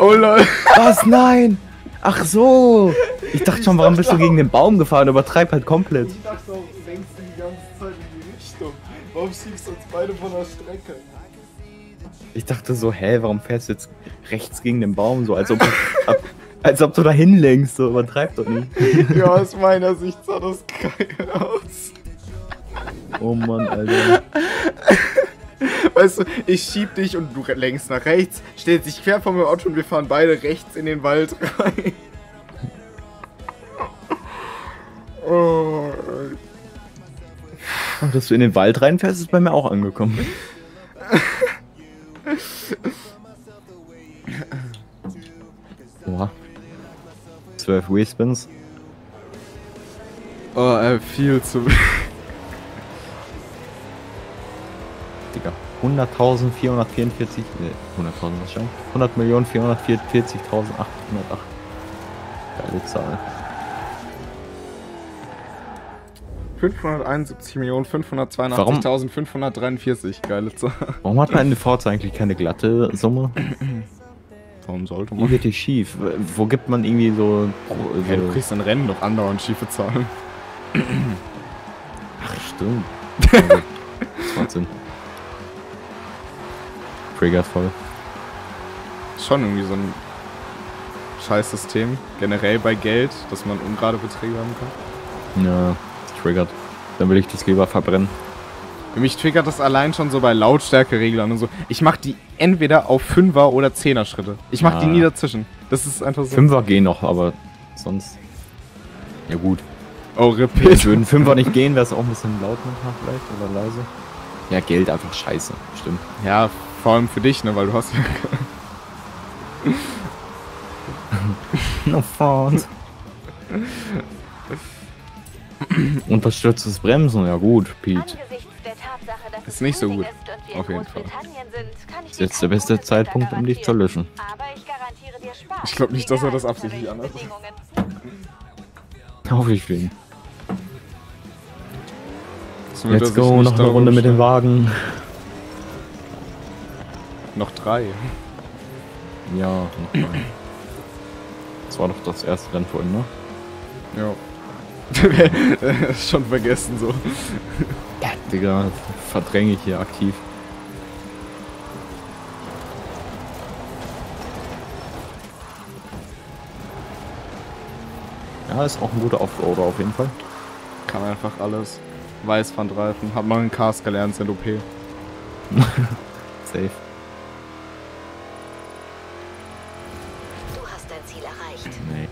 Oh lol. Was? Nein. Ach so. Ich dachte schon, warum bist du gegen den Baum gefahren? Übertreib halt komplett. Ich dachte auch, du denkst die ganze Zeit in die Richtung. Warum schiebst du uns beide von der Strecke? Ich dachte so, hä, warum fährst du jetzt rechts gegen den Baum so, als ob, ab, als ob du da hinlenkst, so, übertreib doch nicht. Ja, aus meiner Sicht sah das geil aus. Oh Mann, Alter. Weißt du, ich schieb dich und du lenkst nach rechts, stellst dich quer vor meinem Auto und wir fahren beide rechts in den Wald rein. Oh. Und dass du in den Wald reinfährst, ist bei mir auch angekommen. Oha. zwölf Wheelspins. Oh, äh, viel zu... Digga, hunderttausend vierhundertvierundvierzig... Ne, hunderttausend was schon? hundertmillionen vierhundertvierundvierzigtausendachthundertacht. Geile Zahl. fünfhunderteinundsiebzig Millionen fünfhundertzweiundachtzigtausendfünfhundertdreiundvierzig. Geile Zahl. Warum hat man in Forza eigentlich keine glatte Summe? Warum sollte man? Wie wird die schief? Wo gibt man irgendwie so... Ja, du kriegst in Rennen doch andauernd schiefe Zahlen. Ach, stimmt. Das macht Sinn. Triggert voll. Schon irgendwie so ein scheiß System. Generell bei Geld, dass man ungerade Beträge haben kann. Ja, triggert. Dann will ich das lieber verbrennen. Für mich triggert das allein schon so bei Lautstärke-Reglern und so. Ich mach die entweder auf Fünfer- oder Zehner-Schritte. Ich mach ja. die nie dazwischen. Das ist einfach so. Fünfer gehen noch, aber sonst... Ja gut. Oh, Repeat. Würden Fünfer nicht gehen, wäre es auch ein bisschen laut manchmal vielleicht oder leise. Ja, Geld einfach scheiße, stimmt. Ja, vor allem für dich, ne, weil du hast ja... No fault. Unterstütztes Bremsen, ja gut, Pete. Ist nicht so gut, auf jeden Fall. Ist jetzt der beste Zeitpunkt, um dich zu löschen. Ich glaube nicht, dass er das absichtlich anders macht. Hoffe ich für ihn. Let's go, noch eine Runde mit dem Wagen. Noch drei. Ja, noch drei. Das war doch das erste Rennen vorhin, ne? Ja. Schon vergessen so. Ja, Digga, verdränge ich hier aktiv. Ja, ist auch ein guter Offroader auf jeden Fall. Kann einfach alles. Weißpfandreifen. Hab mal einen Cars gelernt, sind O P. Safe. Nee.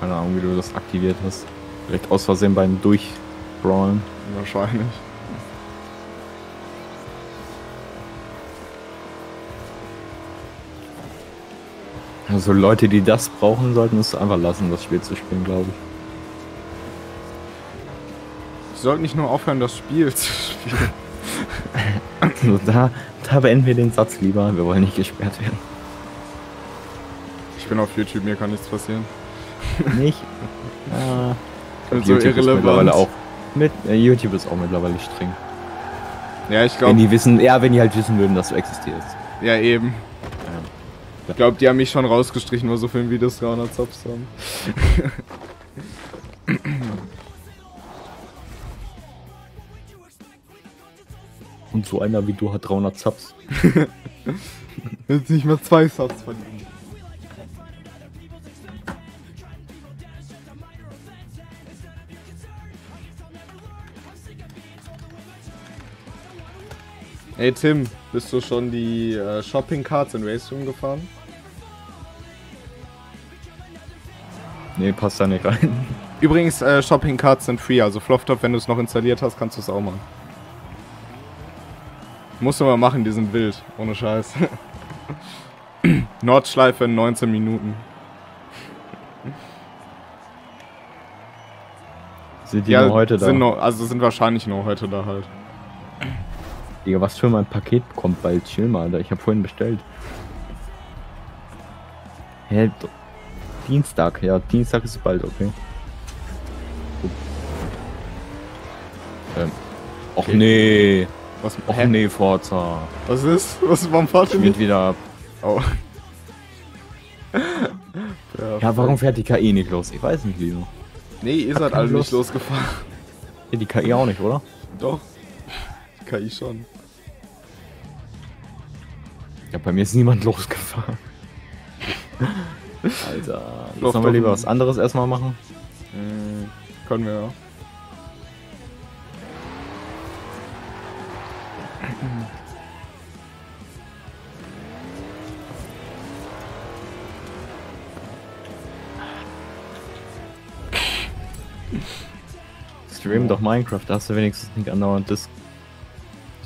Keine Ahnung, wie du das aktiviert hast. Vielleicht aus Versehen beim Durchbrawlen. Wahrscheinlich. Also Leute, die das brauchen, sollten es einfach lassen, das Spiel zu spielen, glaube ich. Sie sollten nicht nur aufhören, das Spiel zu spielen. Also da, da beenden wir den Satz lieber. Wir wollen nicht gesperrt werden. Ich bin auf YouTube, mir kann nichts passieren. Nicht? Ah, also YouTube irrelevant. Ist mittlerweile auch. Mit, äh, YouTube ist auch mittlerweile streng. Ja, ich glaube. Wenn die wissen, ja, wenn die halt wissen würden, dass du existierst. Ja, eben. Ja. Ich glaube, die haben mich schon rausgestrichen, nur so vielen Videos dreihundert Subs haben. Und so einer wie du hat dreihundert Subs. Jetzt nicht mal zwei Subs von ihm. Hey Tim, bist du schon die äh, Shopping Carts in Race Room gefahren? Nee, passt da nicht rein. Übrigens, äh, Shopping Carts sind free, also Flofftop, wenn du es noch installiert hast, kannst du es auch machen. Musst du mal machen, die sind wild, ohne Scheiß. Nordschleife in neunzehn Minuten. Sind die ja, nur heute sind da? Noch, also sind wahrscheinlich nur heute da halt. Digga, was für mein Paket kommt bald, chill mal, Alter. Ich habe vorhin bestellt. Hä? Dienstag, ja, Dienstag ist bald, okay. Ähm. Och okay. Nee. Was? Och hä? Nee, Forza. Was ist? Was ist beim Fahrzeug? Ich wird wieder ab. Oh. Ja, ja, warum fährt die K I nicht los? Ich weiß nicht, Lino. Nee, ihr seid alle nicht losgefahren. Ja, die K I auch nicht, oder? Doch. K I schon. Ja, bei mir ist niemand losgefahren. Alter. Lass mal lieber was anderes erstmal machen. Hm, können wir ja. Stream oh. Doch Minecraft, da hast du wenigstens nicht andauernd Disc.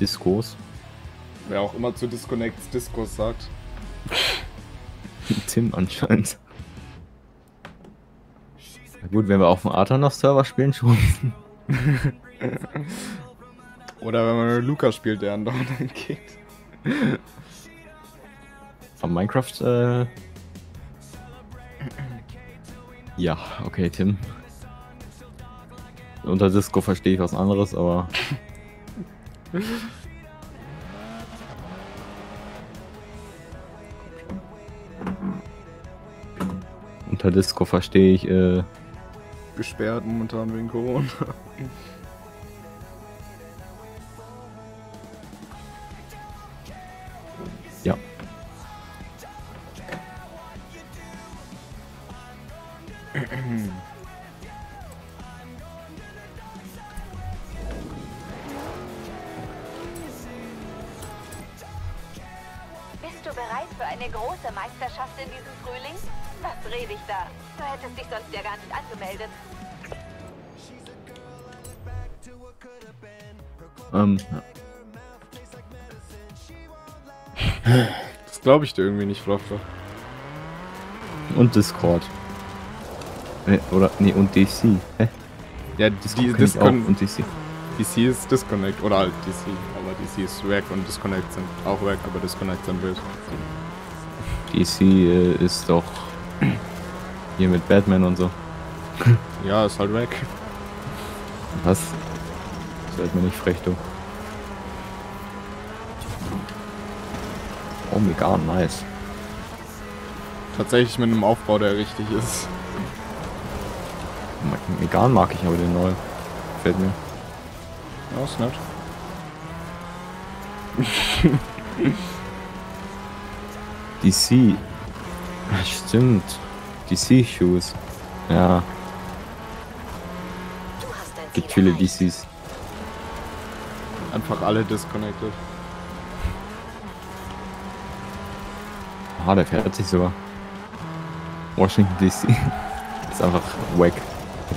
Discos. Wer auch immer zu Disconnects Discos sagt. Tim anscheinend. Na gut, wenn wir auf dem Athanos-Server spielen, schon. Oder wenn man mit Luca spielt, der andauernd geht. Von Minecraft, äh... ja, okay, Tim. Unter Disco verstehe ich was anderes, aber... Unter Disco verstehe ich, äh... gesperrt momentan wegen Corona. Ja. Bist du bereit für eine große Meisterschaft in diesem Frühling? Was rede ich da? Du hättest dich sonst ja gar nicht angemeldet. Ähm, ja. Das glaube ich dir irgendwie nicht, Floffer. Und Discord. Ne, oder, nee, und D C. Hä? Ja, die Disconnect und D C. D C ist Disconnect, oder halt D C. Aber D C ist Wack und Disconnect sind auch Wack, aber Disconnect sind wild. D C äh, ist doch hier mit Batman und so. Ja, ist halt Wack. Was? Seid mir nicht frech, du. Oh my god, nice. Tatsächlich mit einem Aufbau, der richtig ist. Megan mag ich, aber den neuen. Fällt mir. Ja, ist nett. D C. Ach, stimmt. D C-Shoes. Ja. Gibt viele D Cs. Einfach alle disconnected. Ah, der fährt sich sogar. Washington D C. Ist einfach wack.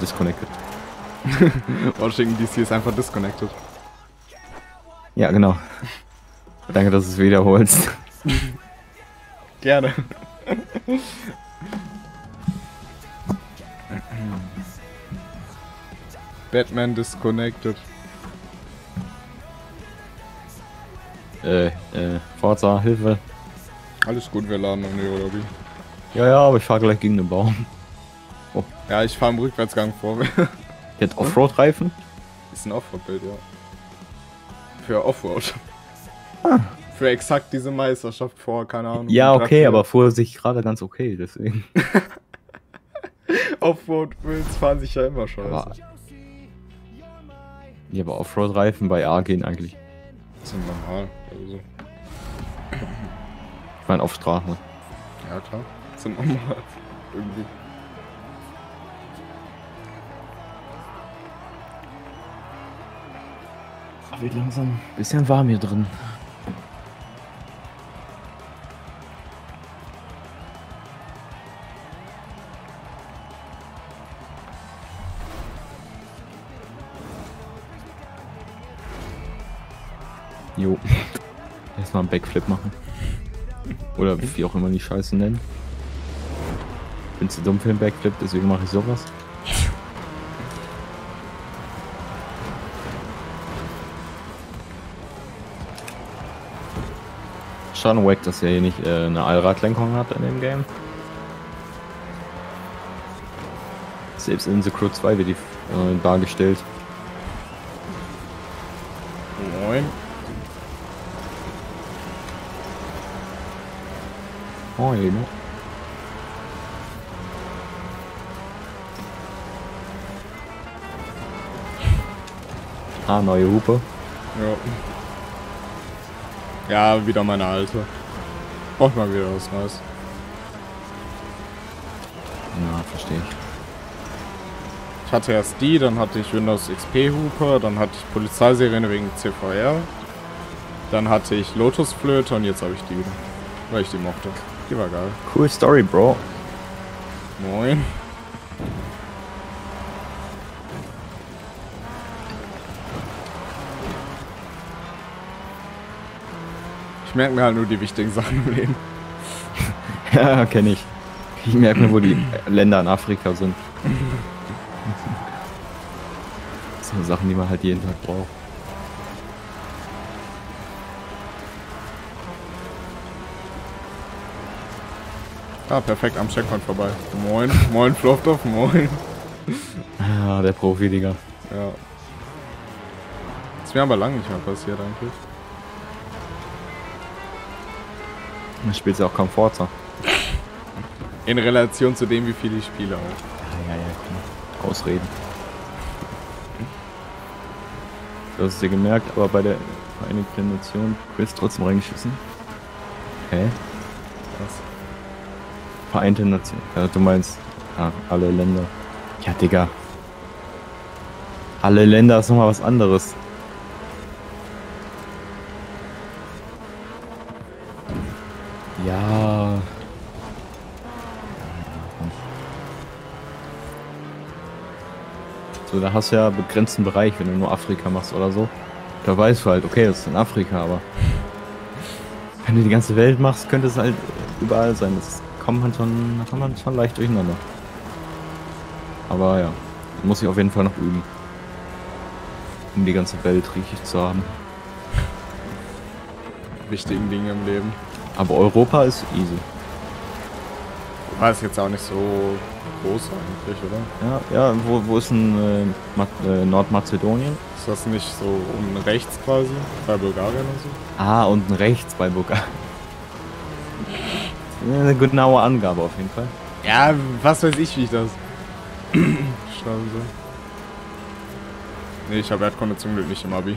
Disconnected. Washington D C ist einfach disconnected. Ja, genau. Danke, dass du es wiederholst. Gerne. Batman disconnected. Äh, äh, Forza, Hilfe. Alles gut, wir laden in der Lobby. Ja, ja, aber ich fahr gleich gegen den Baum. Oh. Ja, ich fahre im Rückwärtsgang vor. Jetzt Offroad-Reifen? Ist ein Offroad-Bild, ja. Für Offroad. Ah. Für exakt diese Meisterschaft vor, keine Ahnung. Ja, okay, aber fuhr sich gerade ganz okay, deswegen. Offroad-Builds fahren sich ja immer scheiße. Aber, ja, aber Offroad-Reifen bei A gehen eigentlich. Das sind normal, also. Ich meine, auf Straße. Ja, klar. Das sind normal. Irgendwie. Wird langsam ein bisschen warm hier drin. Jo. Erstmal einen Backflip machen. Oder wie auch immer die Scheiße nennen. Bin zu dumm für einen Backflip, deswegen mache ich sowas. Schon wack, dass er hier nicht äh, eine Allradlenkung hat in dem Game. Selbst in The Crew zwei wird die äh, dargestellt. Moin. Moin. Ah, neue Hupe. Ja. Ja, wieder meine alte. Braucht mal wieder was Neues. Na, verstehe ich. Ich hatte erst die, dann hatte ich Windows X P Hupe, dann hatte ich Polizeisirene wegen C V R. Dann hatte ich Lotusflöte und jetzt habe ich die wieder. Weil ich die mochte. Die war geil. Cool Story, Bro. Moin. Ich merke mir halt nur die wichtigen Sachen im Leben. Ja, kenne ich. Ich merke mir, wo die Länder in Afrika sind. Das sind Sachen, die man halt jeden Tag braucht. Ah, perfekt, am Checkpoint vorbei. Moin, moin, Flofthoff, moin. Ah, der Profi, Digga. Ja. Das wäre aber lange nicht mehr passiert eigentlich. Ich spiele ja auch kaum Forza. In Relation zu dem, wie viel ich spiele auch. Ja, ja, ja, komm. Ausreden. Du hast es dir gemerkt, aber bei der Vereinigten Nation bist du trotzdem reingeschissen. Hä? Okay. Was? Vereinte Nation. Also du meinst, ja, alle Länder. Ja, Digga. Alle Länder ist nochmal was anderes. Ja. So, da hast du ja einen begrenzten Bereich, wenn du nur Afrika machst oder so. Da weißt du halt, okay, das ist in Afrika, aber wenn du die ganze Welt machst, könnte es halt überall sein. Das kommt man schon, kommt man schon leicht durcheinander. Aber ja, muss ich auf jeden Fall noch üben. Um die ganze Welt richtig zu haben. Wichtigen Dinge im Leben. Aber Europa ist easy. Europa ist jetzt auch nicht so groß eigentlich, oder? Ja, ja, wo, wo ist denn äh, äh, Nordmazedonien? Ist das nicht so unten rechts quasi? Bei Bulgarien oder so? Ah, unten rechts bei Bulgarien. Eine genaue Angabe auf jeden Fall. Ja, was weiß ich, wie ich das schreiben soll. Nee, ich habe Erdkunde zum Glück nicht im Abi.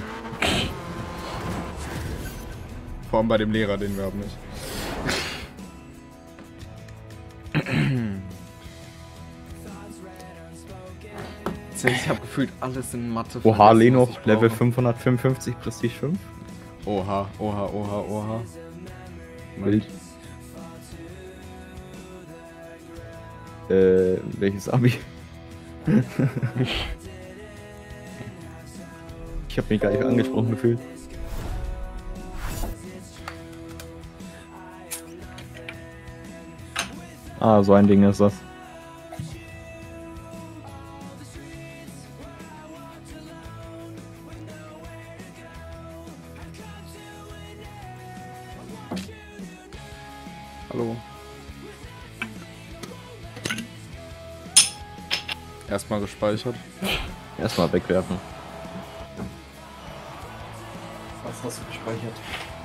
Vor allem bei dem Lehrer, den wir haben nicht. Ich habe gefühlt alles in Mathe. Oha, Leno, Level fünfhundertfünfundfünfzig, Prestige fünf. Oha, oha, oha, oha. Wild. Äh, welches Abi? Ich habe mich gar nicht angesprochen gefühlt. Ah, so ein Ding ist das. Hallo. Erstmal gespeichert. Erstmal wegwerfen. Hast du gespeichert?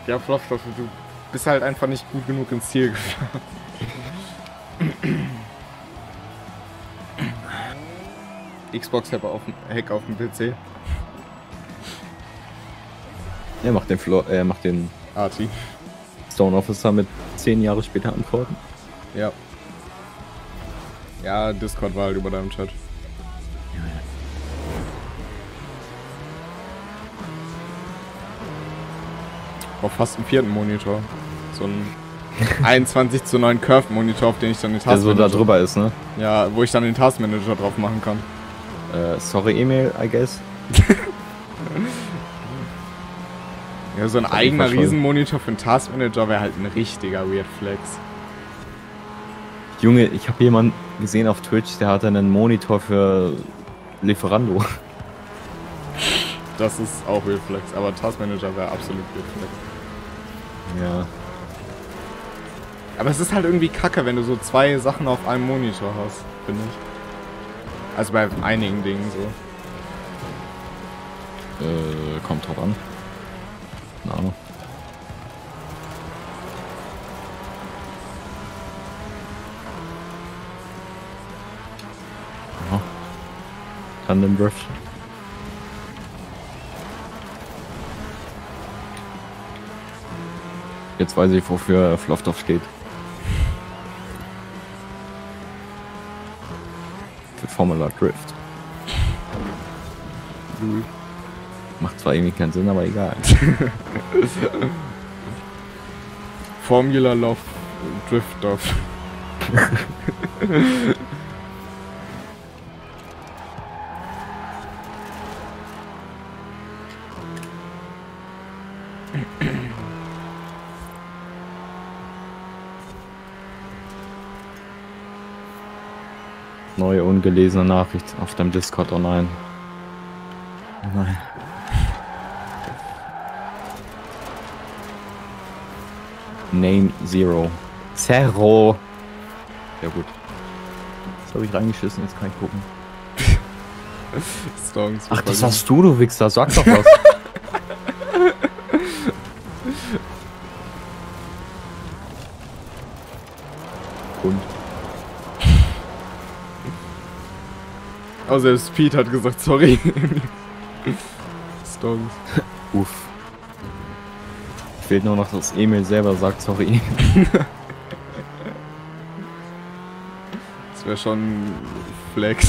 Ja, Fluffstoffe, du bist halt einfach nicht gut genug ins Ziel gefahren. Xbox Hack auf, Hack auf dem P C. Er macht den Flo äh, macht den Arti. Stone Officer mit zehn Jahre später antworten. Ja. Ja, Discord war halt über deinem Chat. Auf fast einen vierten Monitor. So ein einundzwanzig zu neun Curve Monitor, auf den ich dann den Taskmanager... Der so da drüber ist, ne? Ja, wo ich dann den Taskmanager drauf machen kann. Äh, sorry Emil, I guess. Ja, so ein eigener Riesenmonitor für einen Taskmanager wäre halt ein richtiger Weird Flex. Junge, ich habe jemanden gesehen auf Twitch, der hatte einen Monitor für Lieferando. Das ist auch Reflex, aber Taskmanager wäre absolut Reflex. Ja. Aber es ist halt irgendwie kacke, wenn du so zwei Sachen auf einem Monitor hast, finde ich. Also bei einigen Dingen so. Äh, kommt drauf an. Keine Ahnung. Aha. Tandem Drift. Jetzt weiß ich, wofür Fluffdorf steht. Für Formula Drift. Mhm. Macht zwar irgendwie keinen Sinn, aber egal. Formula Love Driftdorf. Neue ungelesene Nachricht auf dem Discord, oh nein. Oh nein. Name Zero. Zero! Ja gut. Jetzt habe ich reingeschissen, jetzt kann ich gucken. Songs. Ach, das hast du, du Wichser. Sag doch was. Und? Oh, selbst Pete hat gesagt, sorry. Songs. Uff. Fehlt nur noch, dass Emil selber sagt, sorry. Das wäre schon Flex.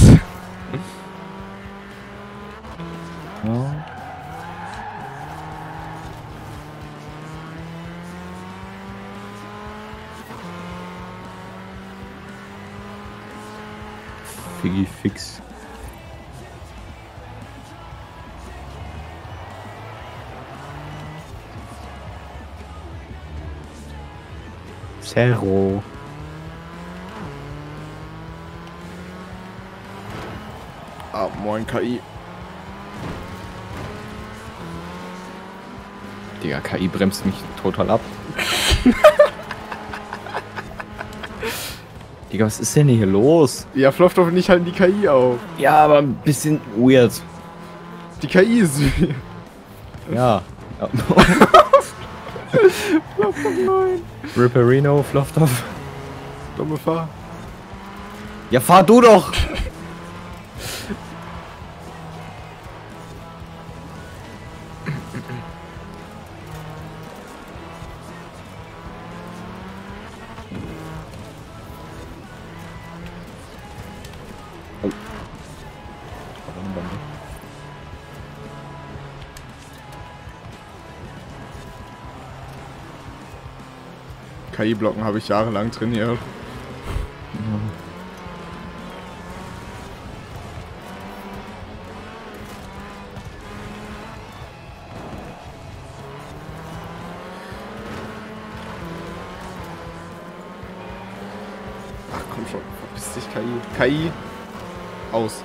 Ja. Figgy fix. Zero. Ah, moin K I. Digga, K I bremst mich total ab. Digga, was ist denn hier los? Ja, flufft doch nicht halt die K I auf. Ja, aber ein bisschen weird. Die K I ist weird. Ja. Ja. Fluff auf neun. Ripperino, flufft auf. Dumme Fahr. Ja, fahr du doch! K I-Blocken habe ich jahrelang trainiert. Ach komm schon, verpiss dich K I. K I aus.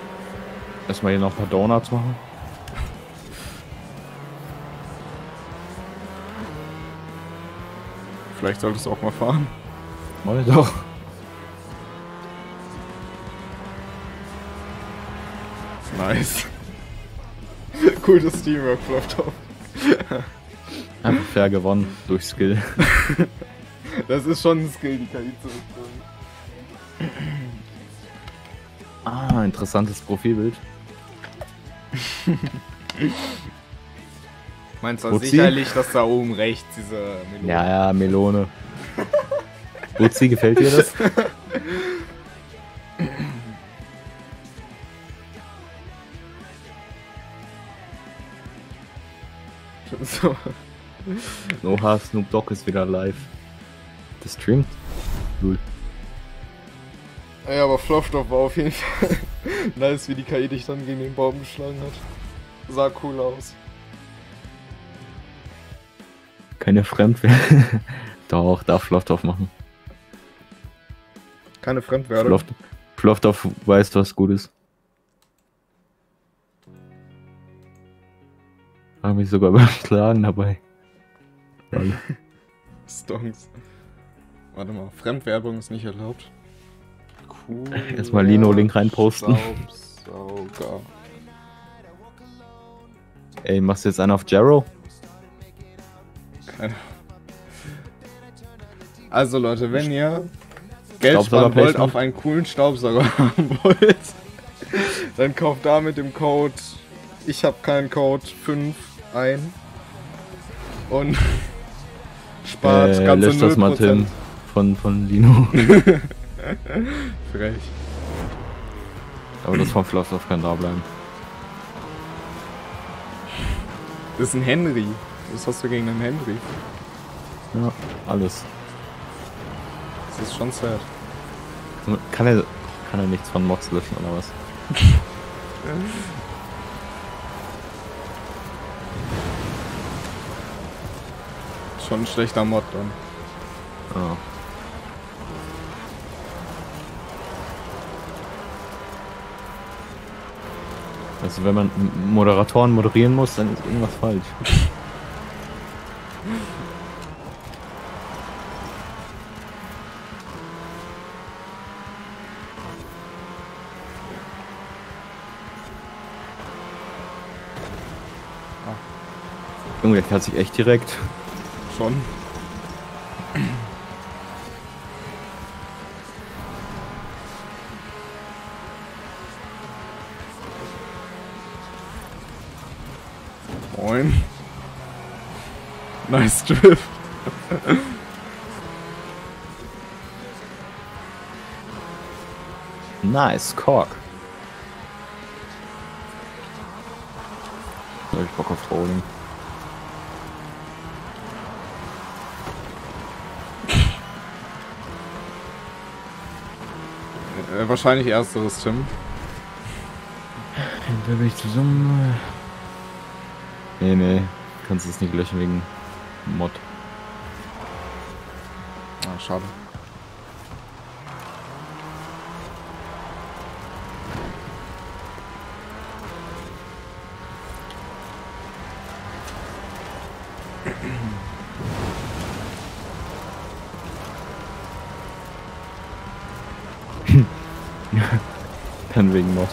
Erstmal hier noch ein paar Donuts machen. Vielleicht solltest du auch mal fahren. Mal doch. Nice. Cooles Teamwork, Floptop. Einfach fair gewonnen durch Skill. Das ist schon ein Skill, die K I zu bekommen. Ah, interessantes Profilbild. Meinst du Butzi? Sicherlich, dass da oben rechts diese Melone? Ja, ja, Melone. Butzi, gefällt dir das? So. Oha, Snoop Dogg ist wieder live. Das streamt? Cool. Ja, aber Fluffdorf war auf jeden Fall nice, wie die K I dich dann gegen den Baum geschlagen hat. Sah cool aus. Keine Fremdwerbung. Doch, darf Floftoff machen. Keine Fremdwerbung. Floftoff weiß, was gut ist. Habe mich sogar überschlagen dabei. Stonks. Warte mal, Fremdwerbung ist nicht erlaubt. Cool. Erstmal Lino-Link reinposten. Staubsauger. Ey, machst du jetzt einen auf Jero? Also Leute, wenn ihr Geld sparen wollt, auf einen coolen Staubsauger haben wollt, dann kauft da mit dem Code, ich habe keinen Code, fünf ein und spart äh, ganze null Prozent. Lösch das mal, Tim, von, von Lino. Frech. Aber das von Flossdorf kann da bleiben. Das ist ein Henry. Was hast du gegen den Henry? Ja, alles. Das ist schon sad. Kann er, kann er nichts von Mox löschen oder was? Schon ein schlechter Mod dann. Oh. Also wenn man Moderatoren moderieren muss, dann ist irgendwas falsch. Junge, der fährt sich echt direkt. Schon. Moin. Nice Drift. Nice Cock. Da hab ich Bock auf Rolling. äh, wahrscheinlich ersteres, Tim. Da bin ich zusammen. Nee, nee. Kannst du es nicht löschen wegen Mod. Ah, schade. Dann wegen Mod.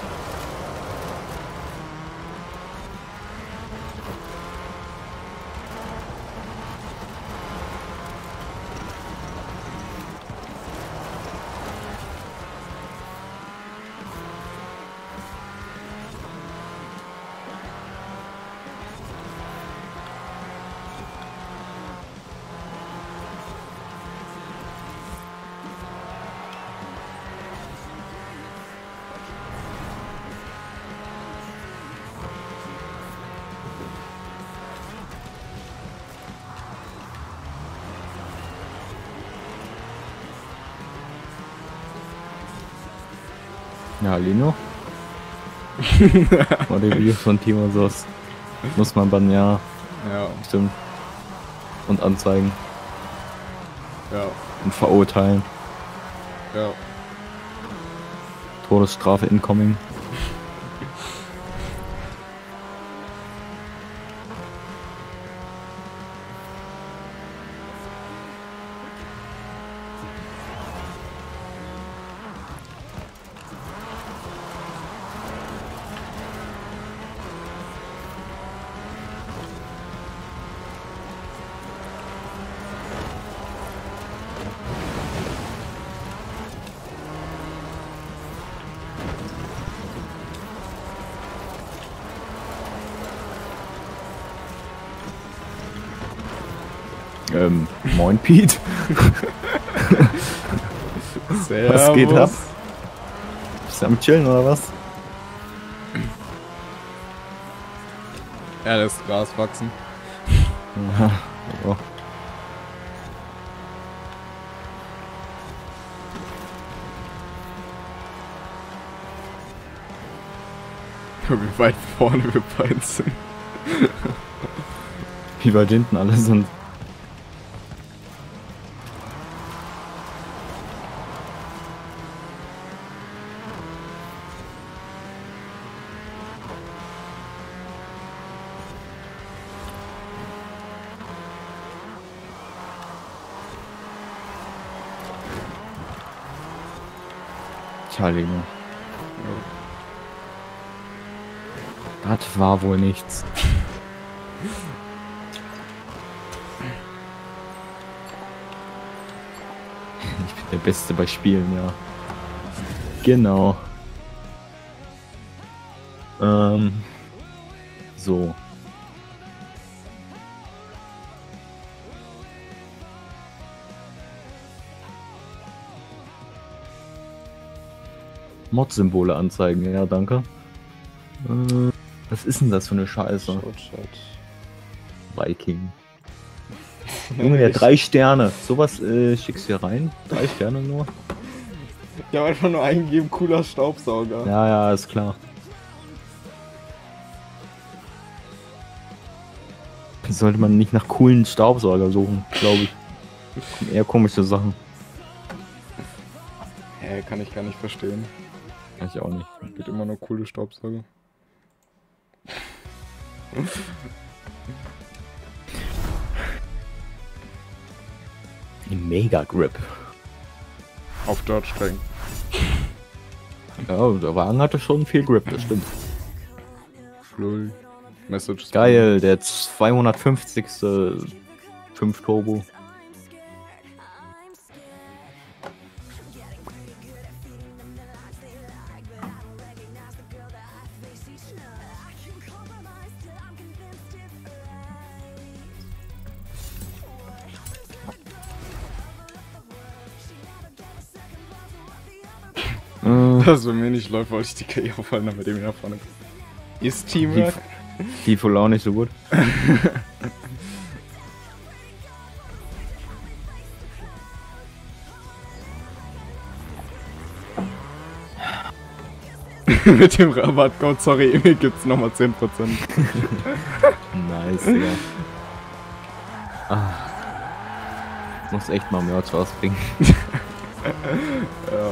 Ja, Lino. War der Video von Team und sowas. Muss man bannen, ja. Ja. Stimmt. Und anzeigen. Ja. Und verurteilen. Ja. Todesstrafe incoming. Ähm, moin Pete. Was geht ab? Bist du am Chillen oder was? Er lässt Gras wachsen. Ja, oh. Wie weit vorne wir beiden sind. Wie weit hinten alle sind. Das war wohl nichts. Ich bin der Beste bei Spielen, ja. Genau. Ähm. So. Mod-Symbole anzeigen, ja, danke. Äh, was ist denn das für eine Scheiße? Shot, Shot. Viking. Junge, der drei Sterne. Sowas äh, schickst du hier rein. Drei Sterne nur. Ich habe einfach nur eingegeben, cooler Staubsauger. Ja, ja, ist klar. Sollte man nicht nach coolen Staubsauger suchen, glaube ich. Eher komische Sachen. Hä, hey, kann ich gar nicht verstehen. Ich auch nicht. Es gibt immer nur coole Staubsauger. Mega Grip. Auf Dirt streng. Ja, der Wagen hatte schon viel Grip, das stimmt. Cool. Message. Geil, der zweihundertfünfzigste fünf Turbo. Also, wenn mir nicht läuft, wollte ich die K I aufhalten, damit ihr mir nach vorne kommt. Ist Teamwork? Die voll auch nicht so gut. Mit dem Rabattcode, sorry, Emil, gibt's nochmal zehn Prozent. Nice, Digga. Ah. Muss echt mal Merch rausbringen. Ja.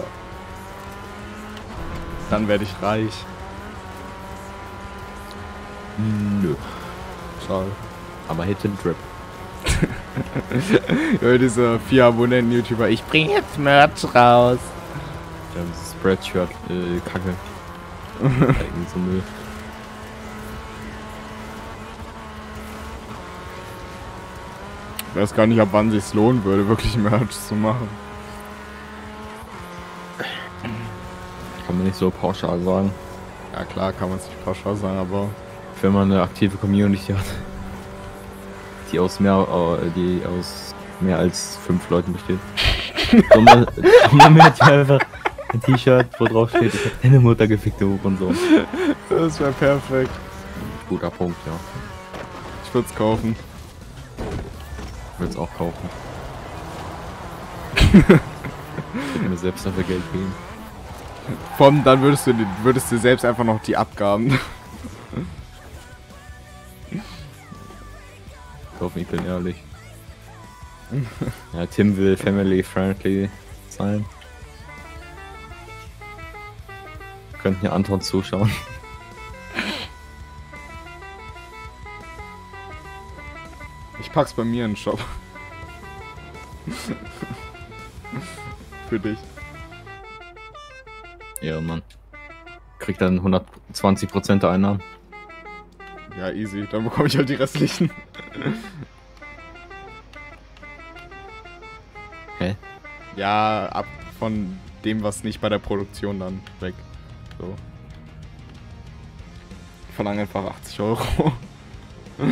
Dann werde ich reich. Nö. Schade. Aber Hit and Trip. Ja, diese vier Abonnenten-YouTuber. Ich bring jetzt Merch raus. Ja, das Spreadshirt. Äh, Kacke. Irgendwie so Müll. Ich weiß gar nicht, ab wann sich's lohnen würde, wirklich Merch zu machen. Kann man nicht so pauschal sagen. Ja klar, kann man es nicht pauschal sagen, aber wenn man eine aktive Community hat, die aus mehr, äh, die aus mehr als fünf Leuten besteht. So man hat einfach ein T-Shirt, wo drauf steht, ich hab deine Mutter gefickt, du Hurensohn. Das wäre perfekt. Guter Punkt, ja. Ich würde es kaufen. Ich würde es auch kaufen. Ich würde mir selbst dafür Geld geben. Vom, dann würdest du, würdest du selbst einfach noch die Abgaben. Ich hoffe, ich bin ehrlich. Ja, Tim will family-friendly sein. Könnten ja Anton zuschauen. Ich pack's bei mir in den Shop. Für dich. Ja, Mann. Kriegt dann hundertzwanzig Prozent der Einnahmen. Ja, easy. Dann bekomme ich halt die restlichen. Hä? Ja, ab von dem, was nicht bei der Produktion dann weg. So. Ich verlange einfach achtzig Euro. Wir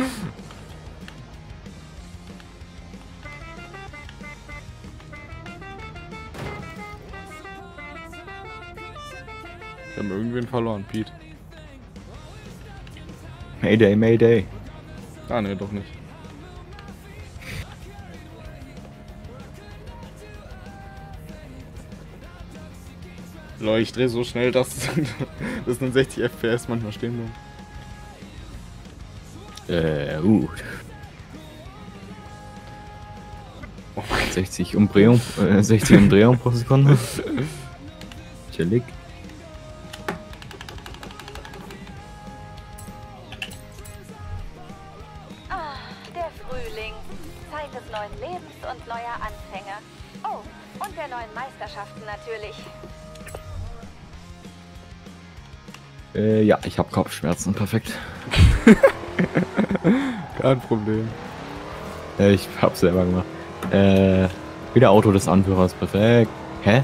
haben irgendwen verloren, Pete. Mayday, Mayday. Ah, ne, doch nicht. Leute, ich drehe so schnell, dass das nur sechzig F P S manchmal stehen muss. Äh, uh. Oh, sechzig Umdrehung, äh, sechzig Umdrehung pro Sekunde. Chillig. Ja, ich habe Kopfschmerzen, perfekt. Kein Problem. Ich hab's selber gemacht. Äh, wieder Auto des Anführers, perfekt. Hä?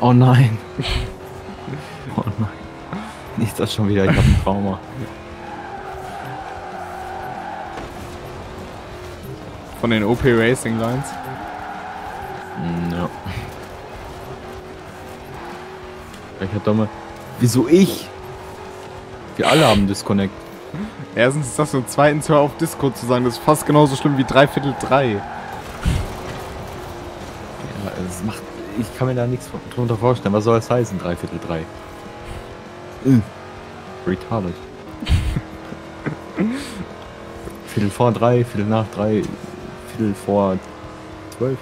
Oh nein. Oh nein. Nicht das schon wieder, ich hab ein Trauma. Von den O P Racing Lines? Ja. Ich hab doch mal... Wieso ich? Wir alle haben Disconnect. Erstens ist das so, zweitens hör auf Discord zu sagen, das ist fast genauso schlimm wie Dreiviertel drei. Ja, es macht. Ich kann mir da nichts drunter vorstellen. Was soll das heißen, Dreiviertel drei? Mhm. Retarded. Viertel vor drei, Viertel nach drei, Viertel vor zwölf.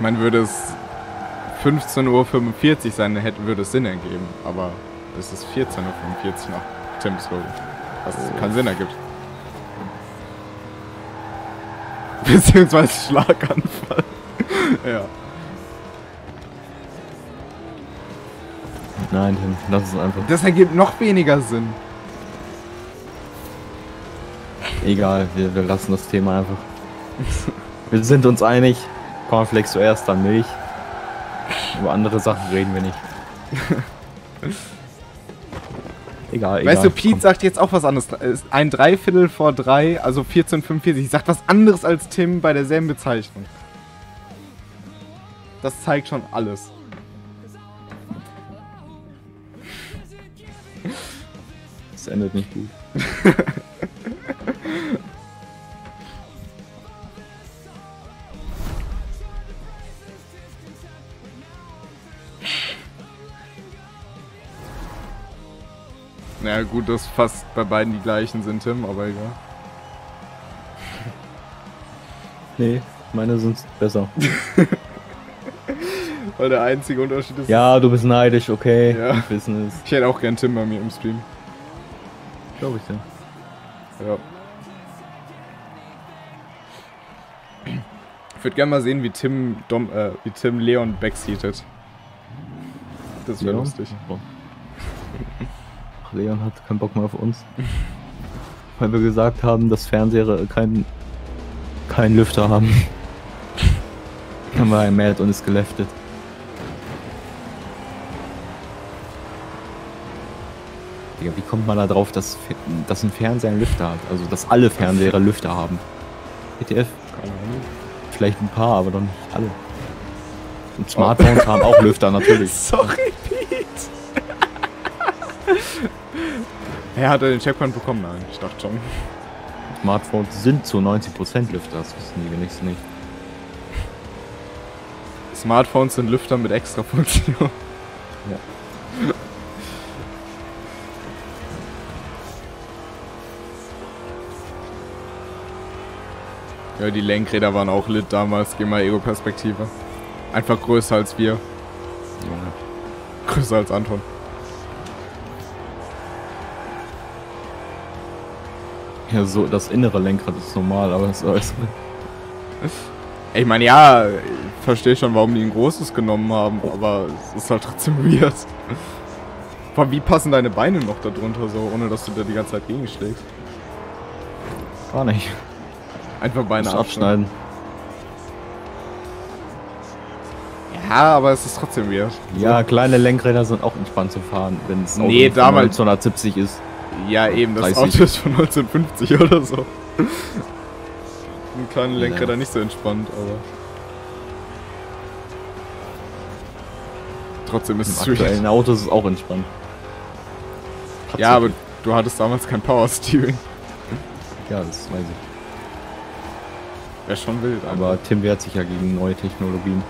Man würde es fünfzehn Uhr fünfundvierzig sein, hätte, würde es Sinn ergeben, aber es ist vierzehn Uhr fünfundvierzig nach Tims Logo, was oh. keinen Sinn ergibt. Beziehungsweise Schlaganfall. Ja. Nein, Tim, lass es einfach. Das ergibt noch weniger Sinn. Egal, wir, wir lassen das Thema einfach. Wir sind uns einig. Cornflakes zuerst, dann Milch. Über andere Sachen reden wir nicht. Egal, egal. Weißt du, Pete Komm. sagt jetzt auch was anderes. Ein Dreiviertel vor drei, also vierzehn fünfundvierzig, sagt was anderes als Tim bei derselben Bezeichnung. Das zeigt schon alles. Das endet nicht gut. Na ja, gut, dass fast bei beiden die gleichen sind, Tim, aber egal. Nee, meine sind besser. Weil der einzige Unterschied ist... Ja, du bist neidisch, okay. Ja. Ich, wissen es. Ich hätte auch gern Tim bei mir im Stream. Glaube ich denn. Ja. Ich würde gerne mal sehen, wie Tim, Dom, äh, wie Tim Leon backseatet. Das wäre lustig. Boah. Leon hat keinen Bock mehr auf uns. Weil wir gesagt haben, dass Fernseher keinen kein Lüfter haben. Dann war er mad und ist geleftet. Digga, wie kommt man da drauf, dass, dass ein Fernseher einen Lüfter hat? Also, dass alle Fernseher Lüfter haben. E T F? Keine Ahnung. Vielleicht ein paar, aber doch nicht alle. Und Smartphones oh. haben auch Lüfter, natürlich. Sorry, Pete. Er hat den Checkpoint bekommen, nein, ich dachte schon. Smartphones sind zu neunzig Prozent Lüfter, das wissen die wenigstens nicht. Smartphones sind Lüfter mit extra Funktion. Ja. Ja, die Lenkräder waren auch lit damals, geh mal Ego-Perspektive. Einfach größer als wir. Ja. Größer als Anton. Ja, so das innere Lenkrad ist normal, aber das äußere. Ich meine, ja, ich verstehe schon, warum die ein großes genommen haben, aber es ist halt trotzdem weird. Vor wie passen deine Beine noch da drunter so, ohne dass du da die ganze Zeit gegenschlägst? Gar nicht. Einfach Beine abschneiden. Ja, aber es ist trotzdem weird. Ja, kleine Lenkräder sind auch entspannt zu fahren, wenn es nee, damals hundertsiebzig ist. Ja, eben, das dreißig. Auto ist von neunzehnhundertfünfzig oder so. Ein kleiner Lenkrad ja. nicht so entspannt, aber... Trotzdem ist es schwierig. Im aktuellen Auto ist es auch entspannt. Hat ja, aber du hattest damals kein Power-Steering. Ja, das weiß ich. Wäre schon wild, aber... Aber Tim wehrt sich ja gegen neue Technologien.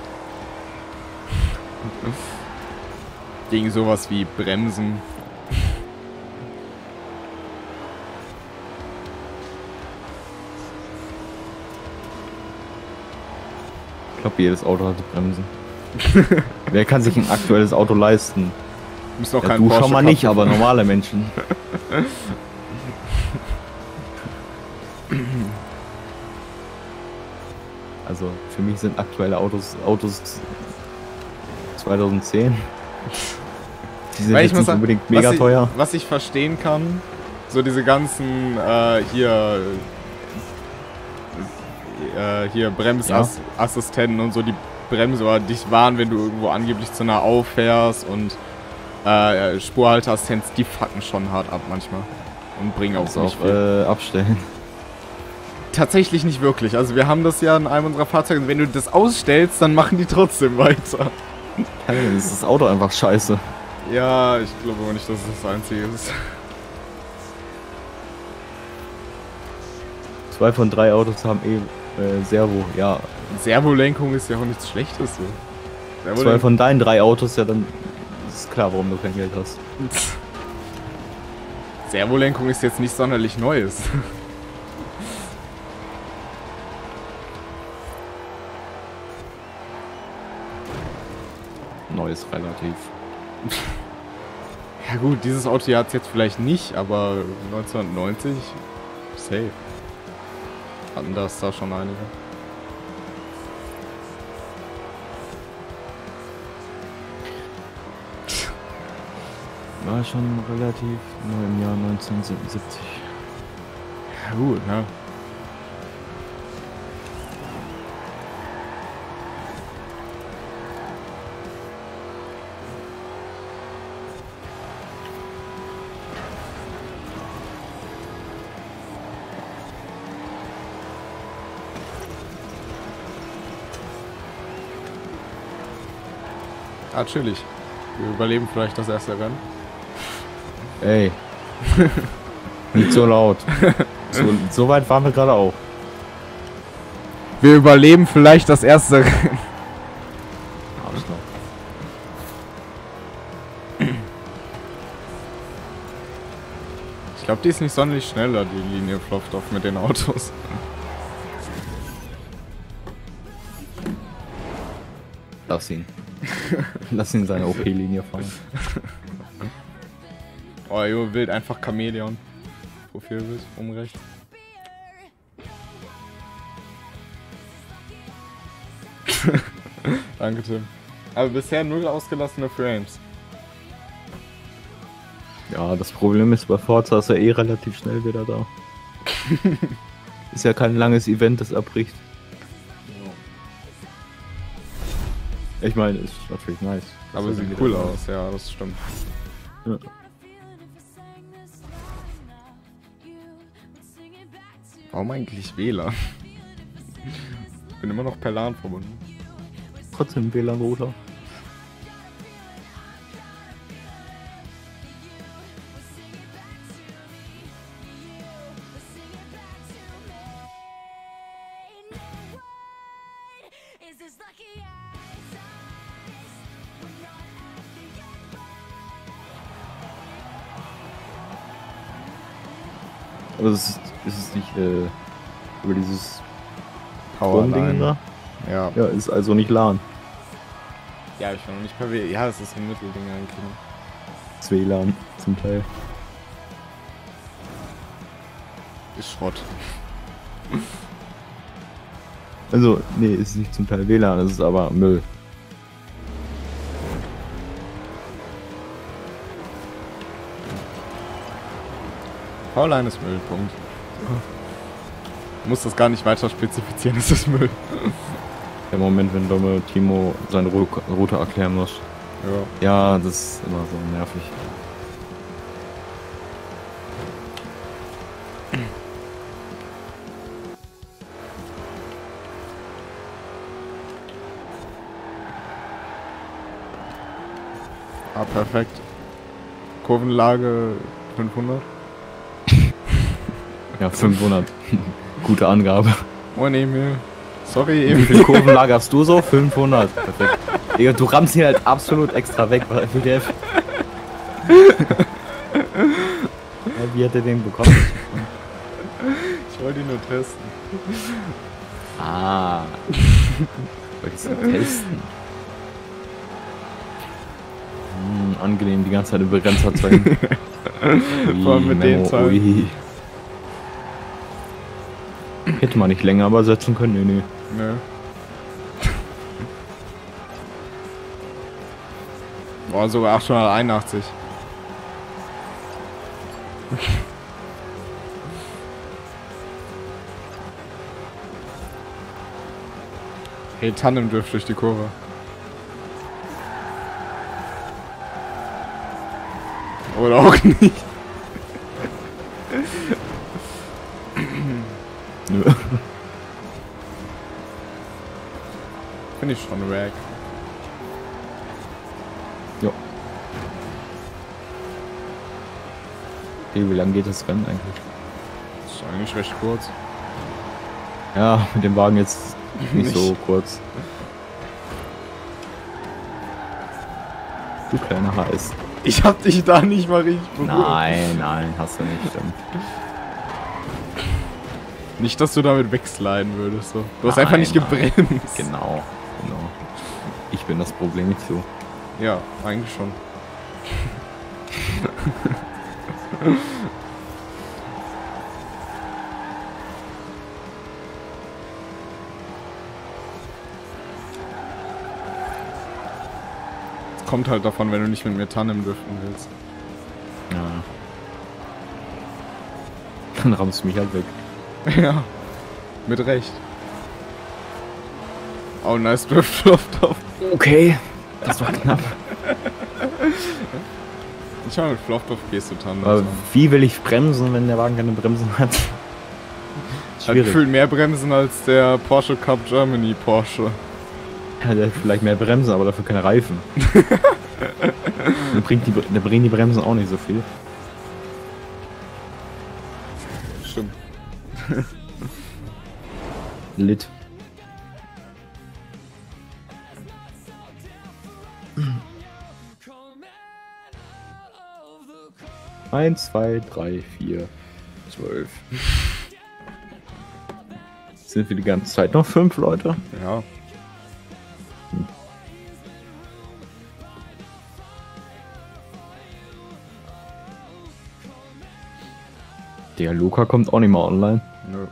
Gegen sowas wie Bremsen. Ich glaube, jedes Auto hat Bremsen. Wer kann sich ein aktuelles Auto leisten? Doch ja, kein du Porsche schon mal nicht, aber normale Menschen. Also für mich sind aktuelle Autos Autos zweitausendzehn. Die sind jetzt nicht unbedingt sagen, mega was teuer. Ich, was ich verstehen kann, so diese ganzen äh, hier... hier Bremsassistenten ja. und so, die bremsen oder dich warnen, wenn du irgendwo angeblich zu nah auffährst und äh, Spurhalteassistenz, die fucken schon hart ab manchmal und bringen auch nicht viel. Äh, abstellen. Tatsächlich nicht wirklich, also wir haben das ja in einem unserer Fahrzeuge und wenn du das ausstellst, dann machen die trotzdem weiter. Hey, das ist das Auto einfach scheiße. Ja, ich glaube aber nicht, dass es das Einzige ist. Zwei von drei Autos haben eh Äh, Servo, ja. Servolenkung ist ja auch nichts Schlechtes. So. Zwei von deinen drei Autos, ja, dann ist klar, warum du kein Geld hast. Servolenkung ist jetzt nicht sonderlich Neues. Neues relativ. Ja gut, dieses Auto hier hat es jetzt vielleicht nicht, aber neunzehnhundertneunzig, safe. Hatten das da schon einige. war schon relativ nur im Jahr neunzehnhundertsiebenundsiebzig. Ja, gut, ne? Ah, chillig. Wir überleben vielleicht das erste Rennen. Ey. Nicht so laut. So, so weit fahren wir gerade auch. Wir überleben vielleicht das erste Rennen. Alles klar. Ich glaube, die ist nicht sonderlich schneller, die Linie flopft oft mit den Autos. Lass ihn. Lass ihn seine O P-Linie fahren. Oh, jo, wild, einfach Chamäleon. Profilbild, oben rechts. Danke, Tim. Aber bisher null ausgelassene Frames. Ja, das Problem ist, bei Forza ist er eh relativ schnell wieder da. Ist ja kein langes Event, das abbricht. Ich meine, ist natürlich nice. Das aber sieht cool aus. aus, ja, das stimmt. Ja. Warum eigentlich W LAN? Ich bin immer noch per LAN verbunden. Trotzdem W LAN-Router. Aber es ist, ist es nicht äh, über dieses Power-Ding da? Ja. Ja, ist also nicht LAN. Ja, ich bin noch nicht per W. Ja, es ist ein Mittelding eigentlich. Das W LAN zum Teil. Ist Schrott. Also, nee, es ist nicht zum Teil W LAN, es ist aber Müll. Pauline ist Müll, Punkt. Du musst das gar nicht weiter spezifizieren, es ist Müll. Der Moment, wenn dumme Timo seine Route erklären muss. Ja. Ja, das ist immer so nervig. Ah, perfekt. Kurvenlage fünfhundert. Ja, fünfhundert. Gute Angabe. Oh ne, Emil. Sorry, Emil. Wie viele Kurven lagerst du so? fünfhundert. Perfekt. Digga, du rammst hier halt absolut extra weg, weil W D F. Ja, wie hat er den bekommen? Ich wollte ihn nur testen. Ah. Wolltest du testen? Hm, angenehm, die ganze Zeit über Grenzer zu hängen. Vor allem mit den Zahlen. Hätte man nicht länger aber setzen können, nee, nee. Nee. Boah, sogar achthunderteinundachtzig. Hey, Tandem dürft durch die Kurve. Oder auch nicht. Finde ich schon wack. Jo. Hey, wie lange geht das Rennen eigentlich? Das ist eigentlich recht kurz. Ja, mit dem Wagen jetzt nicht, nicht. so kurz. Du kleiner Heiß. Ich hab dich da nicht mal richtig berührt. Nein, nein, hast du nicht, stimmt. Nicht, dass du damit wegsliden würdest, so. Du hast nein, einfach nicht gebremst. Nein. Genau, genau. Ich bin das Problem nicht so. Ja, eigentlich schon. Kommt halt davon, wenn du nicht mit mir Tandem driften willst. Ja. Dann rammst du mich halt weg. Ja, mit Recht. Oh, nice Driftluft auf. Okay, das war knapp. Ich habe mit Floptopf gehst du dann. Aber wie will ich bremsen, wenn der Wagen keine Bremsen hat? Schwierig. Hat gefühlt mehr Bremsen als der Porsche Cup Germany Porsche. Ja, der hat vielleicht mehr Bremsen, aber dafür keine Reifen. Der bringt die, der bringen die Bremsen auch nicht so viel. Stimmt. Lit. eins, zwei, drei, vier, zwölf. Sind wir die ganze Zeit noch fünf Leute? Ja. Hm. Der Luca kommt auch nicht mal online. Nö.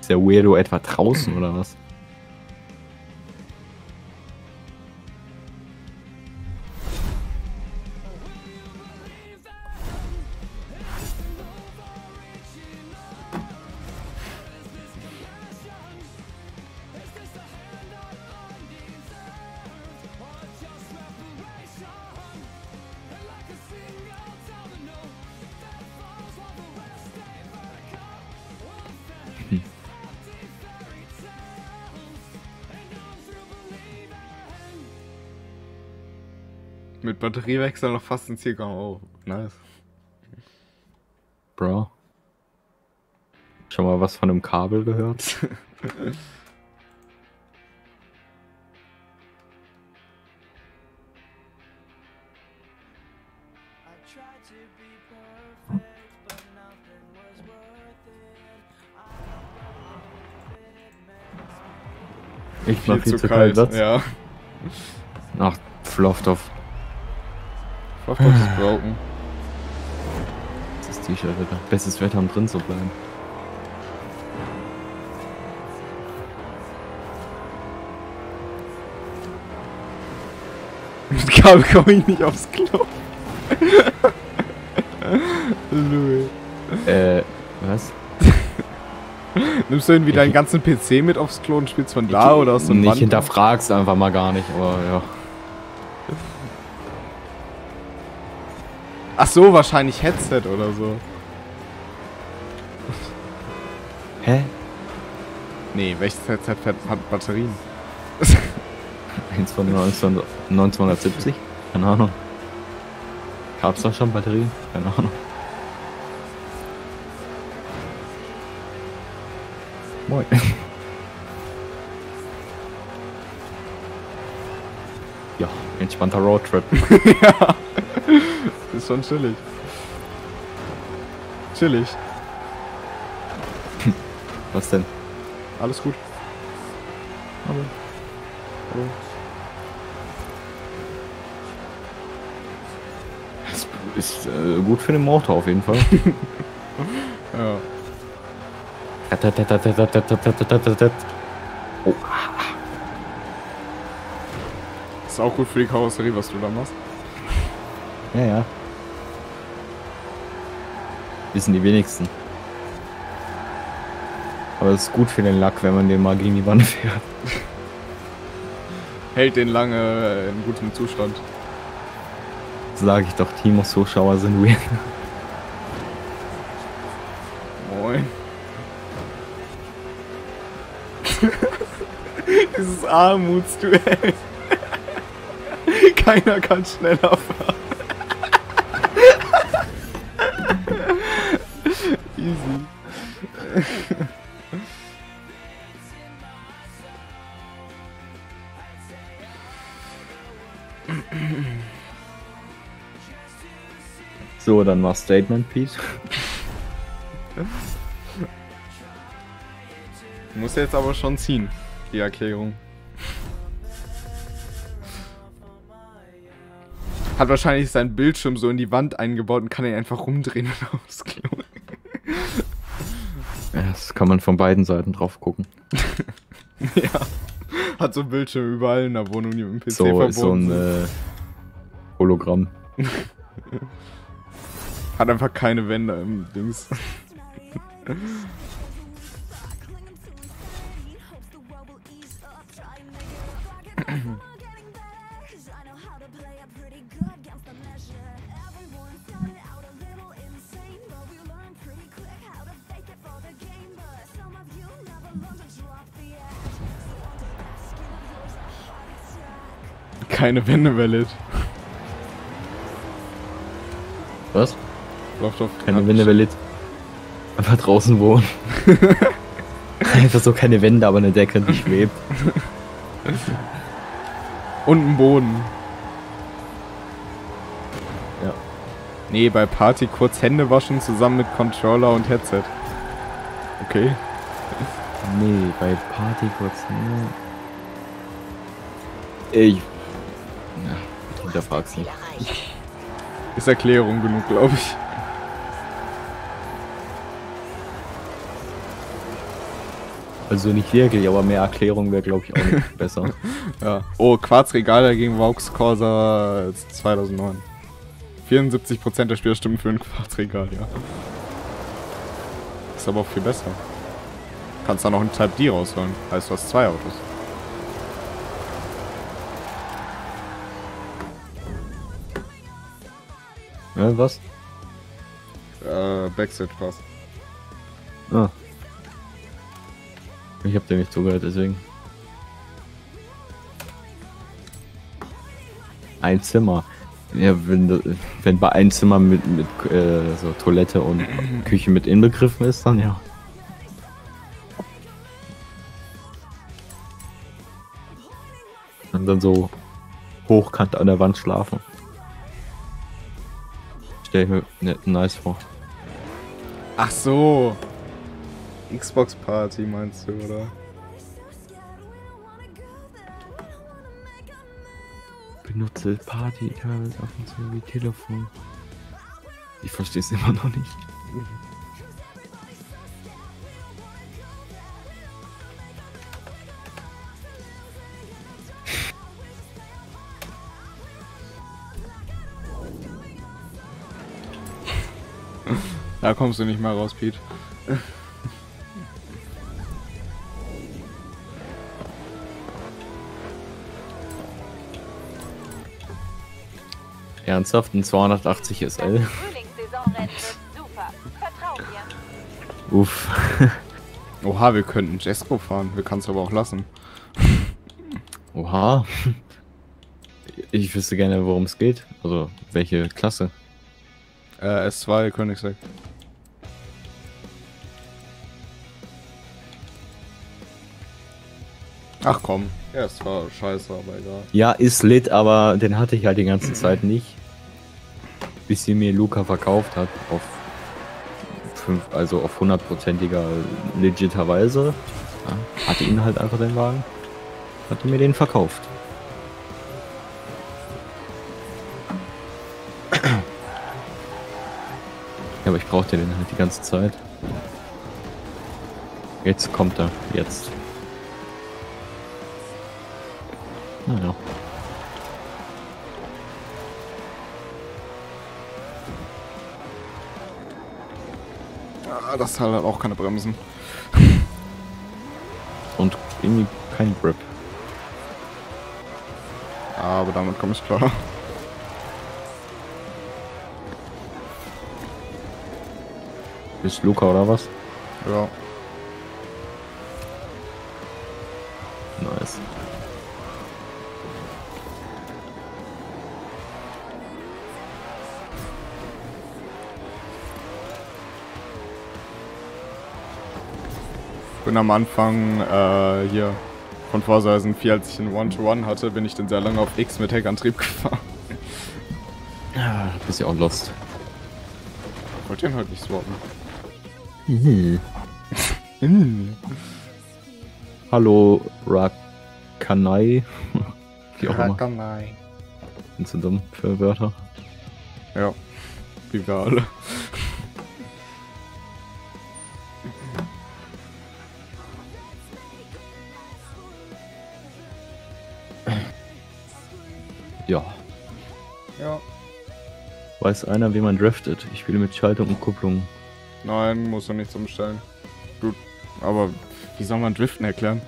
Ist der Weirdo etwa draußen oder was? Mit Batteriewechsel noch fast ins Ziel kommen. Oh, nice. Bro. Schon mal was von einem Kabel gehört? Ich war viel, viel zu kalt, Satz. Ja. Ach, Floftoff. Ist broken. Das ist T-Shirt-Wetter. Bestes Wetter, um drin zu bleiben. Mit Kabel komme ich nicht aufs Klo. Louis. Äh, was? Nimmst du irgendwie ich deinen ganzen P C mit aufs Klo und spielst von da oder aus dem Band? Ich hinterfrag's einfach mal gar nicht, aber ja. Ach so, wahrscheinlich Headset oder so. Hä? Nee, welches Headset hat Batterien? Eins von neunzehnhundertsiebzig? Keine Ahnung. Gab's doch schon Batterien? Keine Ahnung. Moin. Ja, entspannter Roadtrip. Ja. Ist schon chillig. Chillig. Was denn? Alles gut. Hallo. Hallo. Das ist äh, gut für den Motor auf jeden Fall. Ja. Oh. Ist auch gut für die Karosserie, was du da machst. Ja, ja. Wissen die wenigsten. Aber es ist gut für den Lack, wenn man den mal gegen die Wand fährt. Hält den lange in gutem Zustand. Sag ich doch, Timos Zuschauer sind weird. Moin. Dieses Armutsduell. Keiner kann schneller fahren. So, dann mach Statement, Pete. Muss jetzt aber schon ziehen, die Erklärung. Hat wahrscheinlich seinen Bildschirm so in die Wand eingebaut und kann ihn einfach rumdrehen und aufs Klo. Das kann man von beiden Seiten drauf gucken. Ja. Hat so ein Bildschirm überall in der Wohnung, die mit dem P C so, verbunden ist. So ein äh, Hologramm. Hat einfach keine Wände im Dings. Keine Wände, valid. Was? Läuft doch. Keine Wände, valid. Einfach draußen wohnen. Einfach so keine Wände, aber eine Decke, die schwebt. Und einen Boden. Ja. Nee, bei Party kurz Hände waschen zusammen mit Controller und Headset. Okay. Nee, bei Party kurz Hände. Ich. Ja, hinterfrag's nicht. Ist Erklärung genug, glaube ich. Also nicht wirklich, aber mehr Erklärung wäre, glaube ich, auch nicht besser. Ja. Oh, Quarzregal gegen Vox Corsa zweitausendneun. vierundsiebzig Prozent der Spieler stimmen für ein Quarzregal, ja. Ist aber auch viel besser. Kannst da noch ein Type D rausholen, heißt du hast zwei Autos. Ja, was? Äh, Backstage Pass. Ah. Ich hab dir nicht zugehört, deswegen. Ein Zimmer. Ja, wenn, wenn bei ein Zimmer mit, mit äh, so Toilette und Küche mit inbegriffen ist, dann ja. Und dann so hochkant an der Wand schlafen. Stell ich mir nicht nice vor. Ach so. Xbox Party meinst du, oder? Benutze Party teilweise ab und zu wie Telefon. Ich verstehe es immer noch nicht. Da kommst du nicht mal raus, Pete. Ernsthaft, ein zweihundertachtzig S L. Uff. Oha, wir könnten Jesco fahren. Wir können es aber auch lassen. Oha. Ich wüsste gerne, worum es geht. Also, welche Klasse? Äh, S zwei, Königsweg. Ach komm, ja, es war scheiße, aber egal. Ja, ist lit, aber den hatte ich halt die ganze Zeit nicht. Bis sie mir Luca verkauft hat, auf fünf, also auf hundertprozentiger legiter Weise. Ja, hatte ihn halt einfach den Wagen. Hatte mir den verkauft. Ja, aber ich brauchte den halt die ganze Zeit. Jetzt kommt er, jetzt. Naja. Ah, das Teil hat auch keine Bremsen. Und irgendwie kein Grip. Aber damit komme ich klar. Bist Luca oder was? Ja. Nice. Bin am Anfang äh, hier von Forza Horizon vier, als ich einen One-to-One hatte, bin ich dann sehr lange auf X mit Heckantrieb gefahren. Ah, bist ja auch lost. Wollt ihr ihn halt nicht swappen? Mhm. Mhm. Hallo, Rakanai. Rakanai. Sind so dumm für Wörter? Ja, wie wir alle. Ja. Ja. Weiß einer, wie man draftet? Ich spiele mit Schaltung und Kupplung. Nein, muss er nichts umstellen. Gut, aber wie soll man Driften erklären?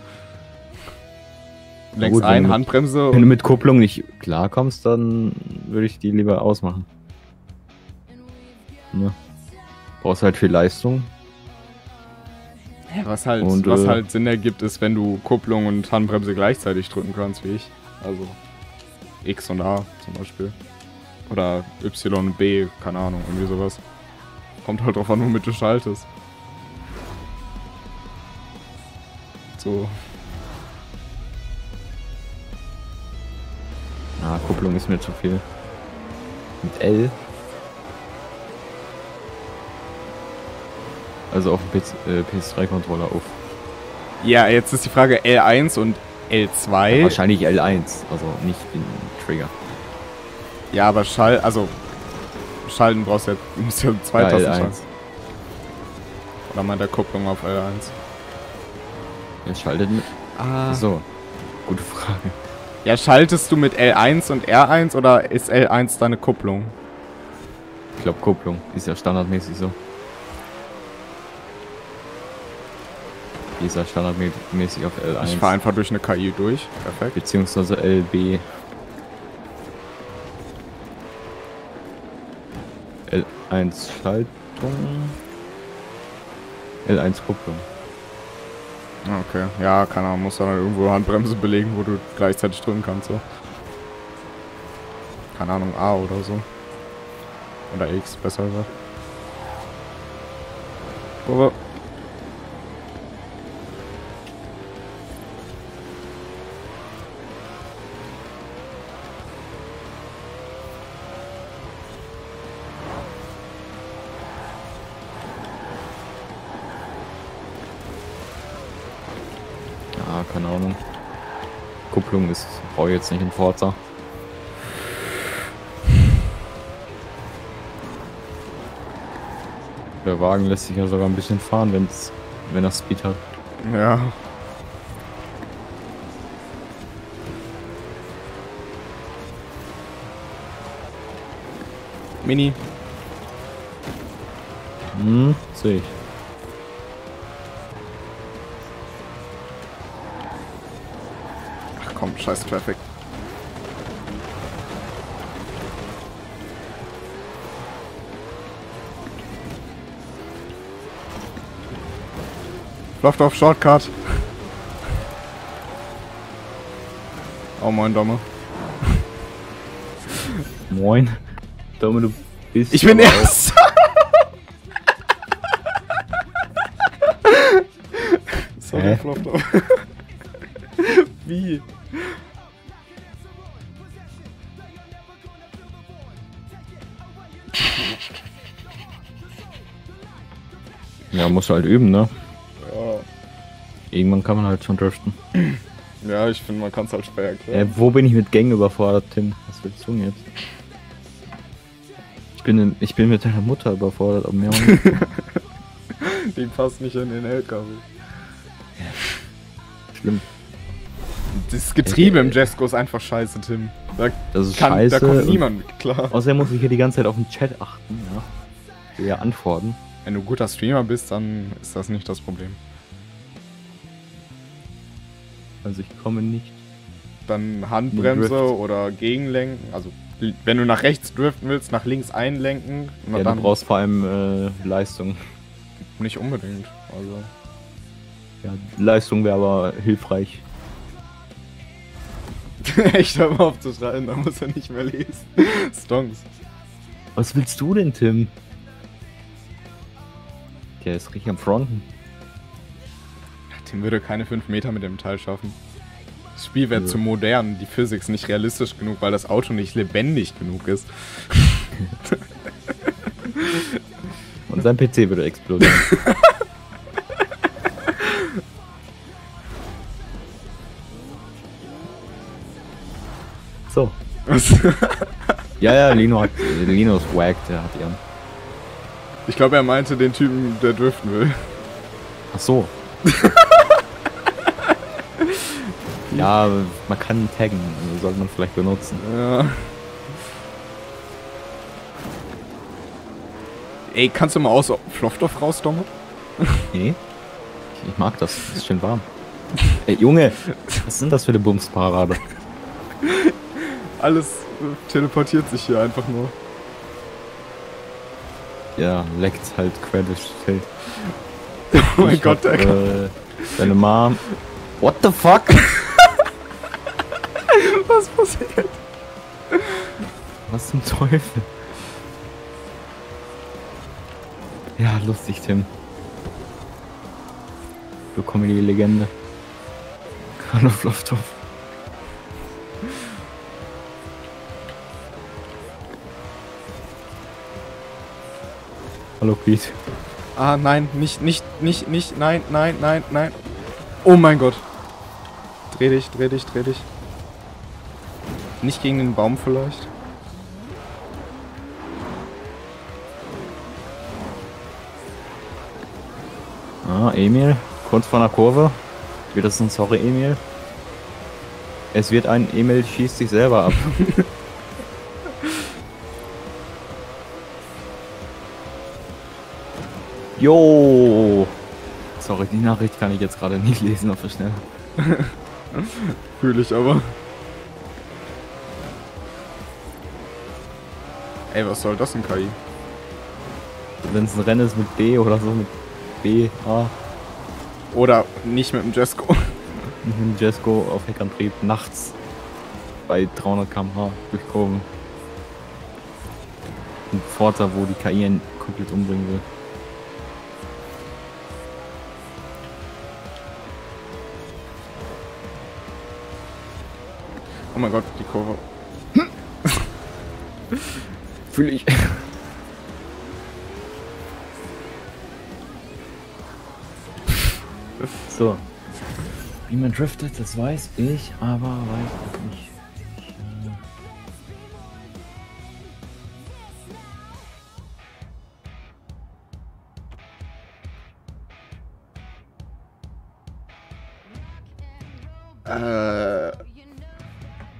Lenkst gut, ein, wenn Handbremse... Mit, und wenn du mit Kupplung nicht klarkommst, dann würde ich die lieber ausmachen. Ja. Brauchst halt viel Leistung. Ja, was halt, und, was äh, halt Sinn ergibt, ist, wenn du Kupplung und Handbremse gleichzeitig drücken kannst, wie ich. Also X und A zum Beispiel. Oder Y und B, keine Ahnung, irgendwie sowas. Kommt halt drauf an, womit du schaltest. So. Ah, Kupplung ist mir zu viel. Mit L. Also auf dem äh, P S drei Controller auf. Ja, jetzt ist die Frage L eins und L zwei. Ja, wahrscheinlich L eins, also nicht den Trigger. Ja, aber Schall, also Schalten brauchst du ja, musst ja zwei Tasten schalten. Oder meint der Kupplung auf L eins? Ja, schaltet mit. Ah. So, gute Frage. Ja, schaltest du mit L eins und R eins oder ist L eins deine Kupplung? Ich glaube Kupplung, ist ja standardmäßig so. Die ist ja standardmäßig auf L eins. Ich fahre einfach durch eine K I durch, perfekt. Beziehungsweise L B. L eins Schaltung. L eins Kupplung. Okay, ja, keine Ahnung, musst du dann irgendwo Handbremse belegen, wo du gleichzeitig drücken kannst, so. Keine Ahnung, A oder so. Oder X, besser gesagt. Kurve. Keine Ahnung. Kupplung ist, brauche ich jetzt nicht in Forza. Der Wagen lässt sich ja sogar ein bisschen fahren, wenn's, wenn er Speed hat. Ja. Mini. Hm, sehe ich. Komm, scheiß Traffic. Läuft auf Shortcut. Oh moin, Domme. Moin. Domme, du bist... Ich bin erst! Sorry, Flopdom. Wie? Ja, musst du halt üben, ne? Ja. Irgendwann kann man halt schon driften. Ja, ich finde, man kann es halt schwer erklären. Äh, wo bin ich mit Gang überfordert, Tim? Was willst du denn jetzt? Ich bin, in, ich bin mit deiner Mutter überfordert, aber mehr auch nicht. Die passt nicht in den L K W. Ja. Schlimm. Das Getriebe im Jesco ist einfach scheiße, Tim. Da das ist kann, scheiße. Da kommt niemand mit klar. Außerdem muss ich hier die ganze Zeit auf den Chat achten, ja. Ja, antworten. Wenn du ein guter Streamer bist, dann ist das nicht das Problem. Also ich komme nicht. Dann Handbremse oder Gegenlenken. Also wenn du nach rechts driften willst, nach links einlenken. Ja, dann du brauchst vor allem äh, Leistung. Nicht unbedingt. Also. Ja, Leistung wäre aber hilfreich. Echt, hör mal auf zu schreien, da muss er nicht mehr lesen. Stonks. Was willst du denn, Tim? Der ist richtig am Fronten. Tim würde keine fünf Meter mit dem Teil schaffen. Das Spiel wäre ja zu modern, die Physics nicht realistisch genug, weil das Auto nicht lebendig genug ist. Und sein P C würde explodieren. So. Was? Ja, ja, Lino hat, Lino ist wack, der hat ihren. Ich glaube, er meinte den Typen, der driften will. Ach so. Ja, man kann taggen, sollte man vielleicht benutzen. Ja. Ey, kannst du mal aus Stoff rausdommen? Nee. Ich mag das. Ist schön warm. Ey, Junge, was sind das für eine Bumsparade? Alles teleportiert sich hier einfach nur. Ja, leckt halt quer durchs Feld. Oh mein ich Gott, hab, äh, deine Mom. What the fuck? Was passiert? Was zum Teufel? Ja, lustig, Tim. Du Comedy-Legende. Hallo, Floftoff. Hallo, Pete. Ah, nein, nicht, nicht, nicht, nicht, nein, nein, nein, nein. Oh mein Gott. Dreh dich, dreh dich, dreh dich. Nicht gegen den Baum vielleicht. Ah, Emil. Kurz vor einer Kurve. Wird das ein Sorry, Emil? Es wird ein Emil schießt sich selber ab. Jo. Sorry, die Nachricht kann ich jetzt gerade nicht lesen auf der Schnelle. Fühle ich aber. Ey, was soll das denn, K I? Wenn es ein Rennen ist mit D oder so, mit B, A. Oder nicht mit dem Jesko. Mit dem Jesko auf Heckantrieb nachts bei dreihundert Kilometer pro Stunde durchkommen. Ein Forza, wo die K I einen komplett umbringen will. Oh mein Gott, die Kurve. Fühle ich. So. Wie man driftet, das weiß ich, aber weiß ich nicht.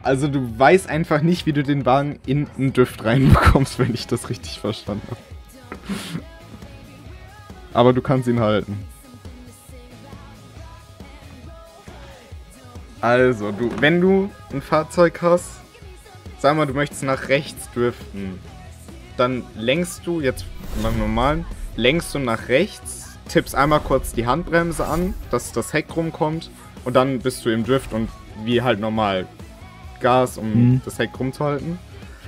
Also du weißt einfach nicht, wie du den Wagen in den Drift reinbekommst, wenn ich das richtig verstanden habe. Aber du kannst ihn halten. Also, du, wenn du ein Fahrzeug hast, sag mal, du möchtest nach rechts driften, dann lenkst du, jetzt beim normalen, lenkst du nach rechts, tippst einmal kurz die Handbremse an, dass das Heck rumkommt und dann bist du im Drift und wie halt normal. Gas, um hm. das Heck rumzuhalten.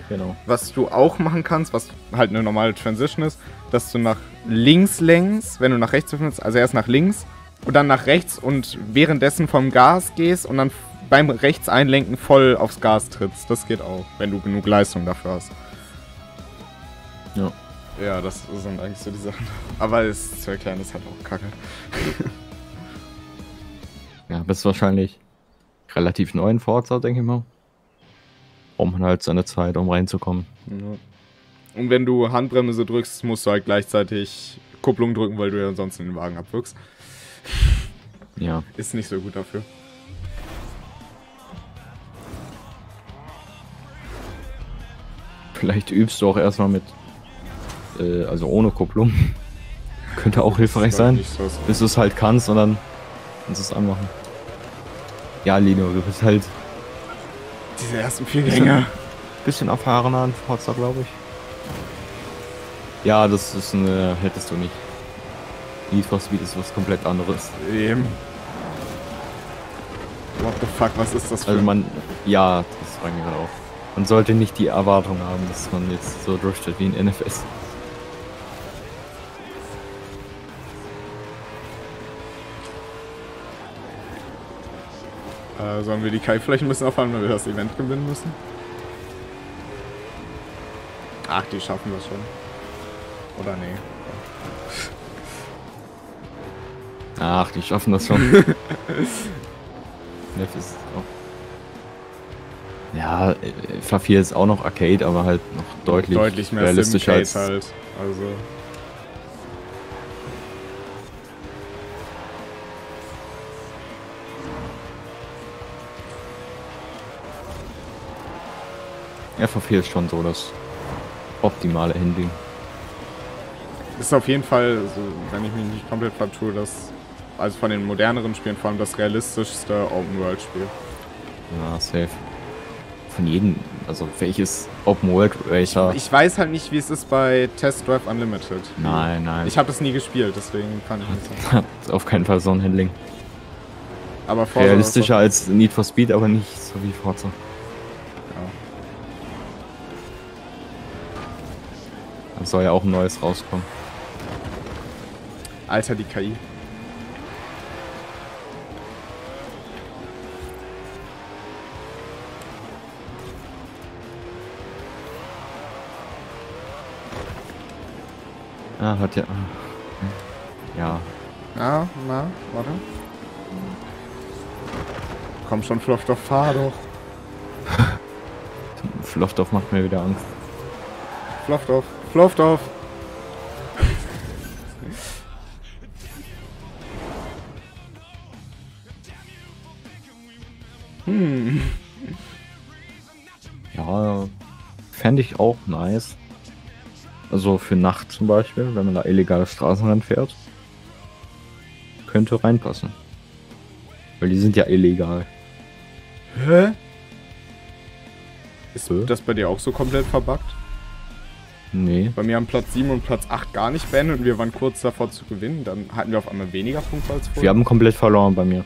Genau. Was du auch machen kannst, was halt eine normale Transition ist, dass du nach links lenkst, wenn du nach rechts öffnest, also erst nach links und dann nach rechts und währenddessen vom Gas gehst und dann beim rechts einlenken voll aufs Gas trittst. Das geht auch, wenn du genug Leistung dafür hast. Ja. Ja, das sind eigentlich so die Sachen. Aber es zu erklären ist halt auch kacke. Ja, bist wahrscheinlich relativ neuen Forza, denke ich mal. Um halt seine Zeit, um reinzukommen. Ja. Und wenn du Handbremse drückst, musst du halt gleichzeitig Kupplung drücken, weil du ja ansonsten den Wagen abwirkst. Ja. Ist nicht so gut dafür. Vielleicht übst du auch erstmal mit, äh, also ohne Kupplung. Könnte auch hilfreich sein, so bis du es halt kannst und dann kannst du es anmachen. Ja, Lino, du bist halt diese ersten vier Gänge. Bisschen erfahrener an Forza, glaube ich. Ja, das ist eine. Hättest du nicht. Need for Speed ist was komplett anderes. Eben. What the fuck, was ist das für? Also man. Ja, das frage ich gerade auf. Man sollte nicht die Erwartung haben, dass man jetzt so driftet wie ein N F S. Sollen wir die K I vielleicht ein bisschen auffahren, weil wir das Event gewinnen müssen? Ach, die schaffen das schon. Oder nee. Ach, die schaffen das schon. F ist auch. Ja, F vier ist auch noch Arcade, aber halt noch deutlich, deutlich mehr realistischer als halt. Also. F vier ist schon so das optimale Handling. ist auf jeden Fall, also, wenn ich mich nicht komplett vertue, das, also von den moderneren Spielen, vor allem das realistischste Open-World-Spiel. Ja, safe. Von jedem, also welches Open-World, welcher... Ich weiß halt nicht, wie es ist bei Test Drive Unlimited. Nein, nein. Ich habe das nie gespielt, deswegen kann ich nicht sagen. Auf keinen Fall so ein Handling. Aber Forza realistischer als Need for Speed, aber nicht so wie Forza. Ja. Da soll ja auch ein neues rauskommen. Alter, die K I. Ah, hat ja... Ja. Ah, na, warte. Komm schon, Fluffdorf, fahr doch. Fluffdorf macht mir wieder Angst. Fluffdorf, Fluffdorf! Hm. Ja, fände ich auch nice. Also für Nacht zum Beispiel, wenn man da illegale Straßen ranfährt, könnte reinpassen. Weil die sind ja illegal. Hä? Ist Hä? das bei dir auch so komplett verbuggt? Nee. Bei mir haben Platz sieben und Platz acht gar nicht beendet und wir waren kurz davor zu gewinnen. Dann hatten wir auf einmal weniger Punkte als vorher. Wir haben komplett verloren bei mir.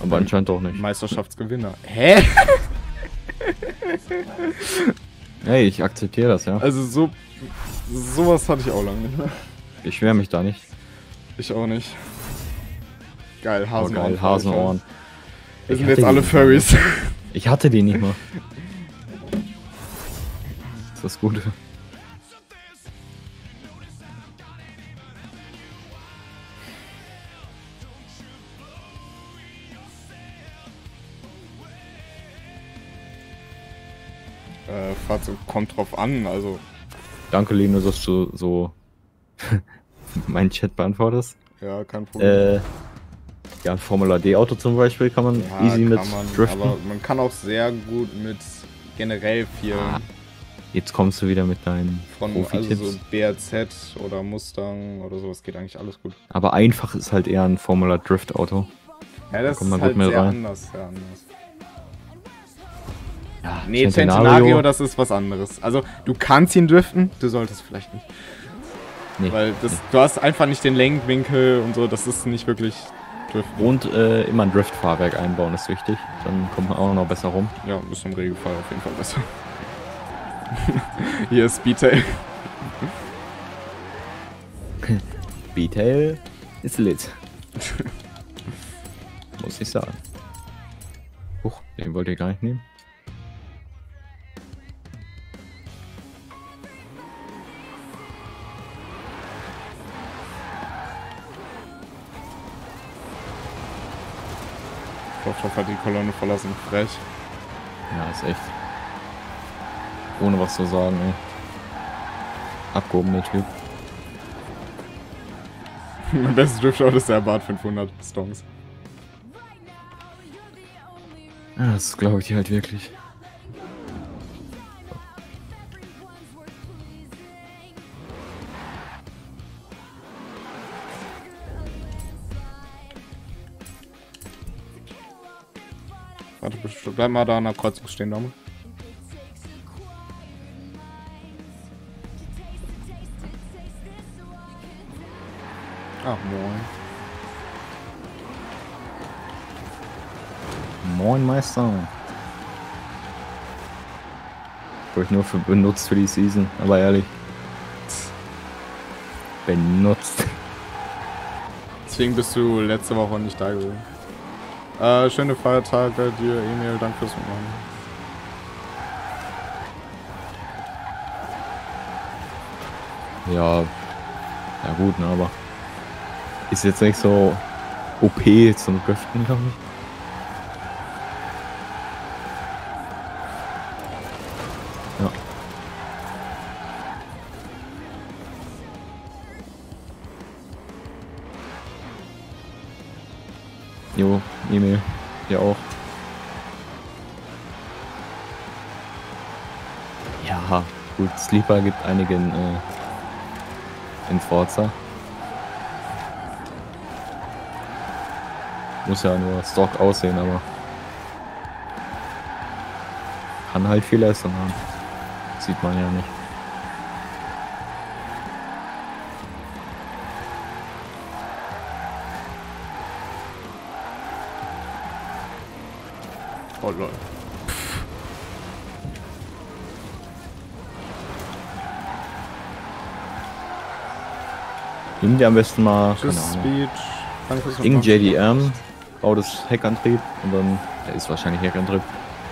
Aber ähm, anscheinend auch nicht. Meisterschaftsgewinner. Hä? Hey, ich akzeptiere das, ja. Also so... sowas hatte ich auch lange nicht mehr. Ich schwör mich da nicht. Ich auch nicht. Geil, Hasenohren. Oh, geil, Hasenohren. Wir sind jetzt alle Furries. Ich hatte die nicht mal. Das ist das Gute. Äh, Fahrzeug kommt drauf an, also... Danke, Lino, dass du so... meinen Chat beantwortest. Ja, kein Problem. Äh... Ja, ein Formula-D-Auto zum Beispiel kann man ja, easy kann mit man, driften. Aber man kann auch sehr gut mit generell vielen... Ah, jetzt kommst du wieder mit deinen Profi-Tipps. Also so B R Z oder Mustang oder sowas geht eigentlich alles gut. Aber einfach ist halt eher ein Formula-Drift-Auto. Ja, das da ist halt sehr rein. anders. Sehr anders. Ja, nee, Centenario. Centenario, das ist was anderes. Also, du kannst ihn driften, du solltest vielleicht nicht. Nee, Weil das, nee. du hast einfach nicht den Lenkwinkel und so, das ist nicht wirklich... Driften. Und äh, immer ein Driftfahrwerk einbauen ist wichtig, dann kommt man auch noch besser rum. Ja, ist im Regelfall auf jeden Fall besser. Hier ist B-Tail. B-Tail ist lit. Muss ich sagen. Huch, den wollt ihr gar nicht nehmen. Fluffdorf hat die Kolonne verlassen, frech. Ja, ist echt. Ohne was zu sagen, ey. Abgehobener Typ. Mein bestes Drift-Out ist der Bart fünfhundert Stonks. Ja, das glaube ich dir halt wirklich. Warte, bleib mal da an der Kreuzung stehen, Dame. Ach, moin. Moin, Meister. Wurde ich nur für benutzt für die Season, aber ehrlich. Benutzt. Deswegen bist du letzte Woche nicht da gewesen. Äh, schöne Feiertage dir, Emil, danke fürs Mitmachen. Ja, ja gut, ne, aber ist jetzt nicht so O P zum Driften, glaube ich. Jo, E-Mail, ja auch. Ja, gut, Sleeper gibt einigen äh, in Forza. Muss ja nur stock aussehen, aber kann halt viel Leistung haben. Sieht man ja nicht. Oh lol. Nimm dir am besten mal irgendein J D M, bau das Heckantrieb und dann ja, ist wahrscheinlich Heckantrieb.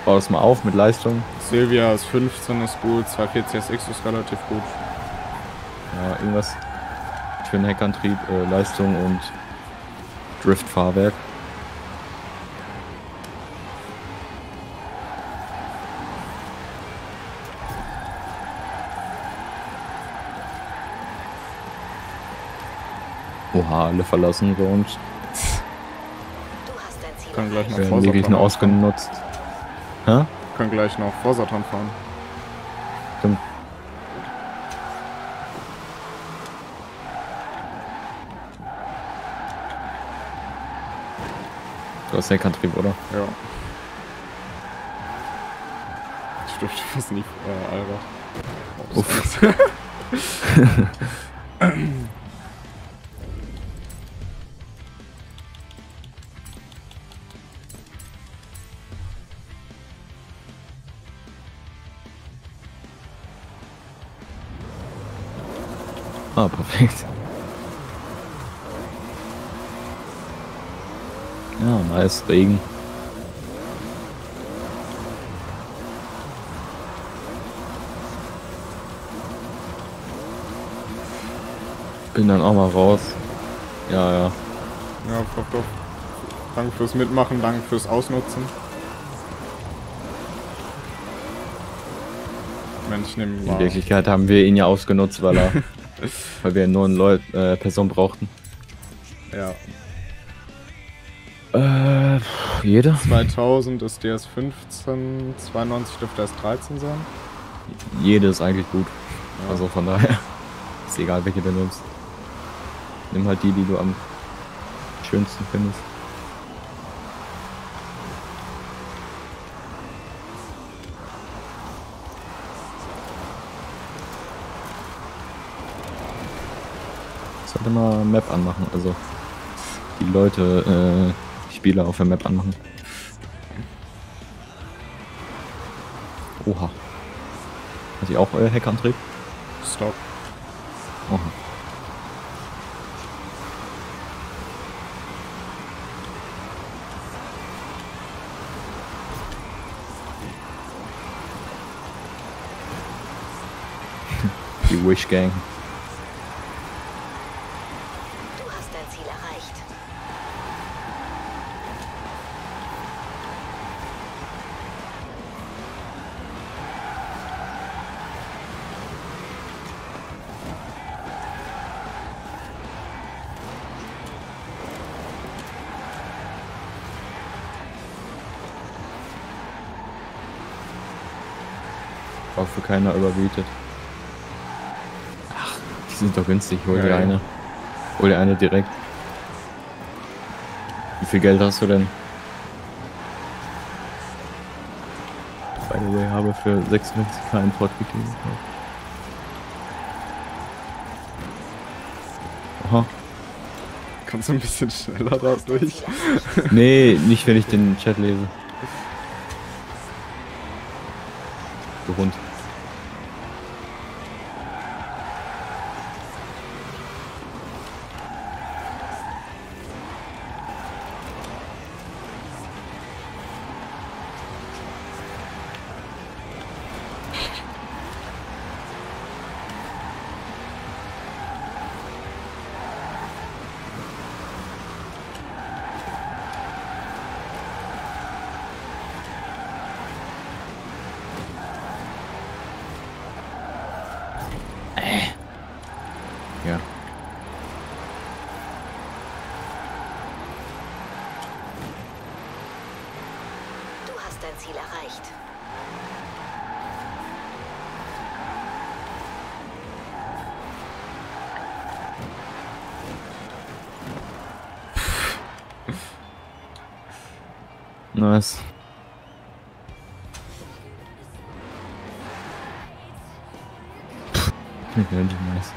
Bau das mal auf mit Leistung. Silvia ist fünfzehn, ist gut, zwei vierzig S X ist relativ gut. Ja, irgendwas für den Heckantrieb, äh, Leistung und Driftfahrwerk. Oha, alle verlassen wir uns. Können gleich noch Vorsatz fahren. Wirklich ausgenutzt. Hä? Können gleich noch Vorsatz fahren. Stimmt. Du hast Heckantrieb, oder? Ja. Ich dürfte fast nicht, äh, Albert. Uff. Ah, perfekt. Ja, nice, Regen. Bin dann auch mal raus. Ja, ja. Ja, doch, doch. Danke fürs Mitmachen, danke fürs Ausnutzen. Mensch, nimm mal. In Wirklichkeit haben wir ihn ja ausgenutzt, weil er... Weil wir nur eine Leut äh, Person brauchten. Ja. Äh, jeder? zweitausend ist D S fünfzehn, zweiundneunzig dürfte D S dreizehn sein. Jede ist eigentlich gut. Ja. Also von daher. Ist egal, welche du nimmst. Nimm halt die, die du am schönsten findest. Immer Map anmachen, also die Leute, äh, Spieler auf der Map anmachen. Oha. Hat die auch euer Heckantrieb? Stop. Oha. Die Wish Gang. Für keiner überbietet. Ach, die sind doch günstig. Hol ja, dir ja. eine. Hol dir eine direkt. Wie viel Geld hast du denn? By the way, habe für sechsundfünfzig K einen Port gegeben. Aha. Kommst du ein bisschen schneller da durch? Nee, nicht wenn ich den Chat lese. Du Hund. Nice. Grande demais.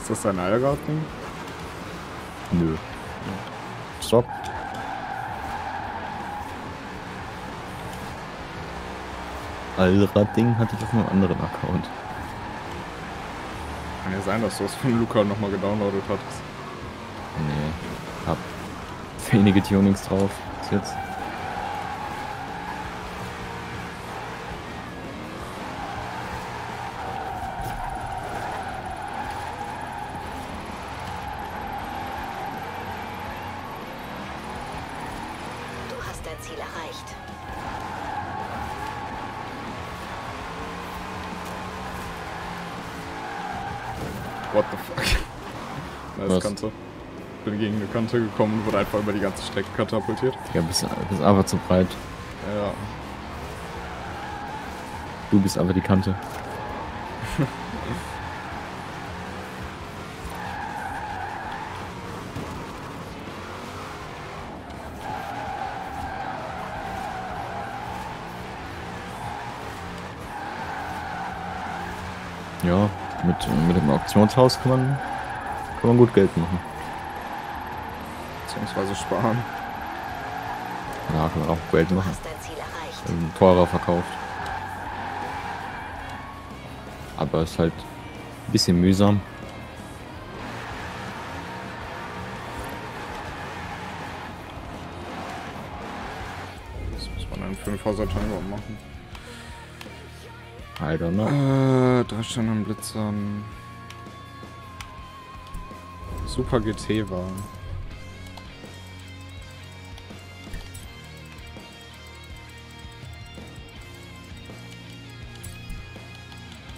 Ist das dein Eiergarten? Nö. Stopp. Allradding hatte ich auf einem anderen Account. Kann ja sein, dass du das von Luca nochmal gedownloadet hattest. Nee, hab wenige Tunings drauf bis jetzt. Gegen eine Kante gekommen und wurde einfach über die ganze Strecke katapultiert. Ja, bist, bist aber zu breit. Ja. Du bist aber die Kante. Ja, mit, mit dem Auktionshaus kann man, kann man gut Geld machen. Beziehungsweise sparen. Ja, kann man auch Geld machen. Teurer verkauft. Aber ist halt ein bisschen mühsam. Das muss man einen fünfer-Tango machen. I don't know. Äh, drei Stunden am Blitzern. Super G T war.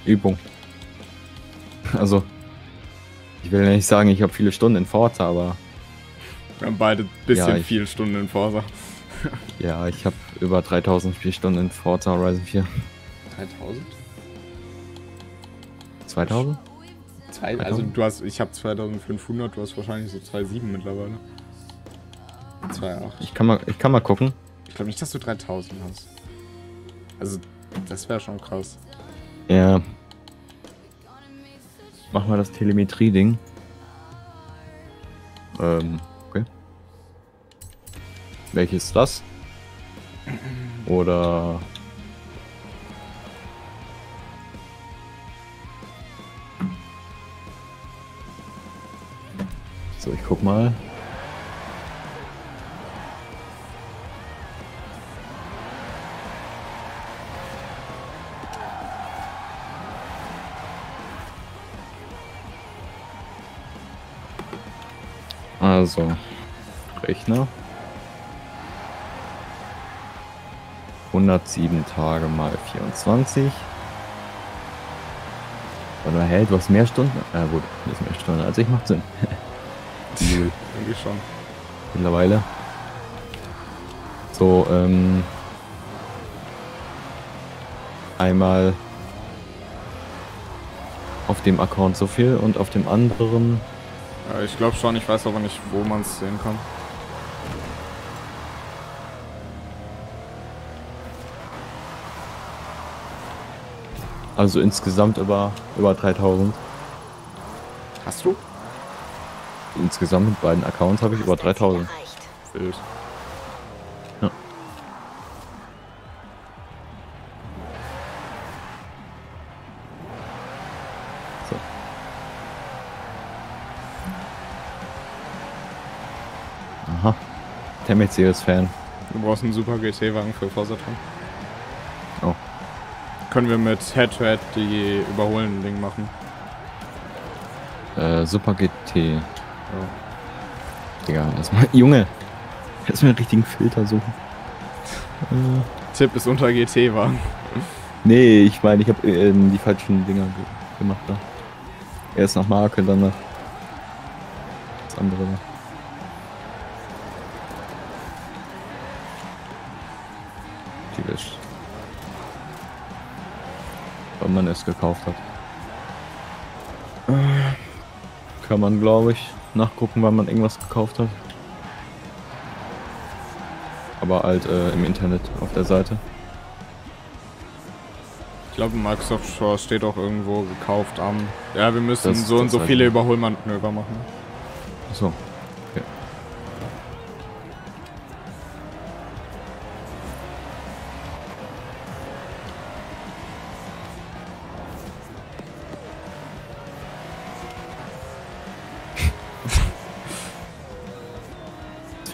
Übung. Also, ich will ja nicht sagen, ich habe viele Stunden in Forza, aber... Wir haben beide ein bisschen ja, ich, viele Stunden in Forza. Ja, ich habe über dreitausend Spielstunden in Forza Horizon vier. dreitausend? zweitausend? Zwei, also du hast, ich habe zweitausendfünfhundert, du hast wahrscheinlich so zweitausendsiebenhundert mittlerweile. zweitausendachthundert. Ich kann mal, ich kann mal gucken. Ich glaube nicht, dass du dreitausend hast. Also, das wäre schon krass. Ja. Mach mal das Telemetrie-Ding. Ähm, okay. Welches das? Oder... So, ich guck mal. Also, Rechner. hundertsieben Tage mal vierundzwanzig. Oder hält was mehr Stunden? Na äh, gut, das ist mehr Stunden als ich, macht Sinn. Eigentlich schon. Mittlerweile. So, ähm. einmal auf dem Account so viel und auf dem anderen. Ich glaube schon, ich weiß aber nicht, wo man es sehen kann. Also insgesamt über, über dreitausend. Hast du? Insgesamt mit beiden Accounts habe ich über dreitausend. Bild. Ja. So. Aha, der Mercedes-Fan. Du brauchst einen super G T-Wagen für Forza-Tron. Oh. Können wir mit Head-to-Head die überholenden Ding machen? Äh, super G T. Oh. Digga, erstmal. Junge! Erstmal einen richtigen Filter suchen. äh. Tipp ist unter G T-Wagen. Nee, ich meine, ich habe ähm, die falschen Dinger gemacht da. Erst nach Marke, dann nach. Das andere da. Weil man es gekauft hat. Kann man, glaube ich, nachgucken, wann man irgendwas gekauft hat. Aber halt äh, im Internet auf der Seite. Ich glaube, im Microsoft Store steht auch irgendwo gekauft am. Ja, wir müssen das, so das und so viele Überholmanöver machen. Achso.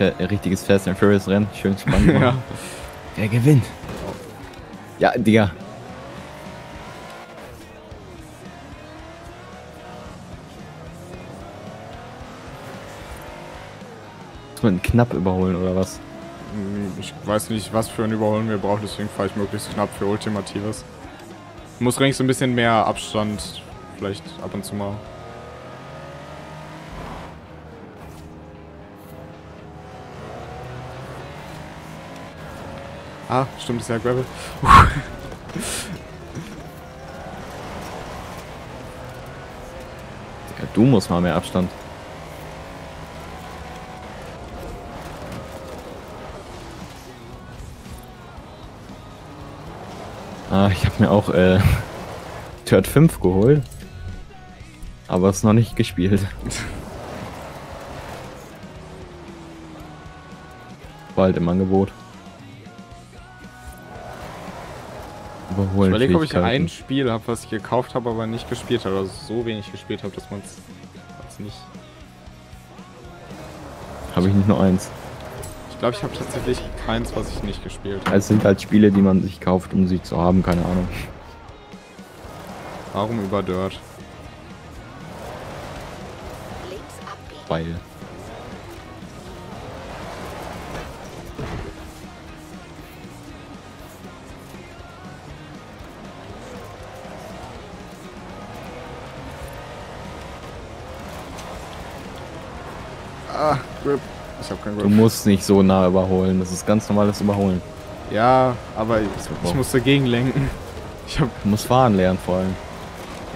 Okay. Ein richtiges Fast and Furious Rennen. Schön spannend. Ja. Wer gewinnt? Ja, Digga. Man knapp überholen oder was? Ich weiß nicht, was für ein Überholen wir brauchen, deswegen fahre ich möglichst knapp für Ultimatives. Ich muss eigentlich so ein bisschen mehr Abstand vielleicht ab und zu mal. Ah, stimmt, ist ja Gravel. Ja, du musst mal mehr Abstand. Ah, ich habe mir auch äh, Dirt fünf geholt, aber es noch nicht gespielt. War halt im Angebot. Überholen. Ich überlege, ob ich ein Spiel habe, was ich gekauft habe, aber nicht gespielt habe, also so wenig gespielt habe, dass man es nicht... Habe ich nicht nur eins. Ich glaube, ich habe tatsächlich keins, was ich nicht gespielt habe. Es sind halt Spiele, die man sich kauft, um sie zu haben, keine Ahnung. Warum über Dirt? Weil. Ah, Grip. Ich hab keinen Grip. Du musst nicht so nah überholen, das ist ganz normales Überholen. Ja, aber ich, ich muss dagegen lenken. Ich hab du musst fahren lernen vor allem.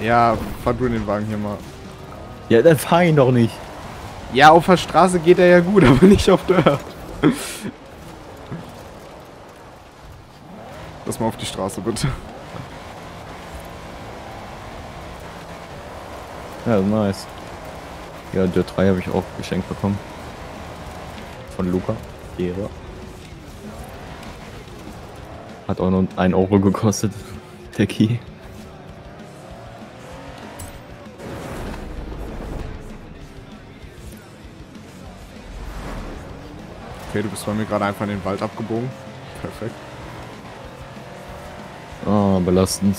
Ja, fahr du den Wagen hier mal. Ja, dann fahr ihn doch nicht. Ja, auf der Straße geht er ja gut, aber nicht auf Dirt. Lass mal auf die Straße, bitte. Ja, nice. Ja, Dirt drei habe ich auch geschenkt bekommen. Von Luca. Ehre. Hat auch nur ein Euro gekostet, der Key. Okay, du bist bei mir gerade einfach in den Wald abgebogen. Perfekt. Ah, belastend.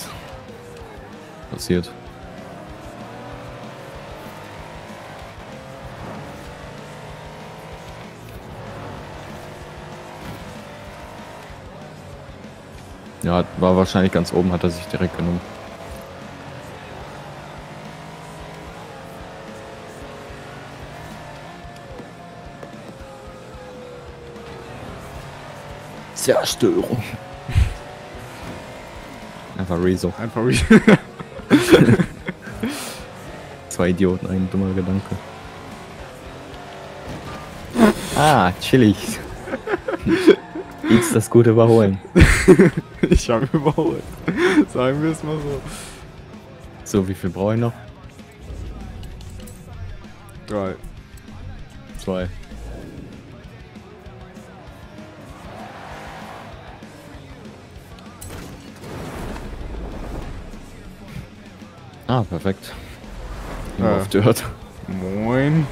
Passiert. Ja, war wahrscheinlich ganz oben, hat er sich direkt genommen. Zerstörung. Einfach Rezo. Einfach Rezo. Zwei Idioten, ein dummer Gedanke. Ah, chillig. Jetzt das gute Überholen. Ich habe überholt. Sagen wir es mal so. So, wie viel brauche ich noch? Drei. Zwei. Ah, perfekt. Äh. Auf Dirt. Moin.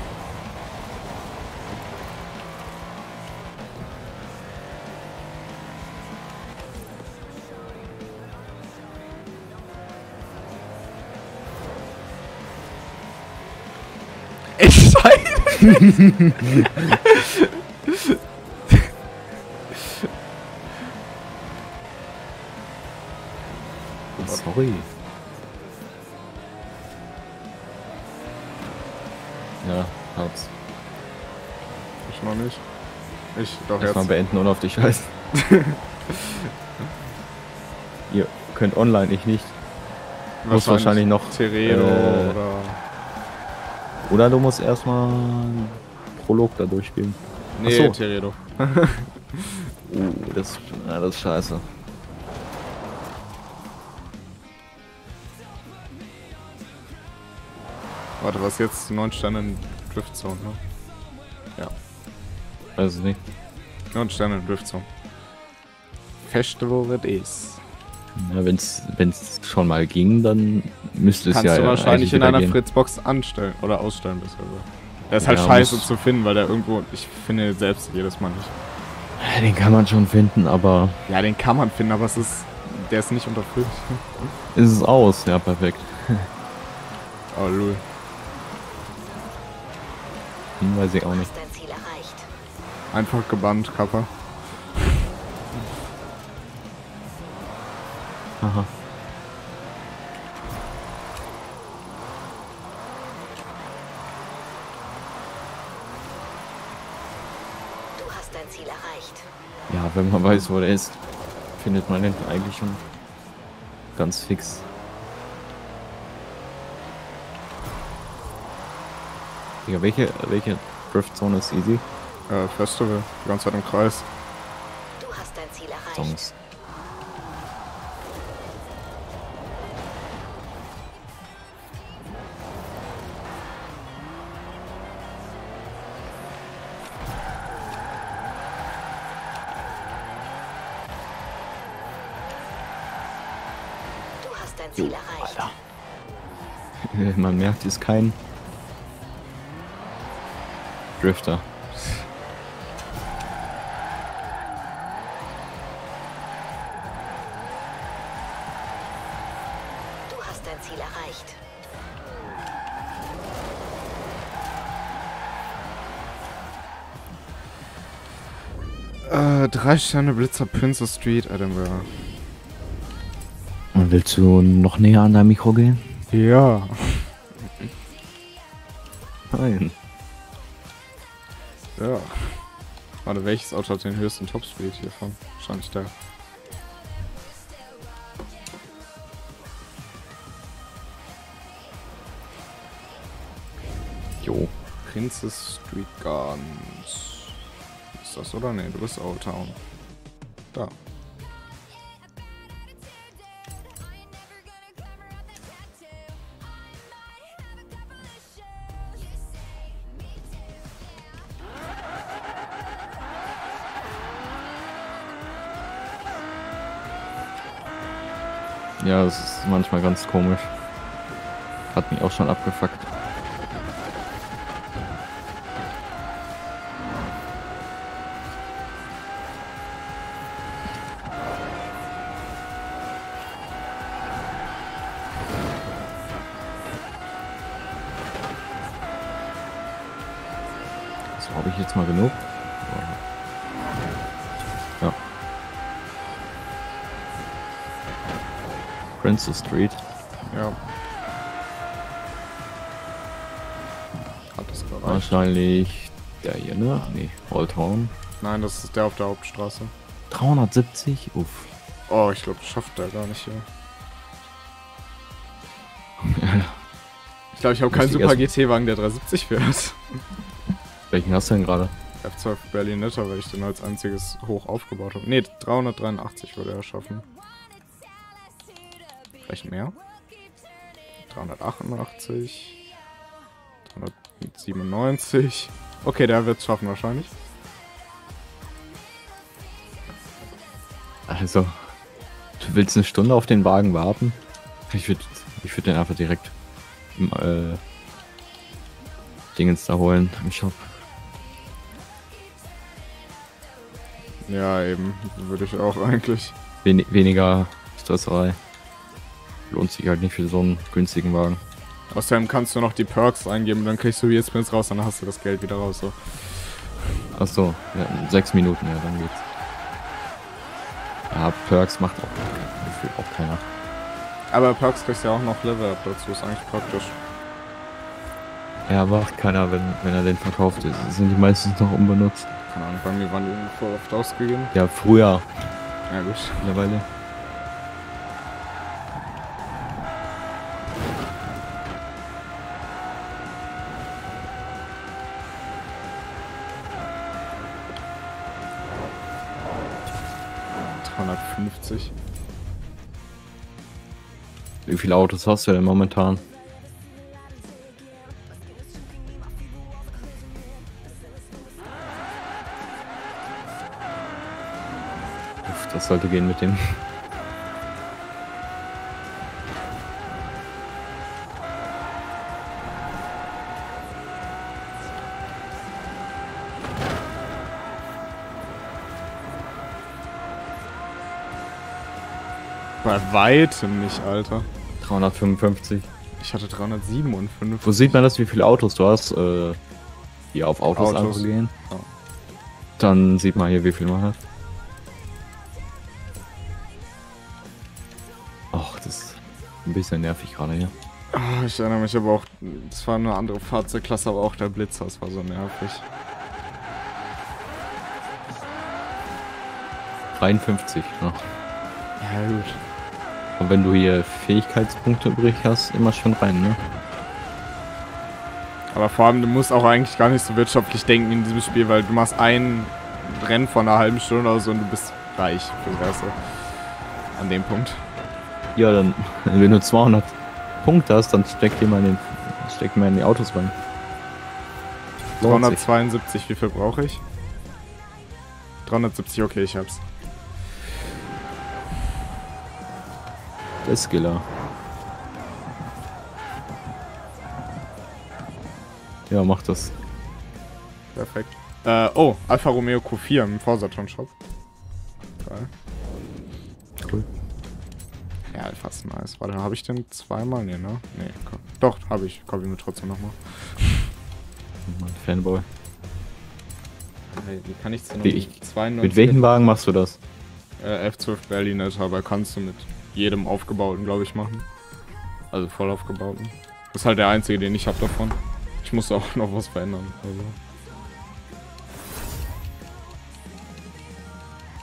Sorry. Ja, hab's. Ich noch nicht. Ich doch jetzt. Mal beenden und auf dich scheißen. Ihr könnt online, ich nicht. Muss wahrscheinlich noch Teredo äh, oder... Oder du musst erstmal Prolog da durchspielen. Nee, so. Teredo. Oh, das, ja, das ist scheiße. Warte, was jetzt? neun Sterne in Drift Zone, ne? Ja. Weiß ich nicht. neun Sterne in Drift Zone. Festival that is. Ja, wenn's, wenn's schon mal ging, dann müsste es ja... Kannst du wahrscheinlich in einer Fritzbox anstellen oder ausstellen, besser gesagt. Der ist halt ja, scheiße zu finden, weil der irgendwo... Ich finde den selbst jedes Mal nicht. Ja, den kann man schon finden, aber... Ja, den kann man finden, aber es ist... Der ist nicht unterfüllt. Ist es aus? Ja, perfekt. Oh, Louis. Hm, weiß ich auch nicht. Einfach gebannt, Kappa. Aha. Du hast dein Ziel erreicht. Ja, wenn man weiß, wo der ist, findet man den eigentlich schon ganz fix. Ja, welche, welche Driftzone ist easy? Äh, Festival, die ganze Zeit im Kreis. Du hast dein Ziel erreicht. Songs. Man merkt, ist kein Drifter. Du hast dein Ziel erreicht. Äh, drei Sterne Blitzer Princess Street, Edinburgh. Und willst du noch näher an dein Mikro gehen? Ja. Nein. Ja. Warte, welches Auto hat den höchsten Topspeed hiervon? Wahrscheinlich da. Jo. Princess Street Gardens. Ist das oder? Ne, du bist Old Town. Da. Ja, das ist manchmal ganz komisch. Hat mich auch schon abgefuckt. So, habe ich jetzt mal genug? Princess Street. Ja. Hat das gereicht? Wahrscheinlich der hier, ne? Nee, Old Town. Nein, das ist der auf der Hauptstraße. dreihundertsiebzig? Uff. Oh, ich glaube, das schafft der gar nicht hier. Ich glaube, ich habe keinen Super G T-Wagen, der dreihundertsiebzig fährt. Welchen hast du denn gerade? F zwölf Berlinetta, weil ich den als einziges hoch aufgebaut habe. Ne, dreihundertdreiundachtzig würde er schaffen. Vielleicht mehr. dreihundertachtundachtzig. dreihundertsiebenundneunzig. Okay, der wird es schaffen wahrscheinlich. Also, du willst eine Stunde auf den Wagen warten? Ich würde ich würd den einfach direkt im äh, Dingens da holen im Shop. Ja, eben. Würde ich auch eigentlich. Wen weniger Stresserei. Lohnt sich halt nicht für so einen günstigen Wagen. Außerdem kannst du noch die Perks eingeben, dann kriegst du jetzt Spins raus, dann hast du das Geld wieder raus. So. Achso, ja, sechs Minuten, ja, dann geht's. Ja, Perks macht auch, auch keiner. Aber Perks kriegst du ja auch noch Level-Up dazu, ist eigentlich praktisch. Ja, macht keiner, wenn, wenn er den verkauft ist. Sind die meistens noch unbenutzt. Keine Ahnung, bei mir waren die voll oft ausgegeben. Ja, früher. Ja, gut. Mittlerweile. zweihundertfünfzig. Wie viele Autos hast du denn momentan? Das sollte gehen mit dem. Bei weitem nicht, Alter. dreihundertfünfundfünfzig. Ich hatte dreihundertsiebenundfünfzig. Wo sieht man das, wie viele Autos du hast? Äh, hier auf Autos, Autos. Einfach gehen. Ja. Dann sieht man hier, wie viel man hat. Ach, das ist ein bisschen nervig gerade hier. Ach, ich erinnere mich aber auch, es war eine andere Fahrzeugklasse, aber auch der Blitzer, das war so nervig. dreiundfünfzig noch. Ja, gut. Und wenn du hier Fähigkeitspunkte übrig hast, immer schon rein, ne? Aber vor allem, du musst auch eigentlich gar nicht so wirtschaftlich denken in diesem Spiel, weil du machst ein Rennen von einer halben Stunde oder so und du bist reich für das Erste. An dem Punkt. Ja, dann, wenn du zweihundert Punkte hast, dann steck dir mal in, den, steck mal in die Autos rein. dreihundertzweiundsiebzig, wie viel brauche ich? dreihundertsiebzig, okay, ich hab's. Der Skiller. Ja, mach das. Perfekt. Äh, oh, Alfa Romeo Q vier im Forsaton-Shop. Geil. Cool. Ja, fast nice. Warte, habe ich den zweimal? Nee, ne? Nee, komm. Doch, habe ich. Komm, ich mir trotzdem nochmal. Mein Fanboy. Hey, wie kann ich's denn ich denn noch? Mit welchen Wagen machst du das? Äh, F zwölf Berliner, aber kannst du mit jedem aufgebauten, glaube ich, machen. Also voll aufgebauten. Das ist halt der einzige, den ich habe davon. Ich muss auch noch was verändern. Also.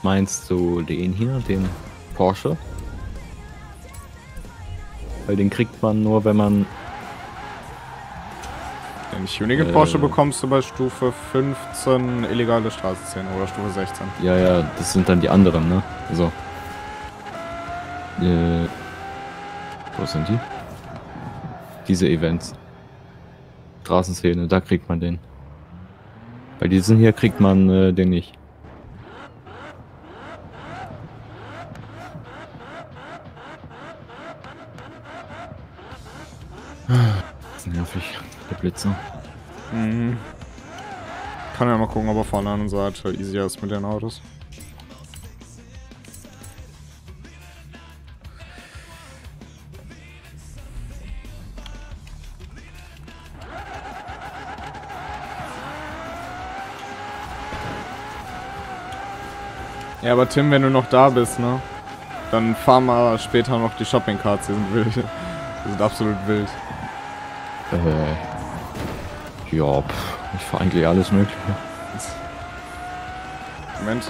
Meinst du den hier, den Porsche? Weil den kriegt man nur, wenn man... Wenn ich Unige äh, Porsche bekommst du bei Stufe fünfzehn illegale Straßenszene oder Stufe sechzehn. Ja, ja, das sind dann die anderen, ne? So. Äh, wo sind die? Diese Events. Straßenszene, da kriegt man den. Bei diesen hier kriegt man äh, den nicht. Das ist nervig, der Blitzer. Mhm. Kann ja mal gucken, ob er von der anderen Seite easier ist mit den Autos. Ja, aber Tim, wenn du noch da bist, ne, dann fahr mal später noch die Shopping-Carts, die sind wild. Die sind absolut wild. Äh, ja, pff, ich fahr eigentlich alles Mögliche. Moment.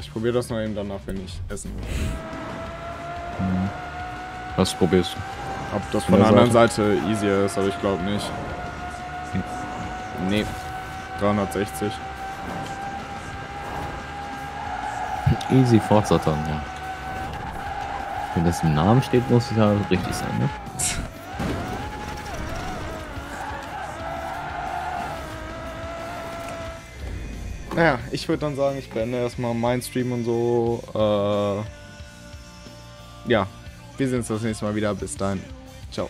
Ich probier das noch eben danach, wenn ich essen will. Mhm. Was probierst du? Ob das von, von der, der anderen Seite, Seite easier ist, aber ich glaube nicht. Hm. Nee. dreihundertsechzig. Easy Forza dann, ja. Wenn das im Namen steht, muss es ja richtig sein, ne? Naja, ich würde dann sagen, ich beende erstmal meinen Stream und so. Äh, ja, wir sehen uns das nächste Mal wieder. Bis dahin. Ciao.